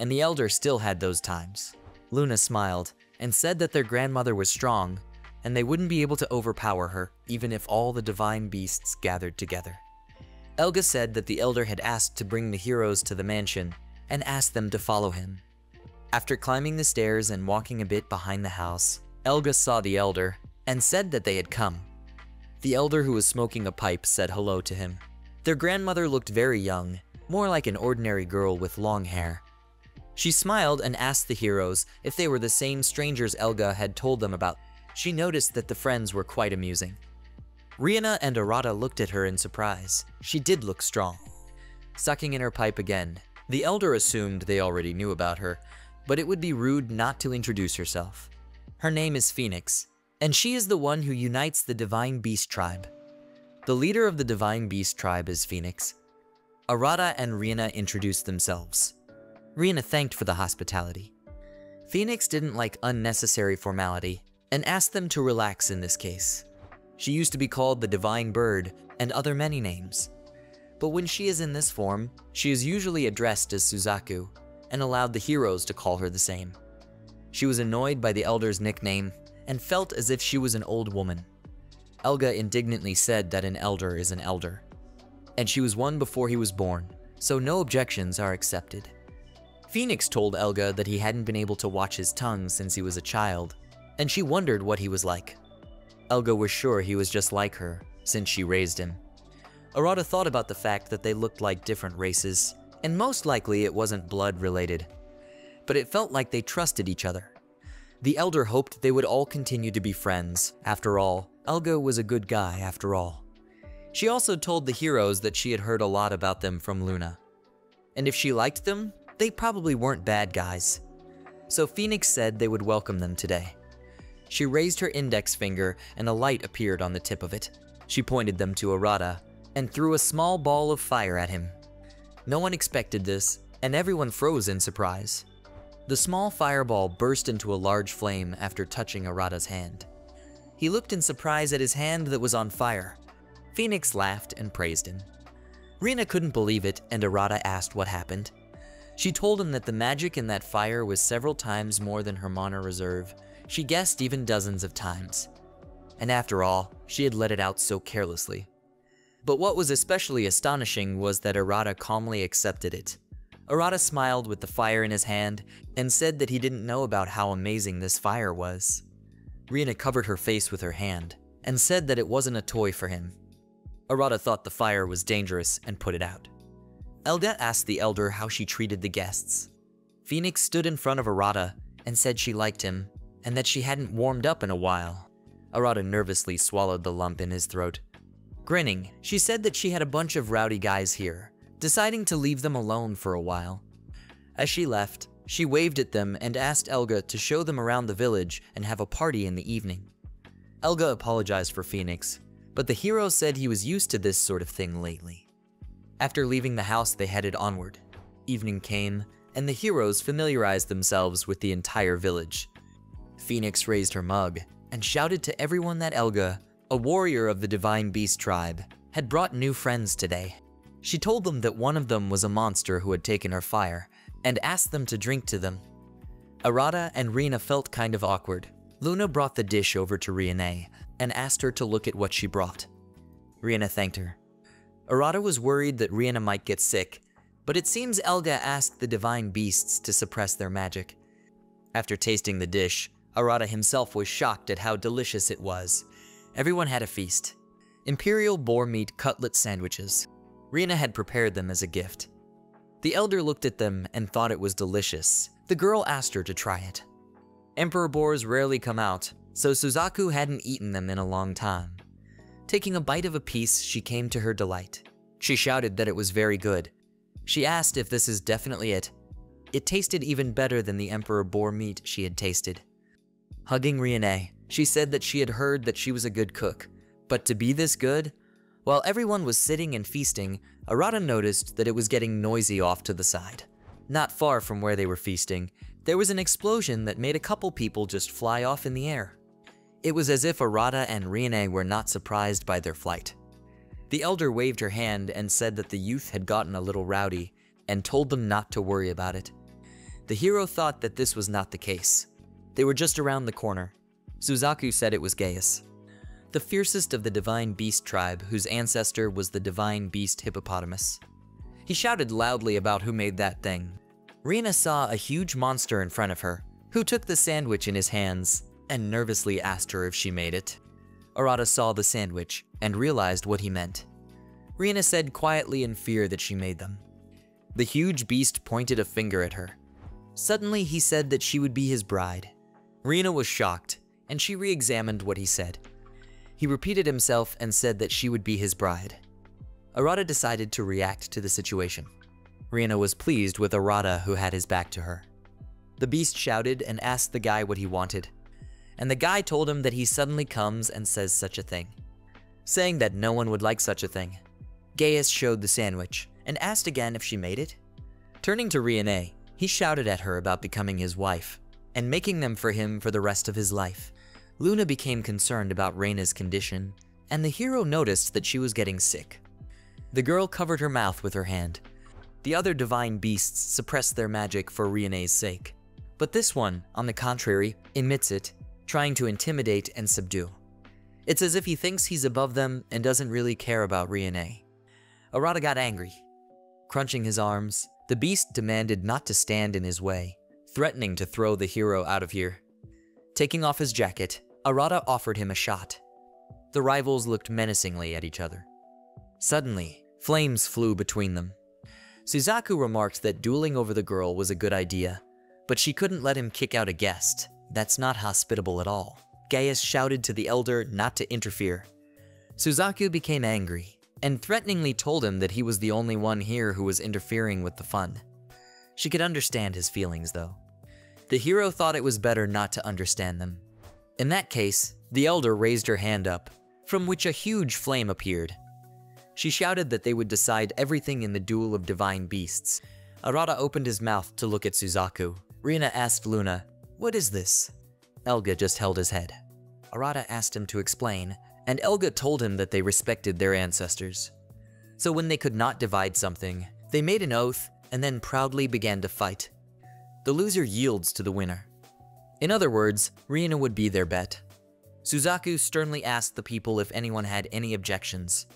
And the elder still had those times. Luna smiled, and said that their grandmother was strong, and they wouldn't be able to overpower her, even if all the divine beasts gathered together. Elga said that the elder had asked to bring the heroes to the mansion, and asked them to follow him. After climbing the stairs and walking a bit behind the house, Elga saw the elder, and said that they had come. The elder, who was smoking a pipe, said hello to him. Their grandmother looked very young, more like an ordinary girl with long hair. She smiled and asked the heroes if they were the same strangers Elga had told them about. She noticed that the friends were quite amusing. Riena and Arata looked at her in surprise. She did look strong. Sucking in her pipe again, the elder assumed they already knew about her, but it would be rude not to introduce herself. Her name is Phoenix, and she is the one who unites the Divine Beast Tribe. The leader of the Divine Beast Tribe is Phoenix. Arata and Riena introduced themselves. Riena thanked for the hospitality. Phoenix didn't like unnecessary formality, and asked them to relax in this case. She used to be called the Divine Bird and other many names. But when she is in this form, she is usually addressed as Suzaku, and allowed the heroes to call her the same. She was annoyed by the elder's nickname, and felt as if she was an old woman. Elga indignantly said that an elder is an elder, and she was one before he was born, so no objections are accepted. Phoenix told Elga that he hadn't been able to watch his tongue since he was a child, and she wondered what he was like. Elga was sure he was just like her, since she raised him. Arata thought about the fact that they looked like different races, and most likely it wasn't blood-related, but it felt like they trusted each other. The elder hoped they would all continue to be friends. After all, Elga was a good guy after all. She also told the heroes that she had heard a lot about them from Luna. And if she liked them, they probably weren't bad guys. So Phoenix said they would welcome them today. She raised her index finger and a light appeared on the tip of it. She pointed them to Arata and threw a small ball of fire at him. No one expected this, and everyone froze in surprise. The small fireball burst into a large flame after touching Arata's hand. He looked in surprise at his hand that was on fire. Phoenix laughed and praised him. Riena couldn't believe it, and Arata asked what happened. She told him that the magic in that fire was several times more than her mana reserve. She guessed even dozens of times. And after all, she had let it out so carelessly. But what was especially astonishing was that Arata calmly accepted it. Arata smiled with the fire in his hand and said that he didn't know about how amazing this fire was. Riena covered her face with her hand and said that it wasn't a toy for him. Arata thought the fire was dangerous and put it out. Elga asked the elder how she treated the guests. Phoenix stood in front of Arata and said she liked him and that she hadn't warmed up in a while. Arata nervously swallowed the lump in his throat. Grinning, she said that she had a bunch of rowdy guys here, deciding to leave them alone for a while. As she left, she waved at them and asked Elga to show them around the village and have a party in the evening. Elga apologized for Phoenix, but the hero said he was used to this sort of thing lately. After leaving the house, they headed onward. Evening came, and the heroes familiarized themselves with the entire village. Phoenix raised her mug and shouted to everyone that Elga, a warrior of the Divine Beast Tribe, had brought new friends today. She told them that one of them was a monster who had taken her fire, and asked them to drink to them. Arata and Riena felt kind of awkward. Luna brought the dish over to Riena, and asked her to look at what she brought. Riena thanked her. Arata was worried that Riena might get sick, but it seems Elga asked the divine beasts to suppress their magic. After tasting the dish, Arata himself was shocked at how delicious it was. Everyone had a feast. Imperial boar meat cutlet sandwiches. Riena had prepared them as a gift. The elder looked at them and thought it was delicious. The girl asked her to try it. Emperor boars rarely come out, so Suzaku hadn't eaten them in a long time. Taking a bite of a piece, she came to her delight. She shouted that it was very good. She asked if this is definitely it. It tasted even better than the emperor boar meat she had tasted. Hugging Riena, she said that she had heard that she was a good cook, but to be this good? While everyone was sitting and feasting, Arata noticed that it was getting noisy off to the side. Not far from where they were feasting, there was an explosion that made a couple people just fly off in the air. It was as if Arata and Riena were not surprised by their flight. The elder waved her hand and said that the youth had gotten a little rowdy, and told them not to worry about it. The hero thought that this was not the case. They were just around the corner. Suzaku said it was Gaius, the fiercest of the divine beast tribe, whose ancestor was the divine beast hippopotamus. He shouted loudly about who made that thing. Riena saw a huge monster in front of her, who took the sandwich in his hands and nervously asked her if she made it. Arata saw the sandwich and realized what he meant. Riena said quietly in fear that she made them. The huge beast pointed a finger at her. Suddenly he said that she would be his bride. Riena was shocked, and she re-examined what he said. He repeated himself and said that she would be his bride. Arata decided to react to the situation. Riena was pleased with Arata, who had his back to her. The beast shouted and asked the guy what he wanted, and the guy told him that he suddenly comes and says such a thing, saying that no one would like such a thing. Gaius showed the sandwich and asked again if she made it. Turning to Riena, he shouted at her about becoming his wife and making them for him for the rest of his life. Luna became concerned about Riena's condition, and the hero noticed that she was getting sick. The girl covered her mouth with her hand. The other divine beasts suppressed their magic for Riena's sake, but this one, on the contrary, emits it, trying to intimidate and subdue. It's as if he thinks he's above them and doesn't really care about Riena. Arata got angry. Crunching his arms, the beast demanded not to stand in his way, threatening to throw the hero out of here. Taking off his jacket, Arata offered him a shot. The rivals looked menacingly at each other. Suddenly, flames flew between them. Suzaku remarked that dueling over the girl was a good idea, but she couldn't let him kick out a guest. That's not hospitable at all. Gaius shouted to the elder not to interfere. Suzaku became angry and threateningly told him that he was the only one here who was interfering with the fun. She could understand his feelings, though. The hero thought it was better not to understand them. In that case, the elder raised her hand up, from which a huge flame appeared. She shouted that they would decide everything in the duel of divine beasts. Arata opened his mouth to look at Suzaku. Riena asked Luna, "What is this?" Elga just held his head. Arata asked him to explain, and Elga told him that they respected their ancestors. So when they could not divide something, they made an oath and then proudly began to fight. The loser yields to the winner. In other words, Riena would be their bet. Suzaku sternly asked the people if anyone had any objections.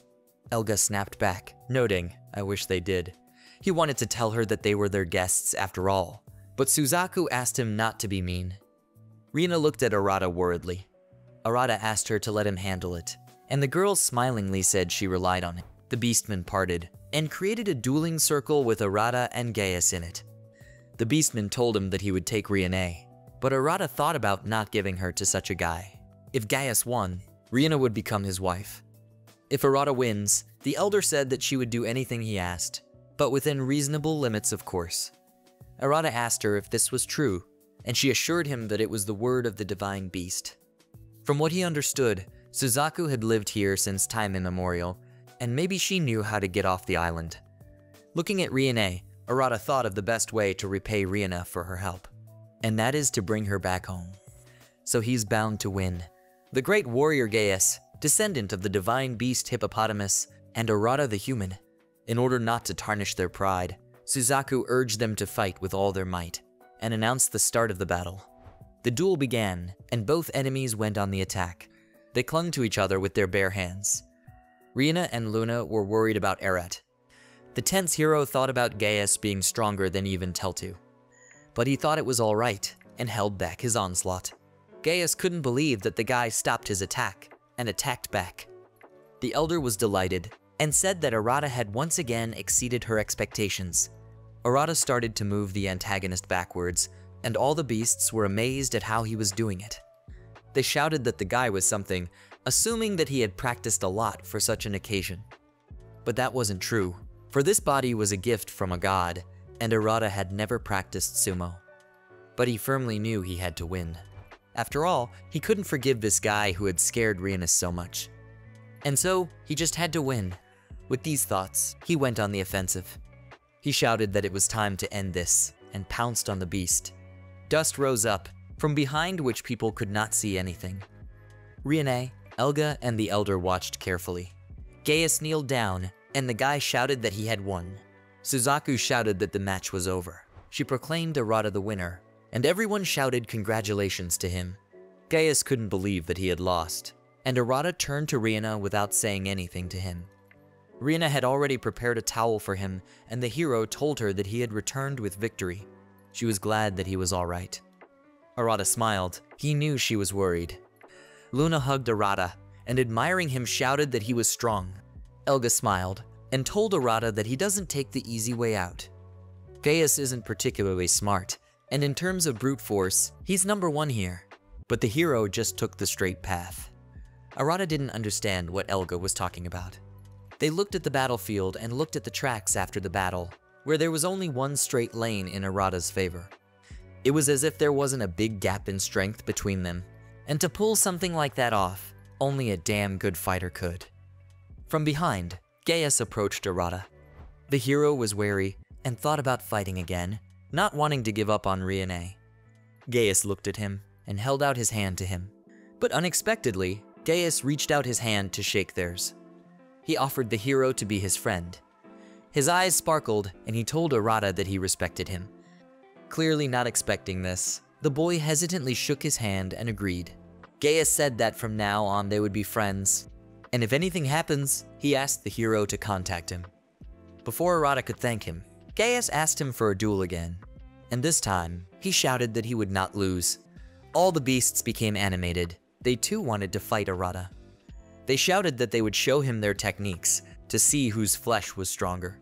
Elga snapped back, noting, "I wish they did." He wanted to tell her that they were their guests after all, but Suzaku asked him not to be mean. Riena looked at Arata worriedly. Arata asked her to let him handle it, and the girl smilingly said she relied on him. The beastmen parted, and created a dueling circle with Arata and Gaius in it. The beastman told him that he would take Riena, but Arata thought about not giving her to such a guy. If Gaius won, Riena would become his wife. If Arata wins, the elder said that she would do anything he asked, but within reasonable limits, of course. Arata asked her if this was true, and she assured him that it was the word of the divine beast. From what he understood, Suzaku had lived here since time immemorial, and maybe she knew how to get off the island. Looking at Riena, Arata thought of the best way to repay Riena for her help, and that is to bring her back home. So he's bound to win. The great warrior Gaius, descendant of the divine beast hippopotamus, and Arata the human. In order not to tarnish their pride, Suzaku urged them to fight with all their might, and announced the start of the battle. The duel began, and both enemies went on the attack. They clung to each other with their bare hands. Riena and Luna were worried about Arata. The tense hero thought about Gaius being stronger than even Teltu, but he thought it was alright and held back his onslaught. Gaius couldn't believe that the guy stopped his attack and attacked back. The elder was delighted and said that Arata had once again exceeded her expectations. Arata started to move the antagonist backwards, and all the beasts were amazed at how he was doing it. They shouted that the guy was something, assuming that he had practiced a lot for such an occasion. But that wasn't true, for this body was a gift from a god, and Arata had never practiced sumo. But he firmly knew he had to win. After all, he couldn't forgive this guy who had scared Riena so much. And so, he just had to win. With these thoughts, he went on the offensive. He shouted that it was time to end this, and pounced on the beast. Dust rose up, from behind which people could not see anything. Riena, Elga, and the elder watched carefully. Gaius kneeled down, and the guy shouted that he had won. Suzaku shouted that the match was over. She proclaimed Arata the winner, and everyone shouted congratulations to him. Gaius couldn't believe that he had lost, and Arata turned to Riena without saying anything to him. Riena had already prepared a towel for him, and the hero told her that he had returned with victory. She was glad that he was alright. Arata smiled. He knew she was worried. Luna hugged Arata, and admiring him shouted that he was strong. Elga smiled, and told Arata that he doesn't take the easy way out. Gaius isn't particularly smart, and in terms of brute force, he's #1 here. But the hero just took the straight path. Arata didn't understand what Elga was talking about. They looked at the battlefield and looked at the tracks after the battle, where there was only one straight lane in Arata's favor. It was as if there wasn't a big gap in strength between them, and to pull something like that off, only a damn good fighter could. From behind, Gaius approached Arata. The hero was wary and thought about fighting again, not wanting to give up on Riena. Gaius looked at him and held out his hand to him, but unexpectedly, Gaius reached out his hand to shake theirs. He offered the hero to be his friend. His eyes sparkled, and he told Arata that he respected him. Clearly not expecting this, the boy hesitantly shook his hand and agreed. Gaius said that from now on they would be friends, and if anything happens, he asked the hero to contact him. Before Arata could thank him, Gaius asked him for a duel again, and this time, he shouted that he would not lose. All the beasts became animated. They too wanted to fight Arata. They shouted that they would show him their techniques to see whose flesh was stronger.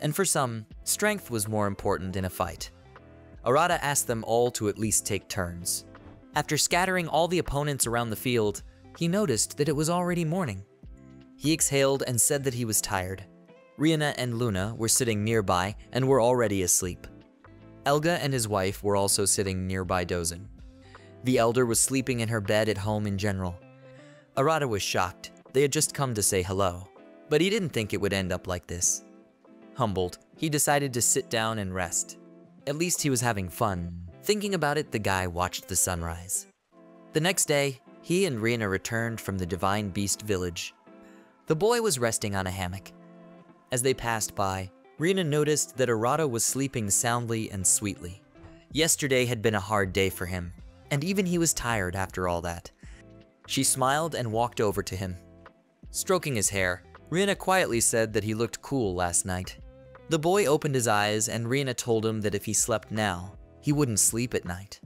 And for some, strength was more important in a fight. Arata asked them all to at least take turns. After scattering all the opponents around the field, he noticed that it was already morning. He exhaled and said that he was tired. Riena and Luna were sitting nearby and were already asleep. Elga and his wife were also sitting nearby dozing. The elder was sleeping in her bed at home in general. Arata was shocked. They had just come to say hello, but he didn't think it would end up like this. Humbled, he decided to sit down and rest. At least he was having fun. Thinking about it, the guy watched the sunrise. The next day, he and Riena returned from the Divine Beast village. The boy was resting on a hammock. As they passed by, Riena noticed that Arata was sleeping soundly and sweetly. Yesterday had been a hard day for him, and even he was tired after all that. She smiled and walked over to him. Stroking his hair, Riena quietly said that he looked cool last night. The boy opened his eyes and Riena told him that if he slept now, he wouldn't sleep at night.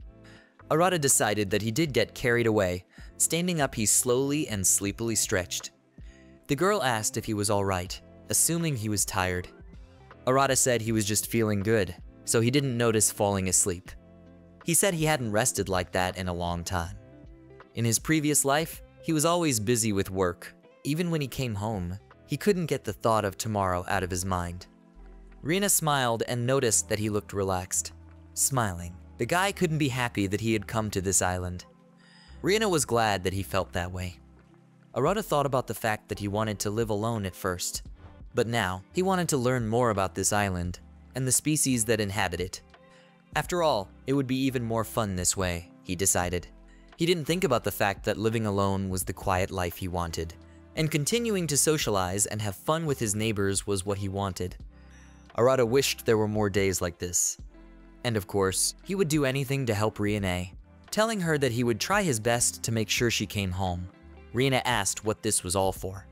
Arata decided that he did get carried away. Standing up, he slowly and sleepily stretched. The girl asked if he was all right, assuming he was tired. Arata said he was just feeling good, so he didn't notice falling asleep. He said he hadn't rested like that in a long time. In his previous life, he was always busy with work. Even when he came home, he couldn't get the thought of tomorrow out of his mind. Riena smiled and noticed that he looked relaxed. Smiling, the guy couldn't be happy that he had come to this island. Riena was glad that he felt that way. Arata thought about the fact that he wanted to live alone at first, but now he wanted to learn more about this island and the species that inhabit it. After all, it would be even more fun this way, he decided. He didn't think about the fact that living alone was the quiet life he wanted, and continuing to socialize and have fun with his neighbors was what he wanted. Arata wished there were more days like this. And of course, he would do anything to help Riena, telling her that he would try his best to make sure she came home. Riena asked what this was all for.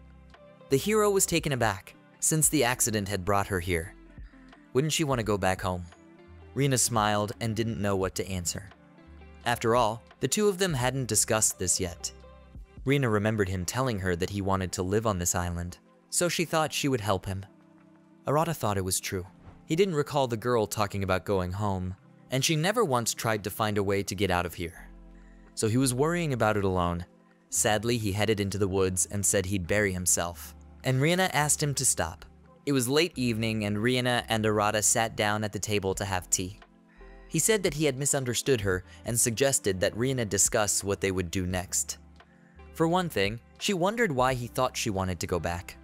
The hero was taken aback, since the accident had brought her here. Wouldn't she want to go back home? Riena smiled and didn't know what to answer. After all, the two of them hadn't discussed this yet. Riena remembered him telling her that he wanted to live on this island, so she thought she would help him. Arata thought it was true. He didn't recall the girl talking about going home, and she never once tried to find a way to get out of here. So he was worrying about it alone. Sadly, he headed into the woods and said he'd bury himself, and Riena asked him to stop. It was late evening, and Riena and Arata sat down at the table to have tea. He said that he had misunderstood her and suggested that Riena discuss what they would do next. For one thing, she wondered why he thought she wanted to go back.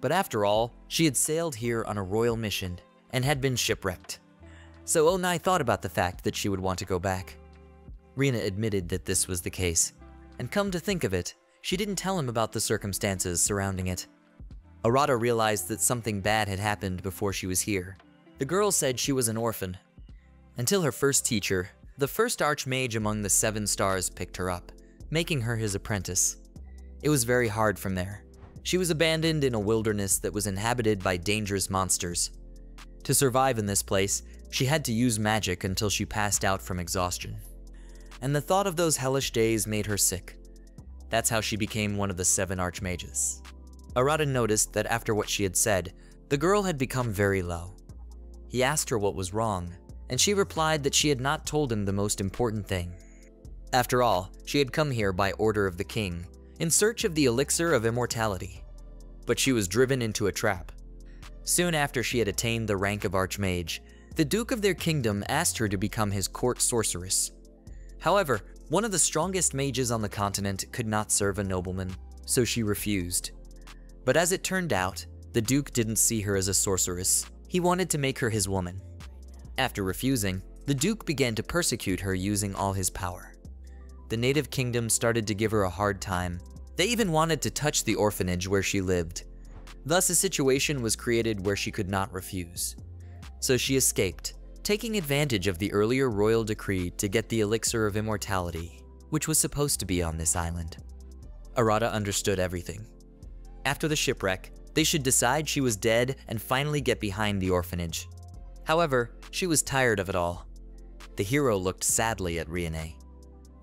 But after all, she had sailed here on a royal mission and had been shipwrecked. So Onai thought about the fact that she would want to go back. Riena admitted that this was the case, and come to think of it, she didn't tell him about the circumstances surrounding it. Arata realized that something bad had happened before she was here. The girl said she was an orphan. Until her first teacher, the first archmage among the Seven Stars, picked her up, making her his apprentice. It was very hard from there. She was abandoned in a wilderness that was inhabited by dangerous monsters. To survive in this place, she had to use magic until she passed out from exhaustion. And the thought of those hellish days made her sick. That's how she became one of the seven archmages. Arata noticed that after what she had said, the girl had become very low. He asked her what was wrong, and she replied that she had not told him the most important thing. After all, she had come here by order of the king, in search of the elixir of immortality. But she was driven into a trap. Soon after she had attained the rank of archmage, the Duke of their kingdom asked her to become his court sorceress. However, one of the strongest mages on the continent could not serve a nobleman, so she refused. But as it turned out, the Duke didn't see her as a sorceress. He wanted to make her his woman. After refusing, the Duke began to persecute her using all his power. The native kingdom started to give her a hard time. They even wanted to touch the orphanage where she lived. Thus, a situation was created where she could not refuse. So she escaped, taking advantage of the earlier royal decree to get the elixir of immortality, which was supposed to be on this island. Arata understood everything. After the shipwreck, they should decide she was dead and finally get behind the orphanage. However, she was tired of it all. The hero looked sadly at Riena.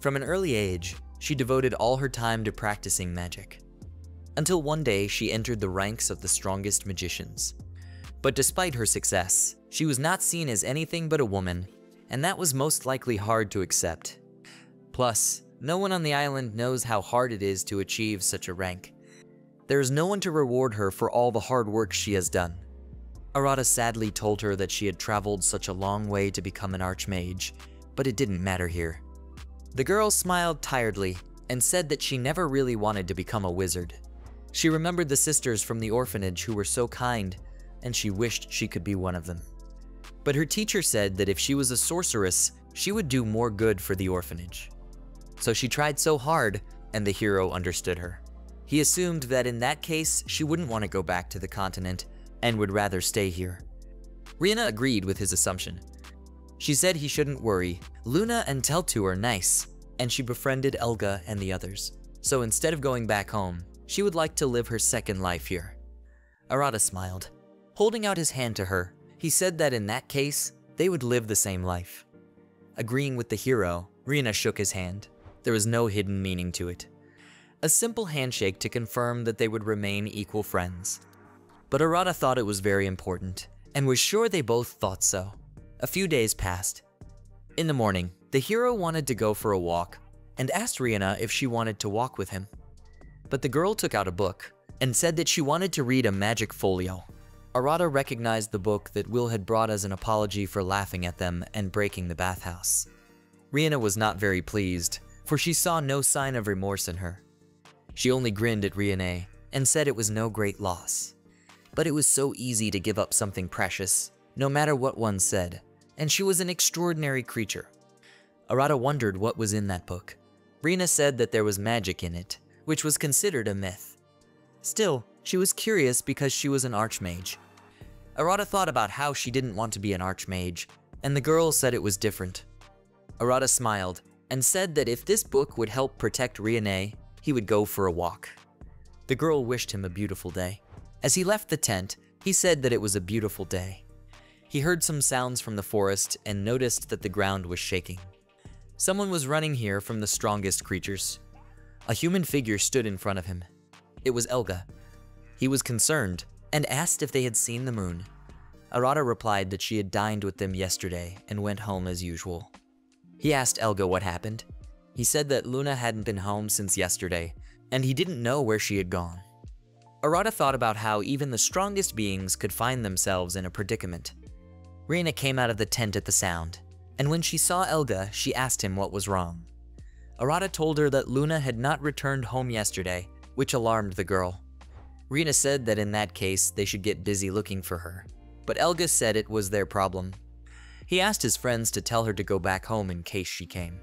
From an early age, she devoted all her time to practicing magic, until one day she entered the ranks of the strongest magicians. But despite her success, she was not seen as anything but a woman, and that was most likely hard to accept. Plus, no one on the island knows how hard it is to achieve such a rank. There is no one to reward her for all the hard work she has done. Arata sadly told her that she had traveled such a long way to become an archmage, but it didn't matter here. The girl smiled tiredly and said that she never really wanted to become a wizard. She remembered the sisters from the orphanage who were so kind, and she wished she could be one of them. But her teacher said that if she was a sorceress, she would do more good for the orphanage. So she tried so hard, and the hero understood her. He assumed that in that case, she wouldn't want to go back to the continent and would rather stay here. Riena agreed with his assumption. She said he shouldn't worry. Luna and Teltu are nice, and she befriended Elga and the others. So instead of going back home, she would like to live her second life here. Arata smiled. Holding out his hand to her, he said that in that case, they would live the same life. Agreeing with the hero, Riena shook his hand. There was no hidden meaning to it. A simple handshake to confirm that they would remain equal friends. But Arata thought it was very important, and was sure they both thought so. A few days passed. In the morning, the hero wanted to go for a walk, and asked Riena if she wanted to walk with him. But the girl took out a book, and said that she wanted to read a magic folio. Arata recognized the book that Will had brought as an apology for laughing at them and breaking the bathhouse. Riena was not very pleased, for she saw no sign of remorse in her. She only grinned at Riena and said it was no great loss. But it was so easy to give up something precious, no matter what one said, and she was an extraordinary creature. Arata wondered what was in that book. Riena said that there was magic in it, which was considered a myth. Still, she was curious because she was an archmage. Arata thought about how she didn't want to be an archmage, and the girl said it was different. Arata smiled and said that if this book would help protect Riena, he would go for a walk. The girl wished him a beautiful day, As he left the tent, he said that it was a beautiful day. He heard some sounds from the forest and noticed that the ground was shaking. Someone was running here from the strongest creatures. A human figure stood in front of him. It was Elga. He was concerned and asked if they had seen the moon. Arata replied that she had dined with them yesterday and went home as usual. He asked Elga what happened. He said that Luna hadn't been home since yesterday, and he didn't know where she had gone. Arata thought about how even the strongest beings could find themselves in a predicament. Riena came out of the tent at the sound, and when she saw Elga, she asked him what was wrong. Arata told her that Luna had not returned home yesterday, which alarmed the girl. Riena said that in that case, they should get busy looking for her, but Elga said it was their problem. He asked his friends to tell her to go back home in case she came.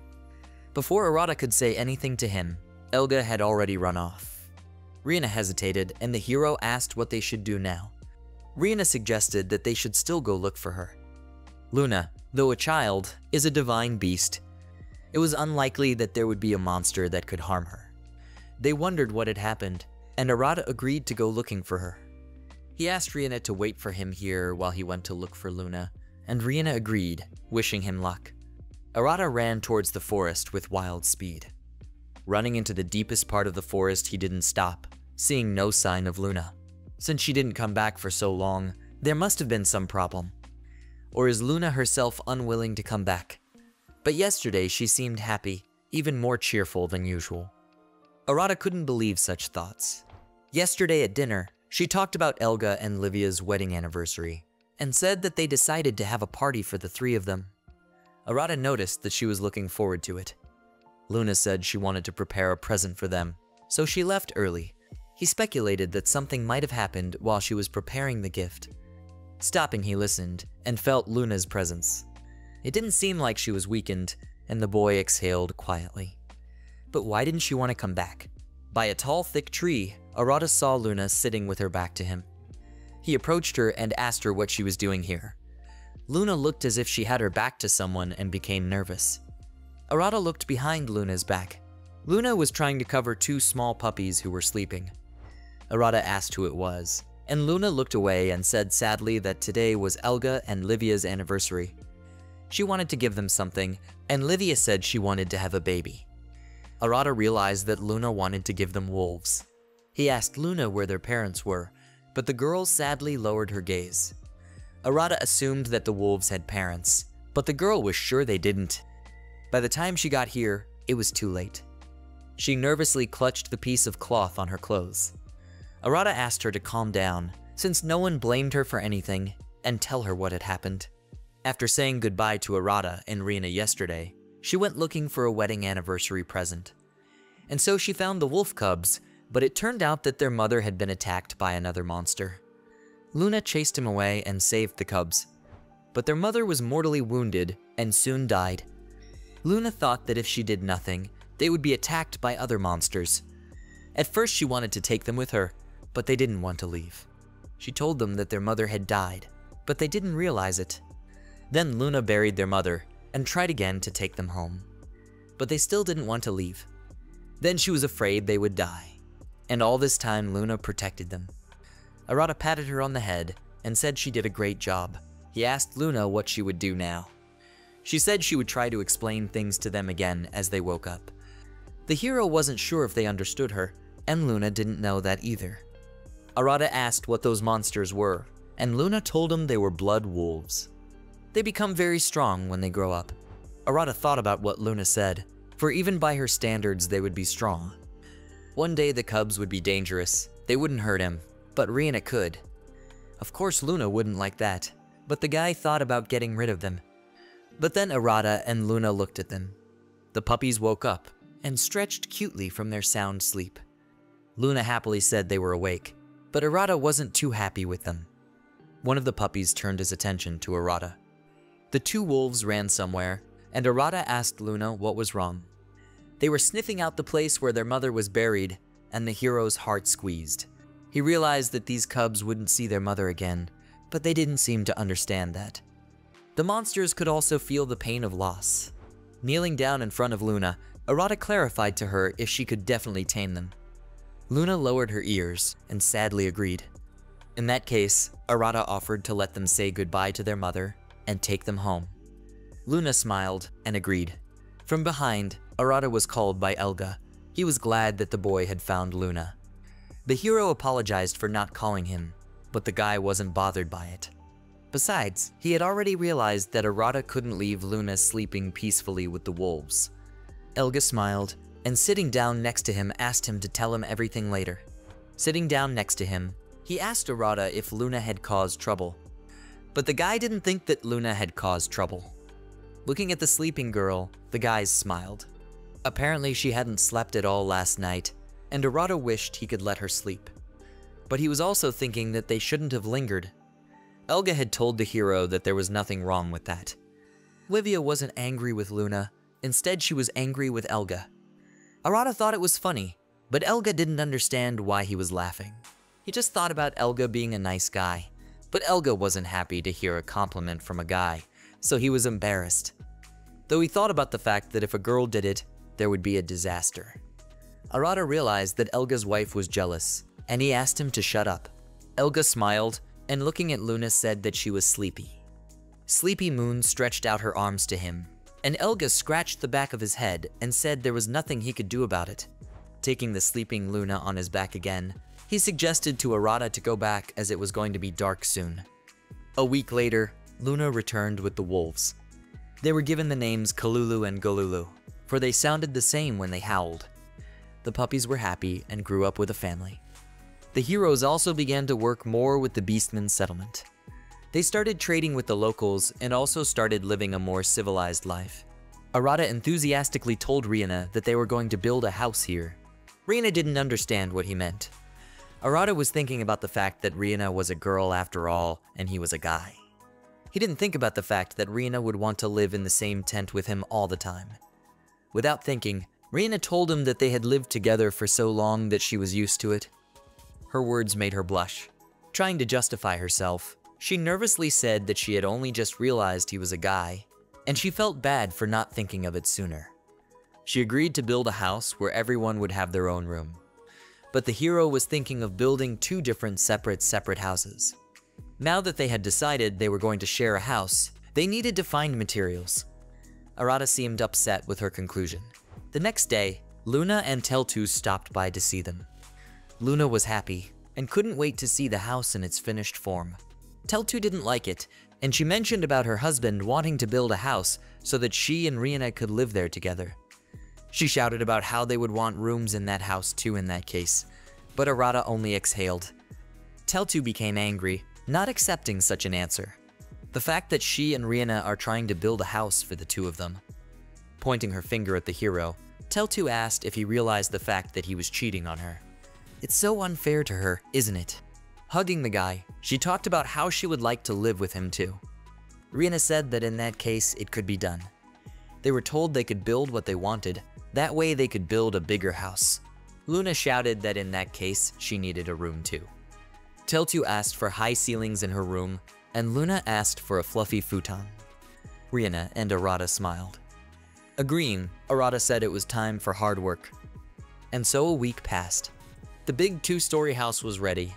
Before Arata could say anything to him, Elga had already run off. Riena hesitated, and the hero asked what they should do now. Riena suggested that they should still go look for her. Luna, though a child, is a divine beast. It was unlikely that there would be a monster that could harm her. They wondered what had happened, and Arata agreed to go looking for her. He asked Riena to wait for him here while he went to look for Luna, and Riena agreed, wishing him luck. Arata ran towards the forest with wild speed. Running into the deepest part of the forest, he didn't stop, seeing no sign of Luna. Since she didn't come back for so long, there must have been some problem. Or is Luna herself unwilling to come back? But yesterday she seemed happy, even more cheerful than usual. Arata couldn't believe such thoughts. Yesterday at dinner, she talked about Elga and Livia's wedding anniversary, and said that they decided to have a party for the three of them. Arata noticed that she was looking forward to it. Luna said she wanted to prepare a present for them, so she left early. He speculated that something might have happened while she was preparing the gift. Stopping, he listened and felt Luna's presence. It didn't seem like she was weakened, and the boy exhaled quietly. But why didn't she want to come back? By a tall, thick tree, Arata saw Luna sitting with her back to him. He approached her and asked her what she was doing here. Luna looked as if she had her back to someone and became nervous. Arata looked behind Luna's back. Luna was trying to cover two small puppies who were sleeping. Arata asked who it was, and Luna looked away and said sadly that today was Elga and Livia's anniversary. She wanted to give them something, and Livia said she wanted to have a baby. Arata realized that Luna wanted to give them wolves. He asked Luna where their parents were, but the girl sadly lowered her gaze. Arata assumed that the wolves had parents, but the girl was sure they didn't. By the time she got here, it was too late. She nervously clutched the piece of cloth on her clothes. Arata asked her to calm down, since no one blamed her for anything, and tell her what had happened. After saying goodbye to Arata and Riena yesterday, she went looking for a wedding anniversary present. And so she found the wolf cubs, but it turned out that their mother had been attacked by another monster. Luna chased him away and saved the cubs, but their mother was mortally wounded and soon died. Luna thought that if she did nothing, they would be attacked by other monsters. At first she wanted to take them with her, but they didn't want to leave. She told them that their mother had died, but they didn't realize it. Then Luna buried their mother and tried again to take them home, but they still didn't want to leave. Then she was afraid they would die, and all this time Luna protected them. Arata patted her on the head and said she did a great job. He asked Luna what she would do now. She said she would try to explain things to them again as they woke up. The hero wasn't sure if they understood her, and Luna didn't know that either. Arata asked what those monsters were, and Luna told him they were blood wolves. They become very strong when they grow up. Arata thought about what Luna said, for even by her standards they would be strong. One day the cubs would be dangerous, they wouldn't hurt him, but Riena could. Of course Luna wouldn't like that, but the guy thought about getting rid of them. But then Arata and Luna looked at them. The puppies woke up and stretched cutely from their sound sleep. Luna happily said they were awake, but Arata wasn't too happy with them. One of the puppies turned his attention to Arata. The two wolves ran somewhere, and Arata asked Luna what was wrong. They were sniffing out the place where their mother was buried, and the hero's heart squeezed. He realized that these cubs wouldn't see their mother again, but they didn't seem to understand that. The monsters could also feel the pain of loss. Kneeling down in front of Luna, Arata clarified to her if she could definitely tame them. Luna lowered her ears and sadly agreed. In that case, Arata offered to let them say goodbye to their mother and take them home. Luna smiled and agreed. From behind, Arata was called by Elga. He was glad that the boy had found Luna. The hero apologized for not calling him, but the guy wasn't bothered by it. Besides, he had already realized that Arata couldn't leave Luna sleeping peacefully with the wolves. Elga smiled, and sitting down next to him asked him to tell him everything later. Sitting down next to him, he asked Arata if Luna had caused trouble. But the guy didn't think that Luna had caused trouble. Looking at the sleeping girl, the guys smiled. Apparently she hadn't slept at all last night, and Arata wished he could let her sleep. But he was also thinking that they shouldn't have lingered. Elga had told the hero that there was nothing wrong with that. Livia wasn't angry with Luna, instead she was angry with Elga. Arata thought it was funny, but Elga didn't understand why he was laughing. He just thought about Elga being a nice guy, but Elga wasn't happy to hear a compliment from a guy, so he was embarrassed. Though he thought about the fact that if a girl did it, there would be a disaster. Arata realized that Elga's wife was jealous, and he asked him to shut up. Elga smiled, and looking at Luna said that she was sleepy. Sleepy Moon stretched out her arms to him, and Elga scratched the back of his head and said there was nothing he could do about it. Taking the sleeping Luna on his back again, he suggested to Arata to go back as it was going to be dark soon. A week later, Luna returned with the wolves. They were given the names Kalulu and Golulu, for they sounded the same when they howled. The puppies were happy and grew up with a family. The heroes also began to work more with the Beastmen settlement. They started trading with the locals and also started living a more civilized life. Arata enthusiastically told Riena that they were going to build a house here. Riena didn't understand what he meant. Arata was thinking about the fact that Riena was a girl after all, and he was a guy. He didn't think about the fact that Riena would want to live in the same tent with him all the time. Without thinking, Riena told him that they had lived together for so long that she was used to it. Her words made her blush. Trying to justify herself, she nervously said that she had only just realized he was a guy, and she felt bad for not thinking of it sooner. She agreed to build a house where everyone would have their own room. But the hero was thinking of building two different separate houses. Now that they had decided they were going to share a house, they needed to find materials. Arata seemed upset with her conclusion. The next day, Luna and Teltu stopped by to see them. Luna was happy and couldn't wait to see the house in its finished form. Teltu didn't like it, and she mentioned about her husband wanting to build a house so that she and Riena could live there together. She shouted about how they would want rooms in that house too in that case, but Arata only exhaled. Teltu became angry, not accepting such an answer. The fact that she and Riena are trying to build a house for the two of them. Pointing her finger at the hero, Teltu asked if he realized the fact that he was cheating on her. It's so unfair to her, isn't it? Hugging the guy, she talked about how she would like to live with him too. Riena said that in that case, it could be done. They were told they could build what they wanted, that way they could build a bigger house. Luna shouted that in that case, she needed a room too. Teltu asked for high ceilings in her room, and Luna asked for a fluffy futon. Riena and Arata smiled. Agreeing, Arata said it was time for hard work. And so a week passed. The big two-story house was ready.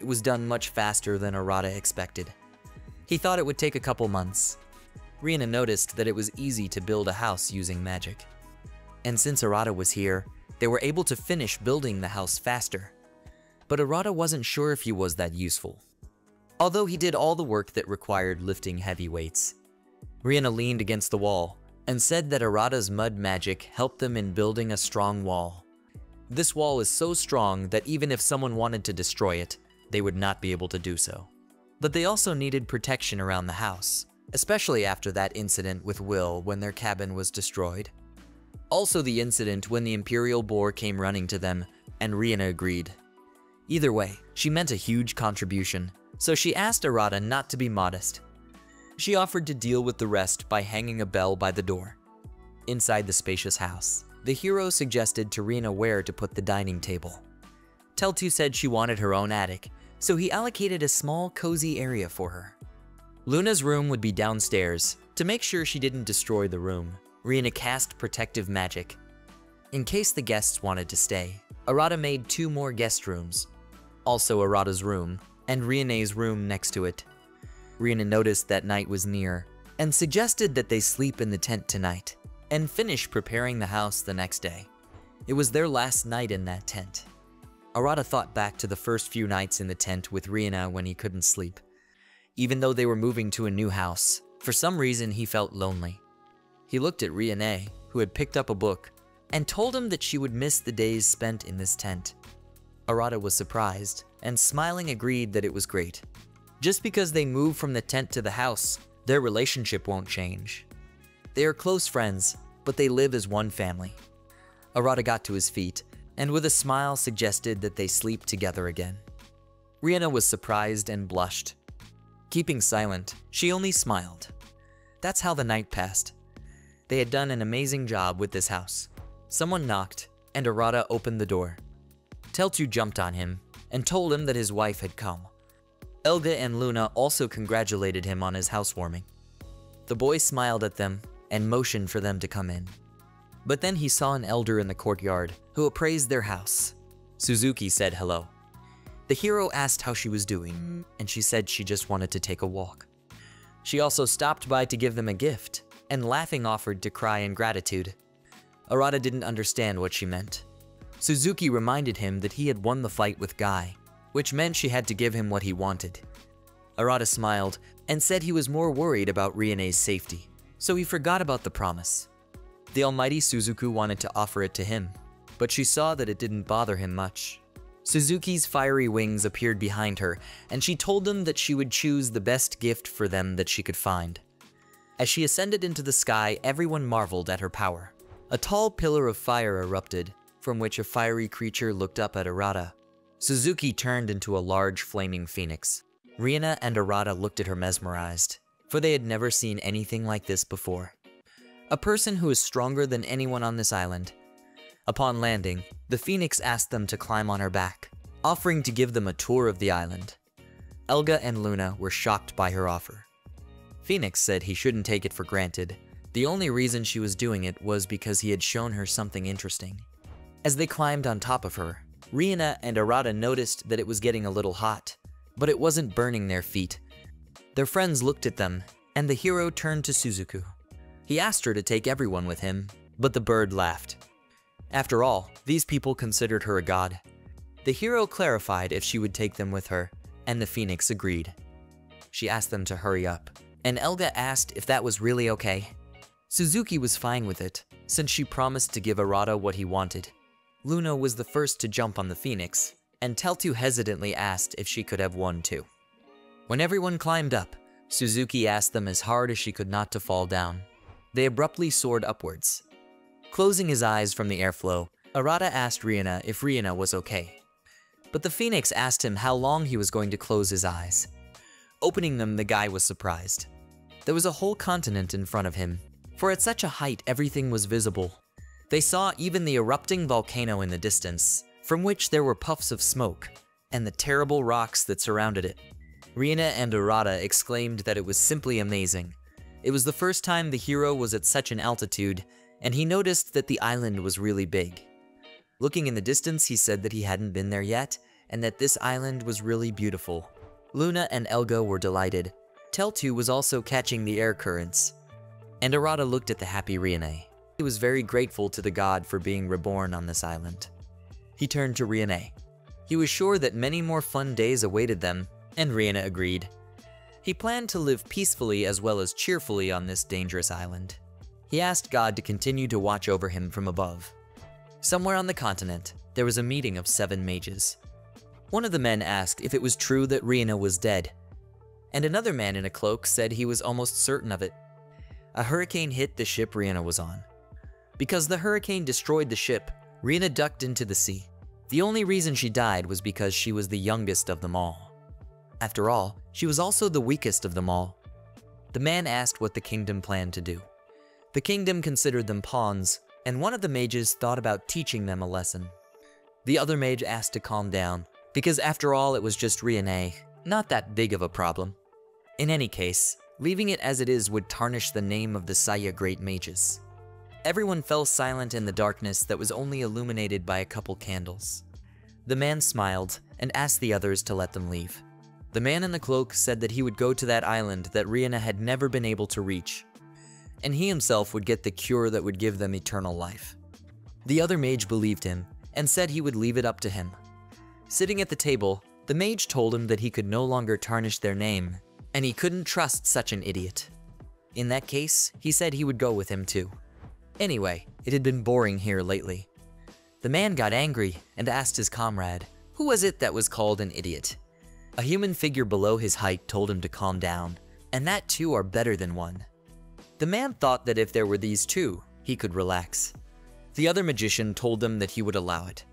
It was done much faster than Arata expected. He thought it would take a couple months. Riena noticed that it was easy to build a house using magic. And since Arata was here, they were able to finish building the house faster. But Arata wasn't sure if he was that useful. Although he did all the work that required lifting heavy weights. Riena leaned against the wall and said that Arata's mud magic helped them in building a strong wall. This wall is so strong that even if someone wanted to destroy it, they would not be able to do so. But they also needed protection around the house, especially after that incident with Will when their cabin was destroyed. Also the incident when the Imperial Boar came running to them, and Riena agreed. Either way, she meant a huge contribution, so she asked Arata not to be modest. She offered to deal with the rest by hanging a bell by the door. Inside the spacious house, the hero suggested to Riena where to put the dining table. Teltu said she wanted her own attic, so he allocated a small, cozy area for her. Luna's room would be downstairs. To make sure she didn't destroy the room, Riena cast protective magic. In case the guests wanted to stay, Arata made two more guest rooms. Also Arata's room, and Riena's room next to it. Riena noticed that night was near, and suggested that they sleep in the tent tonight, and finish preparing the house the next day. It was their last night in that tent. Arata thought back to the first few nights in the tent with Riena when he couldn't sleep. Even though they were moving to a new house, for some reason he felt lonely. He looked at Riena, who had picked up a book, and told him that she would miss the days spent in this tent. Arata was surprised, and smiling agreed that it was great. Just because they move from the tent to the house, their relationship won't change. They are close friends, but they live as one family. Arata got to his feet, and with a smile suggested that they sleep together again. Riena was surprised and blushed. Keeping silent, she only smiled. That's how the night passed. They had done an amazing job with this house. Someone knocked, and Arata opened the door. Teltu jumped on him, and told him that his wife had come. Elga and Luna also congratulated him on his housewarming. The boy smiled at them, and motioned for them to come in. But then he saw an elder in the courtyard, who appraised their house. Suzuki said hello. The hero asked how she was doing, and she said she just wanted to take a walk. She also stopped by to give them a gift, and laughing offered to cry in gratitude. Arata didn't understand what she meant. Suzuki reminded him that he had won the fight with Guy, which meant she had to give him what he wanted. Arata smiled, and said he was more worried about Riene's safety, so he forgot about the promise. The almighty Suzaku wanted to offer it to him, but she saw that it didn't bother him much. Suzuki's fiery wings appeared behind her, and she told them that she would choose the best gift for them that she could find. As she ascended into the sky, everyone marveled at her power. A tall pillar of fire erupted, from which a fiery creature looked up at Arata. Suzuki turned into a large flaming phoenix. Riena and Arata looked at her mesmerized, for they had never seen anything like this before. A person who is stronger than anyone on this island. Upon landing, the phoenix asked them to climb on her back, offering to give them a tour of the island. Elga and Luna were shocked by her offer. Phoenix said he shouldn't take it for granted. The only reason she was doing it was because he had shown her something interesting. As they climbed on top of her, Riena and Arata noticed that it was getting a little hot, but it wasn't burning their feet. Their friends looked at them, and the hero turned to Suzaku. He asked her to take everyone with him, but the bird laughed. After all, these people considered her a god. The hero clarified if she would take them with her, and the phoenix agreed. She asked them to hurry up, and Elga asked if that was really okay. Suzuki was fine with it, since she promised to give Arata what he wanted. Luna was the first to jump on the phoenix, and Teltu hesitantly asked if she could have one too. When everyone climbed up, Suzuki asked them as hard as she could not to fall down. They abruptly soared upwards. Closing his eyes from the airflow, Arata asked Riena if Riena was okay. But the phoenix asked him how long he was going to close his eyes. Opening them, the guy was surprised. There was a whole continent in front of him, for at such a height everything was visible. They saw even the erupting volcano in the distance, from which there were puffs of smoke, and the terrible rocks that surrounded it. Riena and Arata exclaimed that it was simply amazing. It was the first time the hero was at such an altitude, and he noticed that the island was really big. Looking in the distance, he said that he hadn't been there yet, and that this island was really beautiful. Luna and Elga were delighted. Teltu was also catching the air currents. And Arata looked at the happy Riena. He was very grateful to the god for being reborn on this island. He turned to Riena. He was sure that many more fun days awaited them, and Riena agreed. He planned to live peacefully as well as cheerfully on this dangerous island. He asked God to continue to watch over him from above. Somewhere on the continent, there was a meeting of 7 mages. One of the men asked if it was true that Riena was dead, and another man in a cloak said he was almost certain of it. A hurricane hit the ship Riena was on. Because the hurricane destroyed the ship, Riena ducked into the sea. The only reason she died was because she was the youngest of them all. After all, she was also the weakest of them all. The man asked what the kingdom planned to do. The kingdom considered them pawns, and one of the mages thought about teaching them a lesson. The other mage asked to calm down, because after all it was just Riena, not that big of a problem. In any case, leaving it as it is would tarnish the name of the Saya great mages. Everyone fell silent in the darkness that was only illuminated by a couple candles. The man smiled, and asked the others to let them leave. The man in the cloak said that he would go to that island that Riena had never been able to reach, and he himself would get the cure that would give them eternal life. The other mage believed him and said he would leave it up to him. Sitting at the table, the mage told him that he could no longer tarnish their name, and he couldn't trust such an idiot. In that case, he said he would go with him too. Anyway, it had been boring here lately. The man got angry and asked his comrade, who was it that was called an idiot? A human figure below his height told him to calm down, and that two are better than one. The man thought that if there were these two, he could relax. The other magician told them that he would allow it.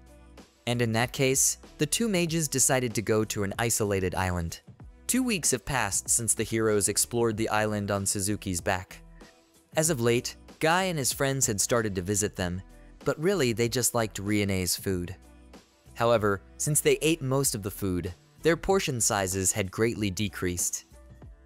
And in that case, the two mages decided to go to an isolated island. 2 weeks have passed since the heroes explored the island on Suzuki's back. As of late, Guy and his friends had started to visit them, but really they just liked Riena's food. However, since they ate most of the food, their portion sizes had greatly decreased.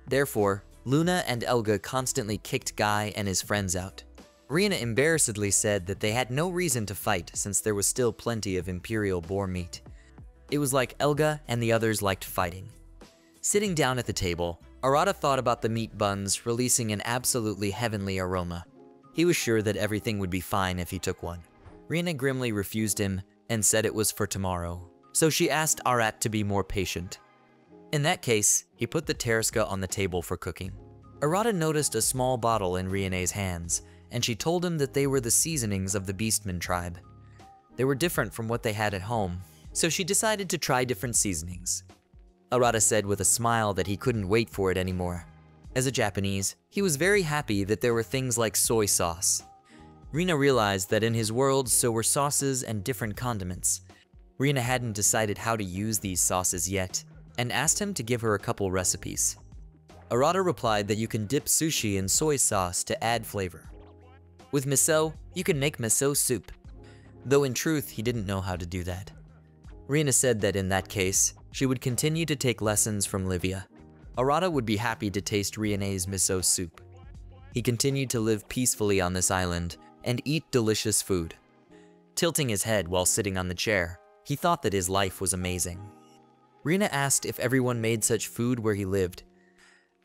Therefore, Luna and Elga constantly kicked Guy and his friends out. Riena embarrassedly said that they had no reason to fight since there was still plenty of imperial boar meat. It was like Elga and the others liked fighting. Sitting down at the table, Arata thought about the meat buns releasing an absolutely heavenly aroma. He was sure that everything would be fine if he took one. Riena grimly refused him and said it was for tomorrow, so she asked Arata to be more patient. In that case, he put the Terska on the table for cooking. Arata noticed a small bottle in Riena's hands, and she told him that they were the seasonings of the Beastmen tribe. They were different from what they had at home, so she decided to try different seasonings. Arata said with a smile that he couldn't wait for it anymore. As a Japanese, he was very happy that there were things like soy sauce. Riena realized that in his world, so were sauces and different condiments. Riena hadn't decided how to use these sauces yet, and asked him to give her a couple recipes. Arata replied that you can dip sushi in soy sauce to add flavor. With miso, you can make miso soup, though in truth he didn't know how to do that. Riena said that in that case, she would continue to take lessons from Livia. Arata would be happy to taste Riena's miso soup. He continued to live peacefully on this island and eat delicious food. Tilting his head while sitting on the chair, he thought that his life was amazing. Riena asked if everyone made such food where he lived.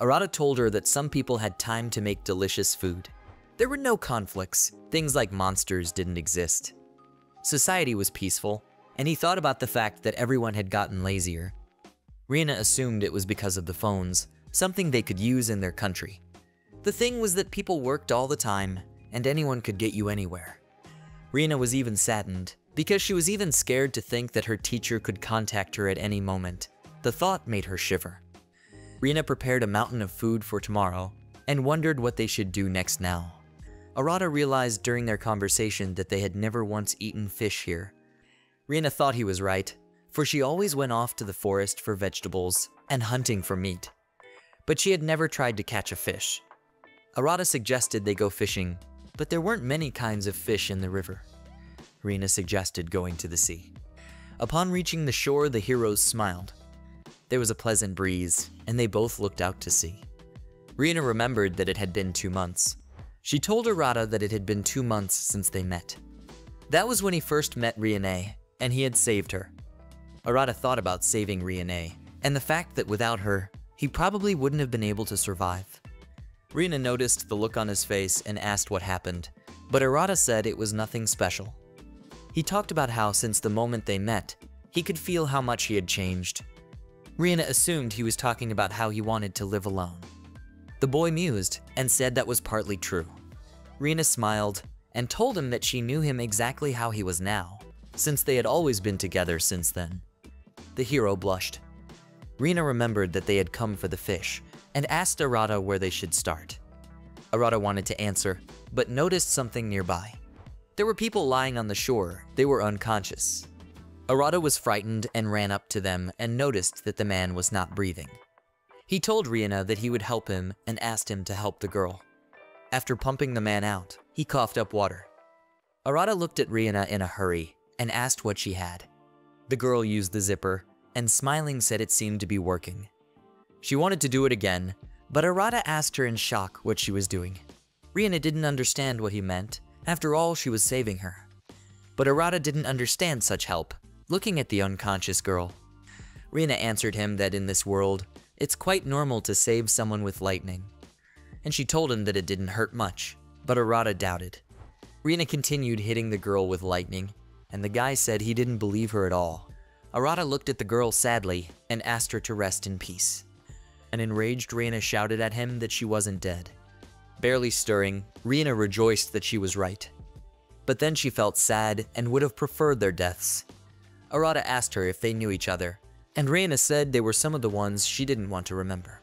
Arata told her that some people had time to make delicious food. There were no conflicts, things like monsters didn't exist. Society was peaceful, and he thought about the fact that everyone had gotten lazier. Riena assumed it was because of the phones, something they could use in their country. The thing was that people worked all the time, and anyone could get you anywhere. Riena was even saddened, because she was even scared to think that her teacher could contact her at any moment. The thought made her shiver. Riena prepared a mountain of food for tomorrow, and wondered what they should do next now. Arata realized during their conversation that they had never once eaten fish here. Riena thought he was right, for she always went off to the forest for vegetables and hunting for meat, but she had never tried to catch a fish. Arata suggested they go fishing, but there weren't many kinds of fish in the river. Riena suggested going to the sea. Upon reaching the shore, the heroes smiled. There was a pleasant breeze, and they both looked out to sea. Riena remembered that it had been 2 months. She told Arata that it had been 2 months since they met. That was when he first met Riena, and he had saved her. Arata thought about saving Riena, and the fact that without her, he probably wouldn't have been able to survive. Riena noticed the look on his face and asked what happened, but Arata said it was nothing special. He talked about how since the moment they met, he could feel how much he had changed. Riena assumed he was talking about how he wanted to live alone. The boy mused and said that was partly true. Riena smiled and told him that she knew him exactly how he was now, since they had always been together since then. The hero blushed. Riena remembered that they had come for the fish and asked Arata where they should start. Arata wanted to answer, but noticed something nearby. There were people lying on the shore. They were unconscious. Arata was frightened and ran up to them and noticed that the man was not breathing. He told Riena that he would help him and asked him to help the girl. After pumping the man out, he coughed up water. Arata looked at Riena in a hurry and asked what she had. The girl used the zipper and smiling said it seemed to be working. She wanted to do it again, but Arata asked her in shock what she was doing. Riena didn't understand what he meant. After all, she was saving her. But Arata didn't understand such help, looking at the unconscious girl. Riena answered him that in this world, it's quite normal to save someone with lightning, and she told him that it didn't hurt much, but Arata doubted. Riena continued hitting the girl with lightning, and the guy said he didn't believe her at all. Arata looked at the girl sadly and asked her to rest in peace. An enraged Riena shouted at him that she wasn't dead. Barely stirring, Riena rejoiced that she was right. But then she felt sad and would have preferred their deaths. Arata asked her if they knew each other, and Riena said they were some of the ones she didn't want to remember.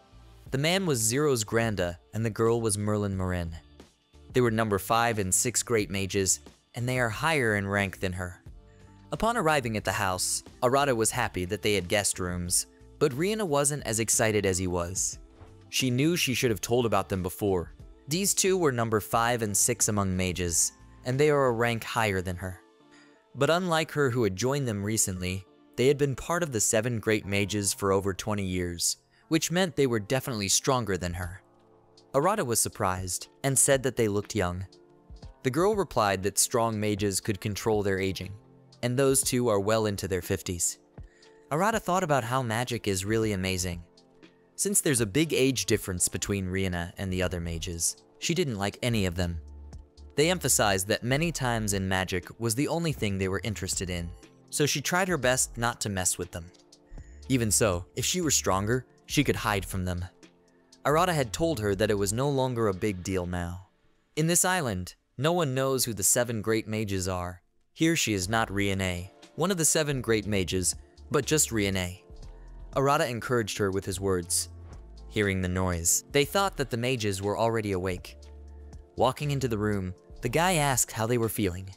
The man was Zeros Grandar and the girl was Merlin Marin. They were number 5 and 6 great mages, and they are higher in rank than her. Upon arriving at the house, Arata was happy that they had guest rooms, but Riena wasn't as excited as he was. She knew she should have told about them before. These two were number 5 and 6 among mages, and they are a rank higher than her. But unlike her who had joined them recently, they had been part of the 7 great mages for over 20 years, which meant they were definitely stronger than her. Arata was surprised and said that they looked young. The girl replied that strong mages could control their aging, and those two are well into their 50s. Arata thought about how magic is really amazing. Since there's a big age difference between Riena and the other mages, she didn't like any of them. They emphasized that many times in magic was the only thing they were interested in, so she tried her best not to mess with them. Even so, if she were stronger, she could hide from them. Arata had told her that it was no longer a big deal now. In this island, no one knows who the 7 great mages are. Here she is not Riena, one of the 7 great mages, but just Riena. Arata encouraged her with his words. Hearing the noise, they thought that the mages were already awake. Walking into the room, the guy asked how they were feeling.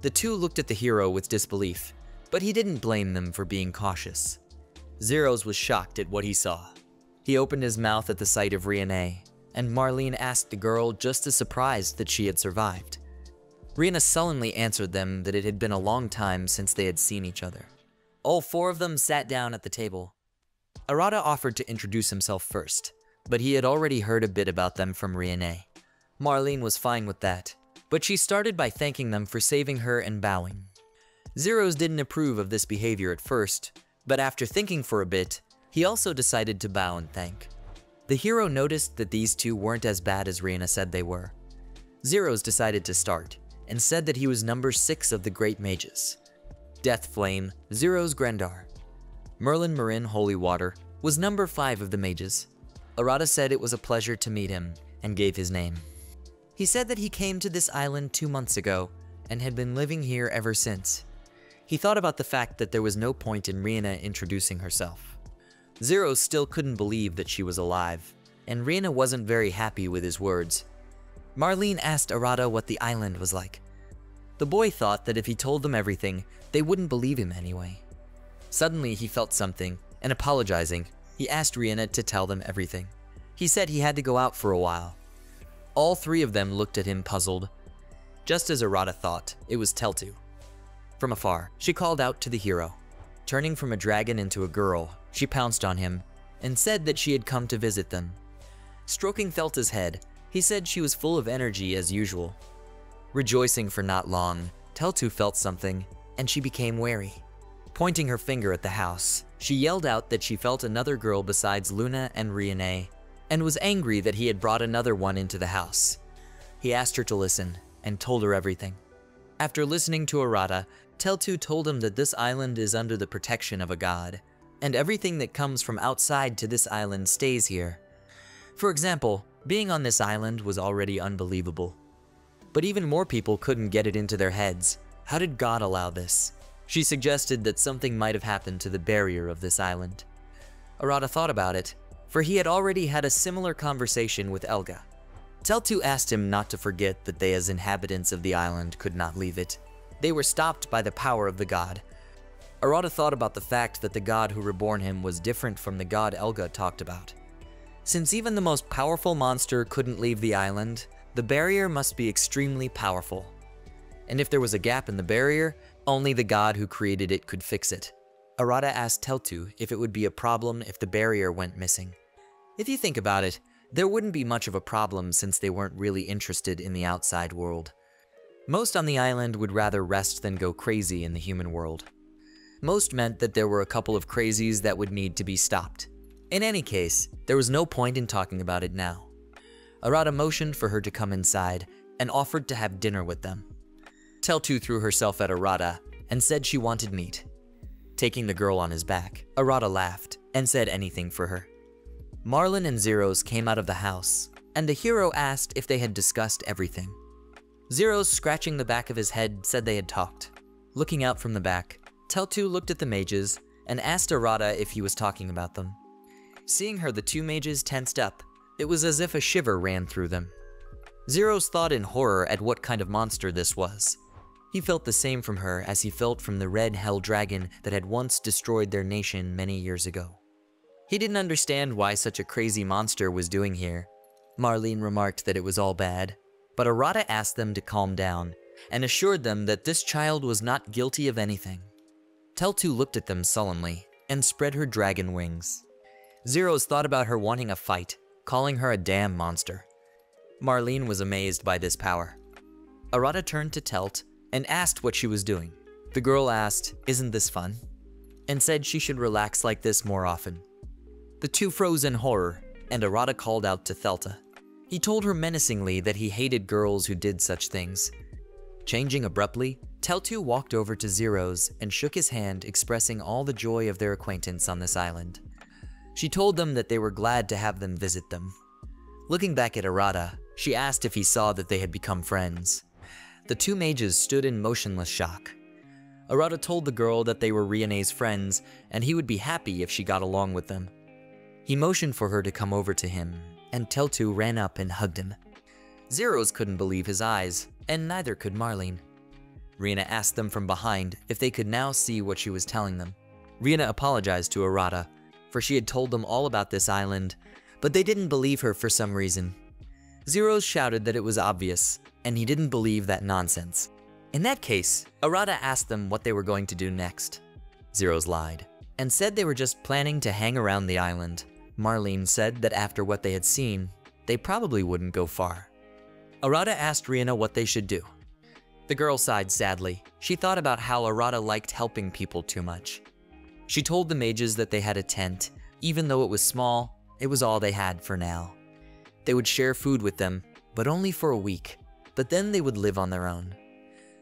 The two looked at the hero with disbelief, but he didn't blame them for being cautious. Zeros was shocked at what he saw. He opened his mouth at the sight of Riena, and Marlene asked the girl just as surprised that she had survived. Riena sullenly answered them that it had been a long time since they had seen each other. All 4 of them sat down at the table. Arata offered to introduce himself first, but he had already heard a bit about them from Riena. Marlene was fine with that, but she started by thanking them for saving her and bowing. Zeros didn't approve of this behavior at first, but after thinking for a bit, he also decided to bow and thank. The hero noticed that these two weren't as bad as Riena said they were. Zeros decided to start, and said that he was number 6 of the great mages. Death Flame, Zeros Grandar. Merlin Marin Holy Water was number 5 of the mages. Arata said it was a pleasure to meet him, and gave his name. He said that he came to this island 2 months ago, and had been living here ever since. He thought about the fact that there was no point in Riena introducing herself. Zeros still couldn't believe that she was alive, and Riena wasn't very happy with his words. Marlene asked Arata what the island was like. The boy thought that if he told them everything, they wouldn't believe him anyway. Suddenly he felt something, and apologizing, he asked Riena to tell them everything. He said he had to go out for a while. All 3 of them looked at him puzzled. Just as Arata thought, it was Teltu. From afar, she called out to the hero. Turning from a dragon into a girl, she pounced on him, and said that she had come to visit them. Stroking Teltu's head, he said she was full of energy as usual. Rejoicing for not long, Teltu felt something, and she became wary. Pointing her finger at the house, she yelled out that she felt another girl besides Luna and Riena, and was angry that he had brought another one into the house. He asked her to listen, and told her everything. After listening to Arata, Teltu told him that this island is under the protection of a god, and everything that comes from outside to this island stays here. For example, being on this island was already unbelievable. But even more people couldn't get it into their heads. How did God allow this? She suggested that something might have happened to the barrier of this island. Arata thought about it, for he had already had a similar conversation with Elga. Teltu asked him not to forget that they as inhabitants of the island could not leave it. They were stopped by the power of the god. Arata thought about the fact that the god who reborn him was different from the god Elga talked about. Since even the most powerful monster couldn't leave the island, the barrier must be extremely powerful. And if there was a gap in the barrier, only the god who created it could fix it. Arata asked Teltu if it would be a problem if the barrier went missing. If you think about it, there wouldn't be much of a problem since they weren't really interested in the outside world. Most on the island would rather rest than go crazy in the human world. Most meant that there were a couple of crazies that would need to be stopped. In any case, there was no point in talking about it now. Arata motioned for her to come inside and offered to have dinner with them. Teltu threw herself at Arata and said she wanted meat. Taking the girl on his back, Arata laughed and said anything for her. Merlin and Zeros came out of the house, and the hero asked if they had discussed everything. Zeros, scratching the back of his head, said they had talked. Looking out from the back, Teltu looked at the mages and asked Arata if he was talking about them. Seeing her, the two mages tensed up. It was as if a shiver ran through them. Zeros thought in horror at what kind of monster this was. He felt the same from her as he felt from the red hell dragon that had once destroyed their nation many years ago. He didn't understand why such a crazy monster was doing here. Marlene remarked that it was all bad, but Arata asked them to calm down and assured them that this child was not guilty of anything. Teltu looked at them sullenly and spread her dragon wings. Zeros thought about her wanting a fight, calling her a damn monster. Marlene was amazed by this power. Arata turned to Telt and asked what she was doing. The girl asked, "Isn't this fun?" and said she should relax like this more often. The two froze in horror, and Arata called out to Thelta. He told her menacingly that he hated girls who did such things. Changing abruptly, Teltu walked over to Zeros and shook his hand, expressing all the joy of their acquaintance on this island. She told them that they were glad to have them visit them. Looking back at Arata, she asked if he saw that they had become friends. The two mages stood in motionless shock. Arata told the girl that they were Riene's friends, and he would be happy if she got along with them. He motioned for her to come over to him, and Teltu ran up and hugged him. Zeros couldn't believe his eyes, and neither could Marlene. Riena asked them from behind if they could now see what she was telling them. Riena apologized to Arata, for she had told them all about this island, but they didn't believe her for some reason. Zeros shouted that it was obvious, and he didn't believe that nonsense. In that case, Arata asked them what they were going to do next. Zeros lied, and said they were just planning to hang around the island. Marlene said that after what they had seen, they probably wouldn't go far. Arata asked Riena what they should do. The girl sighed sadly. She thought about how Arata liked helping people too much. She told the mages that they had a tent. Even though it was small, it was all they had for now. They would share food with them, but only for a week, but then they would live on their own.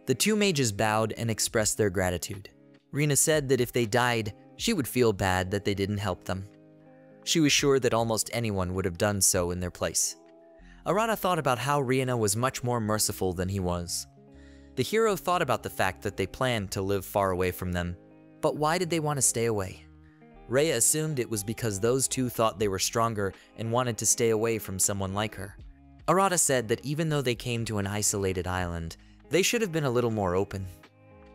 The two mages bowed and expressed their gratitude. Riena said that if they died, she would feel bad that they didn't help them. She was sure that almost anyone would have done so in their place. Arata thought about how Riena was much more merciful than he was. The hero thought about the fact that they planned to live far away from them, but why did they want to stay away? Rhea assumed it was because those two thought they were stronger and wanted to stay away from someone like her. Arata said that even though they came to an isolated island, they should have been a little more open.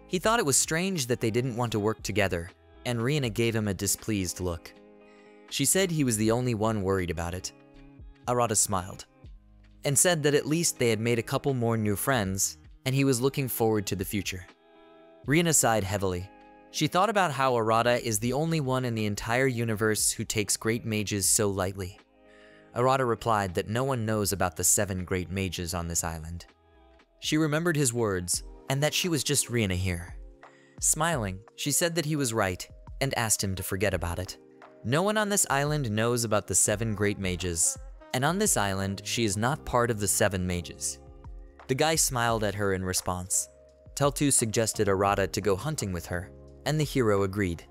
He thought it was strange that they didn't want to work together, and Riena gave him a displeased look. She said he was the only one worried about it. Arata smiled, and said that at least they had made a couple more new friends, and he was looking forward to the future. Riena sighed heavily. She thought about how Arata is the only one in the entire universe who takes great mages so lightly. Arata replied that no one knows about the 7 great mages on this island. She remembered his words, and that she was just Riena here. Smiling, she said that he was right, and asked him to forget about it. No one on this island knows about the 7 great mages, and on this island, she is not part of the 7 mages. The guy smiled at her in response. Teltu suggested Arata to go hunting with her, and the hero agreed.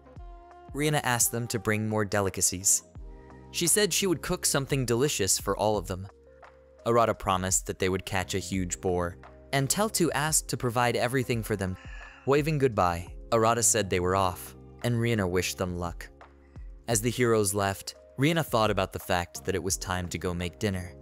Riena asked them to bring more delicacies. She said she would cook something delicious for all of them. Arata promised that they would catch a huge boar, and Teltu asked to provide everything for them. Waving goodbye, Arata said they were off, and Riena wished them luck. As the heroes left, Riena thought about the fact that it was time to go make dinner.